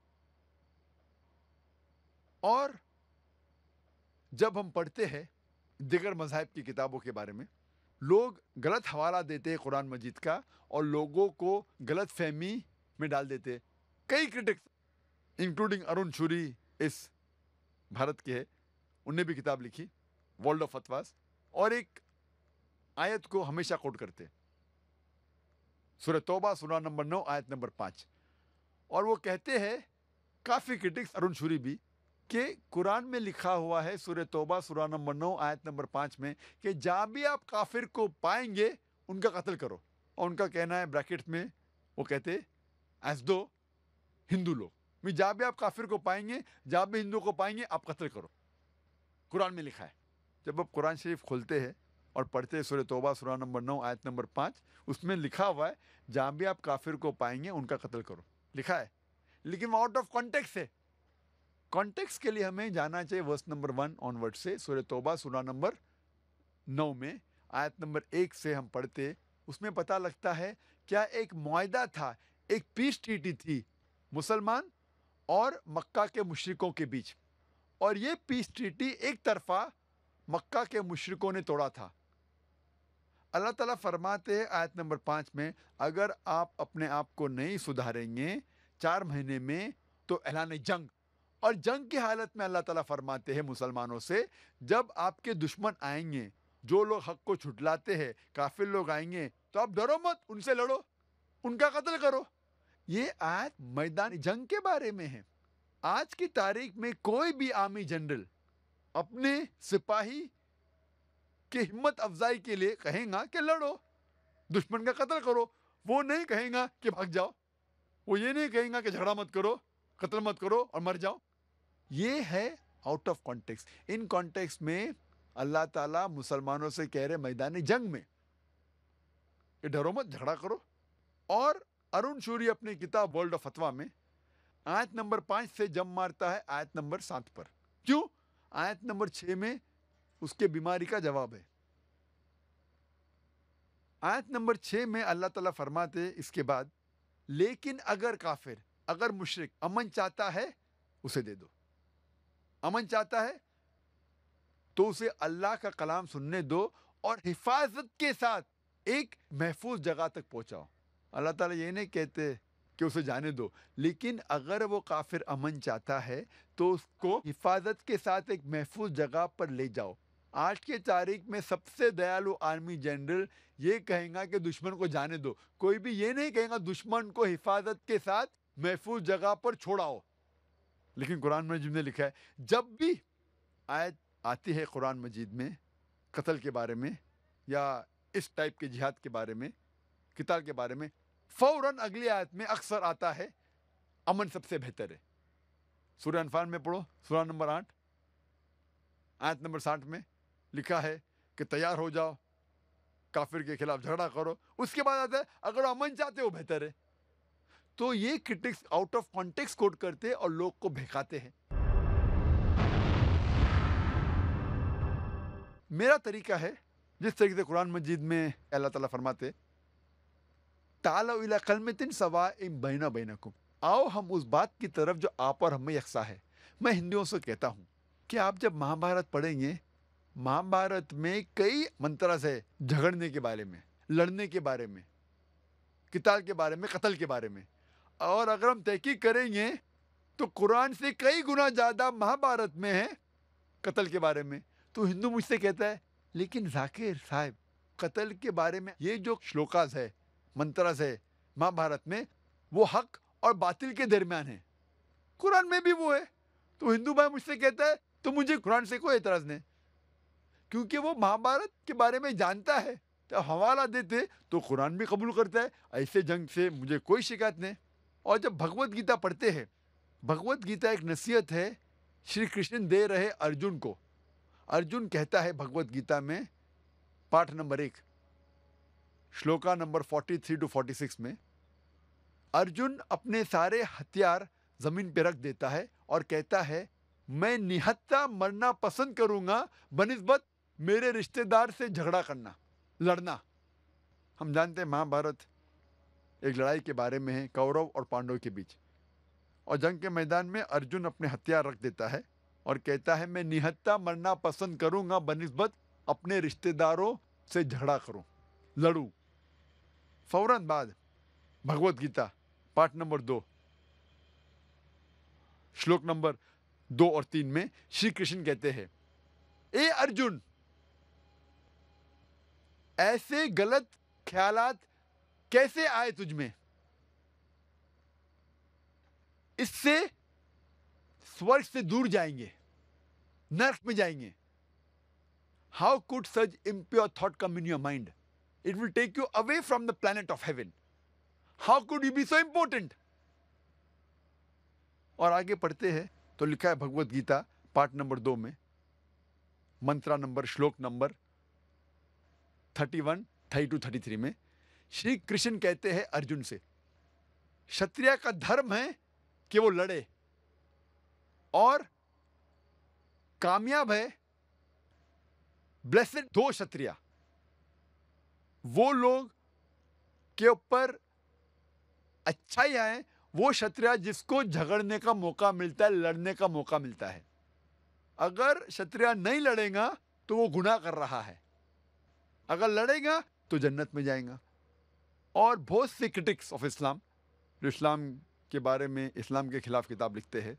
और जब हम पढ़ते हैं दिगर मज़ाहिब की किताबों के बारे में, लोग गलत हवाला देते हैं कुरान मजीद का और लोगों को गलत फहमी में डाल देते हैं। कई क्रिटिक्स इंक्लूडिंग अरुण शौरी, इस भारत के हैं, उनने भी किताब लिखी वर्ल्ड ऑफ फतवास, और एक आयत को हमेशा कोट करते हैं, सूरह तौबा सूरह नंबर 9 आयत नंबर 5। और वो कहते हैं, काफ़ी क्रिटिक्स अरुण शौरी भी, कि कुरान में लिखा हुआ है सूरह तौबा सूरह नंबर 9 आयत नंबर 5 में कि जहाँ भी आप काफिर को पाएंगे उनका कत्ल करो। और उनका कहना है ब्रैकेट में, वो कहते एज दो हिंदू लोग, जहाँ भी आप काफिर को पाएंगे, जहाँ भी हिंदू को पाएंगे आप कत्ल करो, कुरान में लिखा है। जब आप कुरान शरीफ खोलते हैं और पढ़ते हैं सूरह तौबा सूरह नंबर 9 आयत नंबर 5, उसमें लिखा हुआ है जहाँ भी आप काफिर को पाएंगे उनका कत्ल करो, लिखा है, लेकिन वो आउट ऑफ कॉन्टेक्स्ट है। कॉन्टेक्स्ट के लिए हमें जाना चाहिए वर्स नंबर 1 ऑनवर्ड से। सूरह तौबा सूरह नंबर 9 में आयत नंबर 1 से हम पढ़ते, उसमें पता लगता है क्या एक मुआहदा था, एक पीस ट्रीटी थी मुसलमान और मक्का के मुशरिकों के बीच, और ये पीस ट्रीटी एक तरफा मक्का के मुशरिकों ने तोड़ा था। अल्लाह ताला फरमाते हैं आयत नंबर 5 में, अगर आप अपने आप को नहीं सुधारेंगे 4 महीने में तो ऐलान जंग। और जंग की हालत में अल्लाह ताला फरमाते हैं मुसलमानों से, जब आपके दुश्मन आएंगे, जो लोग हक को छुटलाते हैं, काफिर लोग आएंगे, तो आप डरो मत, उनसे लड़ो, उनका कत्ल करो। ये आयत मैदान जंग के बारे में है। आज की तारीख में कोई भी आर्मी जनरल अपने सिपाही के हिम्मत अफजाई के लिए कहेगा कि लड़ो, दुश्मन का कत्ल करो। वो नहीं कहेगा कि भाग जाओ, वो ये नहीं कहेगा कि झगड़ा मत करो, कत्ल मत करो और मर जाओ। ये है आउट ऑफ कॉन्टेक्स्ट। इन कॉन्टेक्स्ट में अल्लाह ताला मुसलमानों से कह रहे मैदानी जंग में कि डरो मत, झगड़ा करो। और अरुण शौरी अपनी किताब वर्ल्ड ऑफ फतवा में आयत नंबर 5 से जम मारता है आयत नंबर 7 पर। क्यों? आयत नंबर 6 में उसके बीमारी का जवाब है। आयत नंबर 6 में अल्लाह ताला फरमाते इसके बाद, लेकिन अगर काफिर, अगर मुशरिक अमन चाहता है उसे दे दो, अमन चाहता है तो उसे अल्लाह का कलाम सुनने दो और हिफाजत के साथ एक महफूज जगह तक पहुंचाओ। अल्लाह ताला ये नहीं कहते कि उसे जाने दो, लेकिन अगर वो काफिर अमन चाहता है तो उसको हिफाजत के साथ एक महफूज जगह पर ले जाओ। आज के तारीख में सबसे दयालु आर्मी जनरल ये कहेंगे कि दुश्मन को जाने दो, कोई भी ये नहीं कहेगा दुश्मन को हिफाजत के साथ महफूज जगह पर छोड़ाओ। लेकिन कुरान मजीद में लिखा है, जब भी आयत आती है कुरान मजीद में कत्ल के बारे में या इस टाइप के जिहाद के बारे में, किताल के बारे में, फ़ौरन अगली आयत में अक्सर आता है अमन सबसे बेहतर है। सूरह अनफाल में पढ़ो, सूरह नंबर 8 आयत नंबर 60 में लिखा है कि तैयार हो जाओ, काफिर के खिलाफ झगड़ा करो। उसके बाद आता है अगर अमन चाहते हो बेहतर है। तो ये critics out of context quote करते और लोग को बहकाते हैं। मेरा तरीका है, जिस तरीके से कुरान मजीद में अल्लाह ताला फरमाते ताला इला कलमतिन सवाइम बैना बैनकुम, आओ हम उस बात की तरफ जो आप और हमें यकसा है। मैं हिंदुओं से कहता हूँ कि आप जब महाभारत पढ़ेंगे, महाभारत में कई मंत्रस है झगड़ने के बारे में, लड़ने के बारे में, किताल के बारे में, कत्ल के बारे में। और अगर हम तहकीक करेंगे तो कुरान से कई गुना ज़्यादा महाभारत में है कत्ल के बारे में। तो हिंदू मुझसे कहता है, लेकिन जाकिर साहब कत्ल के बारे में ये जो श्लोकास है, मंत्रास है महाभारत में, वो हक और बातिल के दरमियान है। कुरान में भी वो है। तो हिंदू भाई मुझसे कहता है तो मुझे कुरान से कोई एतराज़ नहीं, क्योंकि वो महाभारत के बारे में जानता है। तो हवाला देते तो कुरान भी कबूल करता है, ऐसे जंग से मुझे कोई शिकायत नहीं। और जब भगवत गीता पढ़ते हैं, भगवत गीता एक नसीहत है श्री कृष्ण दे रहे अर्जुन को। अर्जुन कहता है भगवत गीता में पाठ नंबर 1 श्लोका नंबर 43 to 46 में, अर्जुन अपने सारे हथियार ज़मीन पर रख देता है और कहता है मैं निहत्था मरना पसंद करूँगा बनिस्बत मेरे रिश्तेदार से झगड़ा करना, लड़ना। हम जानते हैं महाभारत एक लड़ाई के बारे में है कौरव और पांडव के बीच, और जंग के मैदान में अर्जुन अपने हथियार रख देता है और कहता है मैं निहत्था मरना पसंद करूँगा बनिस्बत अपने रिश्तेदारों से झगड़ा करूँ, लड़ूँ। फौरन बाद भगवत गीता पाठ नंबर 2 श्लोक नंबर 2 और 3 में श्री कृष्ण कहते हैं, ए अर्जुन ऐसे गलत ख्यालात कैसे आए तुझ में, इससे स्वर्ग से दूर जाएंगे, नर्क में जाएंगे। How could such impure thought come in your mind, it will take you away from the planet of heaven, how could you be so important. और आगे पढ़ते हैं तो लिखा है भगवत गीता पाठ नंबर 2 में मंत्रा नंबर श्लोक नंबर 31, 32, 33 में श्री कृष्ण कहते हैं अर्जुन से, क्षत्रिय का धर्म है कि वो लड़े और कामयाब है, ब्लेस्ड दो क्षत्रिय, वो लोग के ऊपर अच्छाई आए, वो क्षत्रिय जिसको झगड़ने का मौका मिलता है, लड़ने का मौका मिलता है। अगर क्षत्रिय नहीं लड़ेगा तो वो गुनाह कर रहा है, अगर लड़ेगा तो जन्नत में जाएगा। और बहुत से क्रिटिक्स ऑफ इस्लाम जो इस्लाम के बारे में, इस्लाम के खिलाफ किताब लिखते हैं,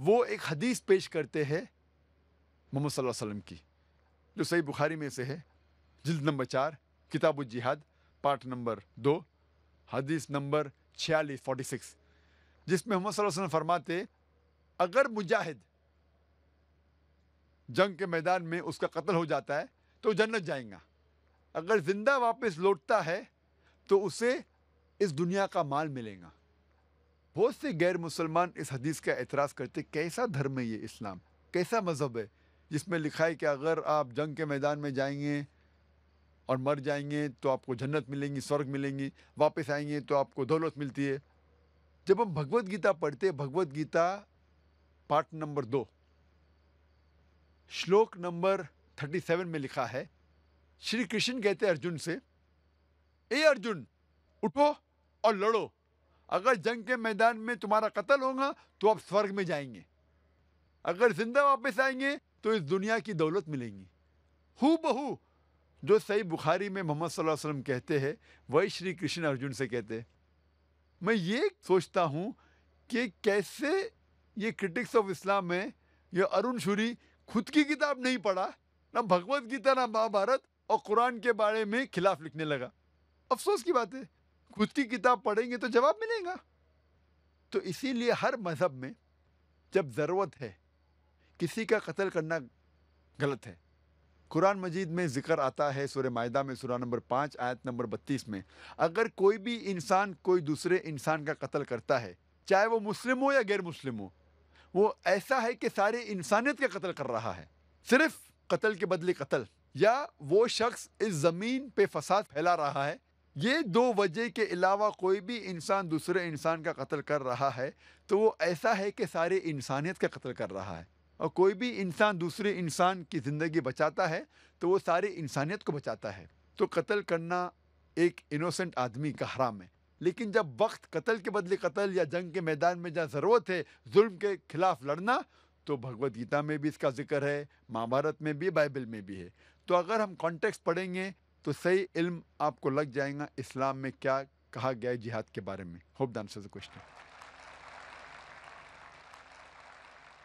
वो एक हदीस पेश करते हैं मोहम्मद सल्लल्लाहु अलैहि वसल्लम की, जो सही बुखारी में से है, जिल्द नंबर 4 किताबुल जिहाद पाठ नंबर 2 हदीस नंबर 46, जिसमें मोहम्मद सल्लल्लाहु अलैहि वसल्लम फरमाते, अगर मुजाहिद जंग के मैदान में उसका कत्ल हो जाता है तो जन्नत जाएगा, अगर जिंदा वापस लौटता है तो उसे इस दुनिया का माल मिलेगा। बहुत से गैर मुसलमान इस हदीस का एतराज़ करते, कैसा धर्म है ये इस्लाम, कैसा मज़हब है जिसमें लिखा है कि अगर आप जंग के मैदान में जाएंगे और मर जाएंगे तो आपको जन्नत मिलेंगी, स्वर्ग मिलेंगी, वापस आएंगे तो आपको दौलत मिलती है। जब हम भगवत गीता पढ़ते, भगवत गीता पाठ नंबर 2 श्लोक नंबर 37 में लिखा है, श्री कृष्ण कहते अर्जुन से, ए अर्जुन उठो और लड़ो, अगर जंग के मैदान में तुम्हारा कत्ल होगा तो आप स्वर्ग में जाएंगे, अगर जिंदा वापस आएंगे तो इस दुनिया की दौलत मिलेंगी। हु बहू जो सही बुखारी में मोहम्मद सल्लल्लाहु अलैहि वसल्लम कहते हैं, वही श्री कृष्ण अर्जुन से कहते हैं। मैं ये सोचता हूँ कि कैसे ये क्रिटिक्स ऑफ इस्लाम में ये अरुण शूरी खुद की किताब नहीं पढ़ा, ना भगवत गीता, ना महाभारत, और कुरान के बारे में खिलाफ लिखने लगा। अफसोस की बात है, खुद की किताब पढ़ेंगे तो जवाब मिलेगा। तो इसीलिए हर मज़हब में जब ज़रूरत है किसी का कत्ल करना गलत है। कुरान मजीद में जिक्र आता है सूरह मायदा में सूरह नंबर 5 आयत नंबर 32 में, अगर कोई भी इंसान कोई दूसरे इंसान का कत्ल करता है, चाहे वो मुस्लिम हो या गैर मुस्लिम हो, वो ऐसा है कि सारे इंसानियत का कत्ल कर रहा है, सिर्फ कत्ल के बदले कत्ल, या वो शख्स इस ज़मीन पे फसाद फैला रहा है, ये दो वजह के अलावा कोई भी इंसान दूसरे इंसान का कत्ल कर रहा है तो वो ऐसा है कि सारे इंसानियत का कत्ल कर रहा है। और कोई भी इंसान दूसरे इंसान की ज़िंदगी बचाता है तो वो सारी इंसानियत को बचाता है। तो कत्ल करना एक इनोसेंट आदमी का हराम है। लेकिन जब वक्त कत्ल के बदले कत्ल या जंग के मैदान में जहाँ ज़रूरत है जुल्म के खिलाफ लड़ना, तो भगवत गीता में भी इसका जिक्र है, महाभारत में भी, बाइबल में भी है। तो अगर हम कॉन्टेक्स्ट पढ़ेंगे तो सही इल्म आपको लग जाएगा इस्लाम में क्या कहा गया है जिहाद के बारे में। Hope the answer is the question.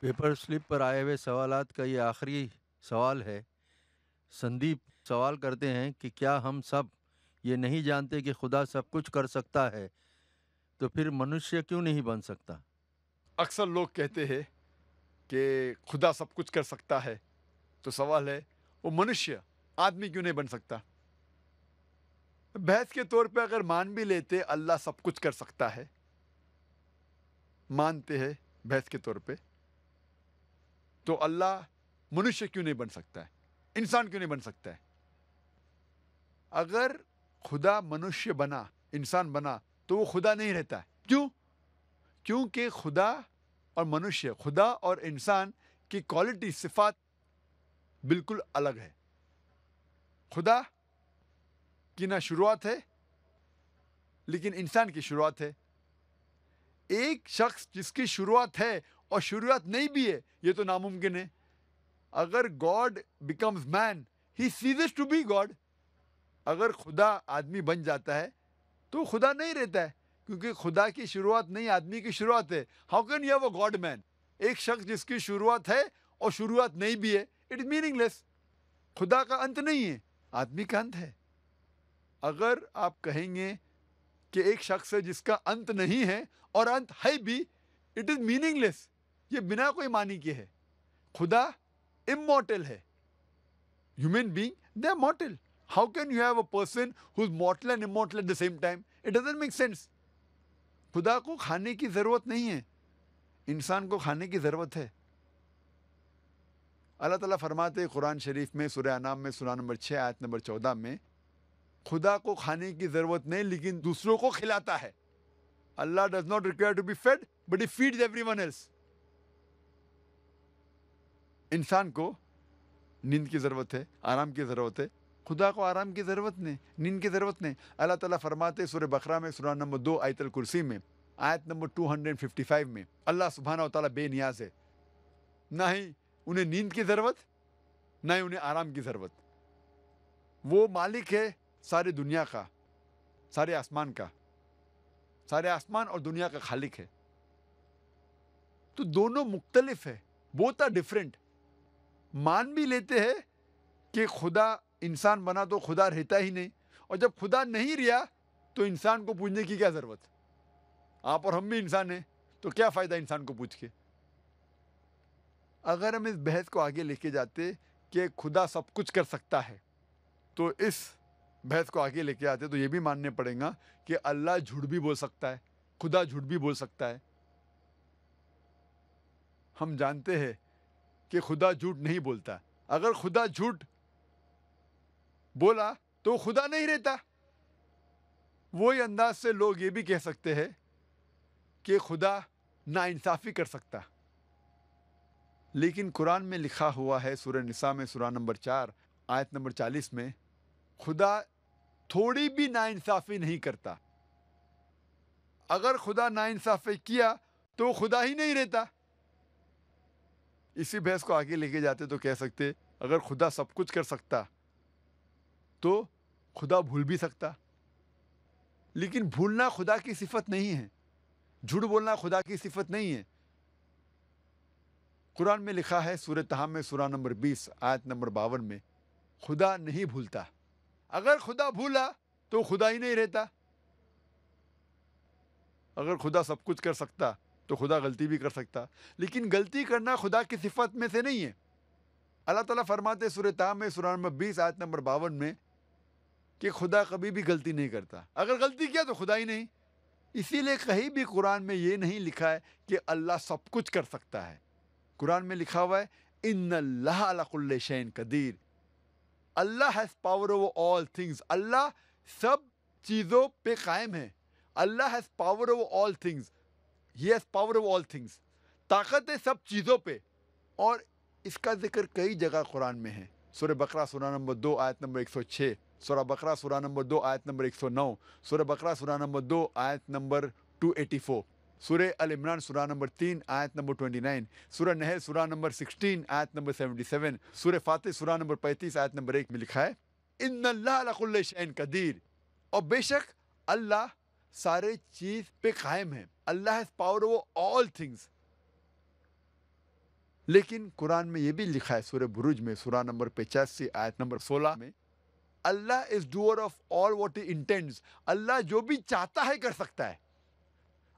Paper slip पर आए हुए सवालात का ये आखिरी सवाल है संदीप सवाल करते हैं कि क्या हम सब ये नहीं जानते कि खुदा सब कुछ कर सकता है, तो फिर मनुष्य क्यों नहीं बन सकता? अक्सर लोग कहते हैं कि खुदा सब कुछ कर सकता है, तो सवाल है वो मनुष्य आदमी क्यों नहीं बन सकता? बहस के तौर पे अगर मान भी लेते अल्लाह सब कुछ कर सकता है, मानते हैं बहस के तौर पे, तो अल्लाह मनुष्य क्यों नहीं बन सकता है, इंसान क्यों नहीं बन सकता है? अगर खुदा मनुष्य बना, इंसान बना, तो वो खुदा नहीं रहता है। क्यों? क्योंकि खुदा और मनुष्य, खुदा और इंसान की क्वालिटी, सिफात बिल्कुल अलग है। खुदा की ना शुरुआत है, लेकिन इंसान की शुरुआत है। एक शख्स जिसकी शुरुआत है और शुरुआत नहीं भी है, ये तो नामुमकिन है। अगर God becomes man, he ceases to be God. अगर खुदा आदमी बन जाता है तो खुदा नहीं रहता है, क्योंकि खुदा की शुरुआत नहीं, आदमी की शुरुआत है। How can you have a God man? एक शख्स जिसकी शुरुआत है और शुरुआत नहीं भी है, इट इज मीनिंगलेस। खुदा का अंत नहीं है, आदमी का अंत है। अगर आप कहेंगे कि एक शख्स है जिसका अंत नहीं है और अंत है भी, इट इज मीनिंगलेस। ये बिना कोई मानी के है। खुदा इमॉर्टल है। Human being, they are mortal. How can you have a person who is mortal and immortal at the same time? It doesn't make sense. खुदा को खाने की ज़रूरत नहीं है, इंसान को खाने की ज़रूरत है। अल्लाह ताला फरमाते कुरान शरीफ में सूरह अनाम में सूरह नंबर 6 आयत नंबर 14 में, खुदा को खाने की ज़रूरत नहीं लेकिन दूसरों को खिलाता है। Allah does not require to be fed but he feeds everyone else. इंसान को नींद की ज़रूरत है, आराम की ज़रूरत है, खुदा को आराम की ज़रूरत नहीं, नींद की ज़रूरत नहीं। अल्लाह ताला फरमाते सूरह बकरा में सूरह नंबर 2 आयतुल कुर्सी में आयत नंबर 255 में, अल्लाह सुब्हानहू व तआला बेनियाज है। ना ही उन्हें नींद की ज़रूरत, ना ही उन्हें आराम की ज़रूरत। वो मालिक है सारी दुनिया का, सारे आसमान का, सारे आसमान और दुनिया का खालिक है। तो दोनों मुख्तलिफ है, बोथ आर डिफरेंट। मान भी लेते हैं कि खुदा इंसान बना तो खुदा रहता ही नहीं, और जब खुदा नहीं रहा तो इंसान को पूछने की क्या ज़रूरत? आप और हम भी इंसान हैं, तो क्या फ़ायदा इंसान को पूछ के? अगर हम इस बहस को आगे लेके जाते कि खुदा सब कुछ कर सकता है, तो इस बहस को आगे लेके आते तो ये भी मानने पड़ेगा कि अल्लाह झूठ भी बोल सकता है, खुदा झूठ भी बोल सकता है। हम जानते हैं कि खुदा झूठ नहीं बोलता। अगर खुदा झूठ बोला तो खुदा नहीं रहता। वही अंदाज से लोग ये भी कह सकते हैं कि खुदा नाइंसाफ़ी कर सकता। लेकिन कुरान में लिखा हुआ है सूरह निसा में सूरह नंबर 4 आयत नंबर 40 में, खुदा थोड़ी भी नाइंसाफ़ी नहीं करता। अगर खुदा नाइंसाफ़ी किया तो खुदा ही नहीं रहता। इसी बहस को आगे लेके जाते तो कह सकते अगर खुदा सब कुछ कर सकता तो खुदा भूल भी सकता। लेकिन भूलना खुदा की सिफत नहीं है, झूठ बोलना खुदा की सिफत नहीं है। कुरान में लिखा है सूरह तहा में सूरह नंबर 20 आयत नंबर 52 में, खुदा नहीं भूलता। अगर खुदा भूला तो खुदा ही नहीं रहता। अगर खुदा सब कुछ कर सकता तो खुदा गलती भी कर सकता, लेकिन गलती करना खुदा की सिफत में से नहीं है। अल्लाह ताला फरमाते सूरह तहा में सूरह नंबर 20 आयत नंबर 52 में कि खुदा कभी भी गलती नहीं करता। अगर गलती किया तो खुदा ही नहीं। इसीलिए कहीं भी कुरान में ये नहीं लिखा है कि अल्लाह सब कुछ कर सकता है। कुरान में लिखा हुआ है इन्नल्लाह अला कुल्लि शैइन कदीर। Allah has power over all things. Allah सब चीज़ों पे कायम है। Allah has power over all things. He has power over all things. ताकत है सब चीज़ों पे, और इसका जिक्र कई जगह कुरान में है। सूरह बकरा सूरह नंबर 2 आयत नंबर 106, सूरह बकरा सूरह नंबर 2 आयत नंबर 109, सूरह बकरा सूरह नंबर 2 आयत नंबर 284, सूरह अल इमरान सूरह नंबर 3 आयत नंबर 29, सूरह नहल सूरह नंबर 16 आयत नंबर 77, सूरह फातिह सूरह नंबर 35 आयत नंबर 1 में लिखा है इन्नल्लाह अला कुल्लि शैइन कदीर। और बेशक अल्लाह सारे चीज़ पे कायम है। Allah has power over all things. लेकिन कुरान में ये भी लिखा है, सूरह बुरुज में सूरह नंबर 85 आयत नंबर 16 में, Allah is doer of all what he intends. Allah जो भी चाहता है कर सकता है।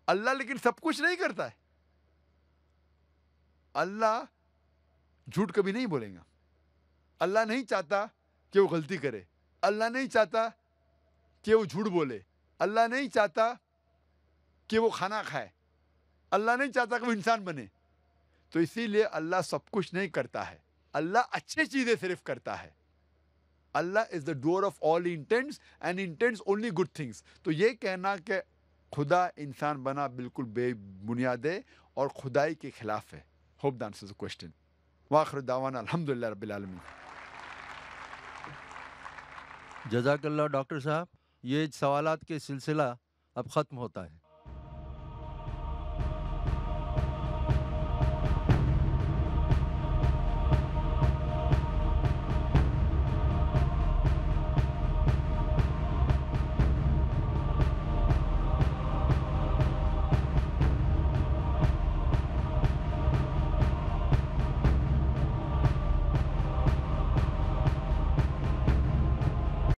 अल्लाह लेकिन सब कुछ नहीं करता है। अल्लाह झूठ कभी नहीं बोलेगा। अल्लाह नहीं चाहता कि वो गलती करे, अल्लाह नहीं चाहता कि वो झूठ बोले, अल्लाह नहीं चाहता कि वो खाना खाए, अल्लाह नहीं चाहता कि वो इंसान बने। तो इसीलिए अल्लाह सब कुछ नहीं करता है, अल्लाह अच्छी चीज़ें सिर्फ करता है। Allah is the doer of all intents and intents only good things. तो ये कहना कि खुदा इंसान बना बिल्कुल बेबुनियाद है और खुदाई के खिलाफ है। Hope the answer is a question. वाखिर दावाना अल्हम्दुलिल्लाह रब्बिल आलमीन। जज़ाकल्लाह डॉक्टर साहब, ये सवालात के सिलसिला अब ख़त्म होता है।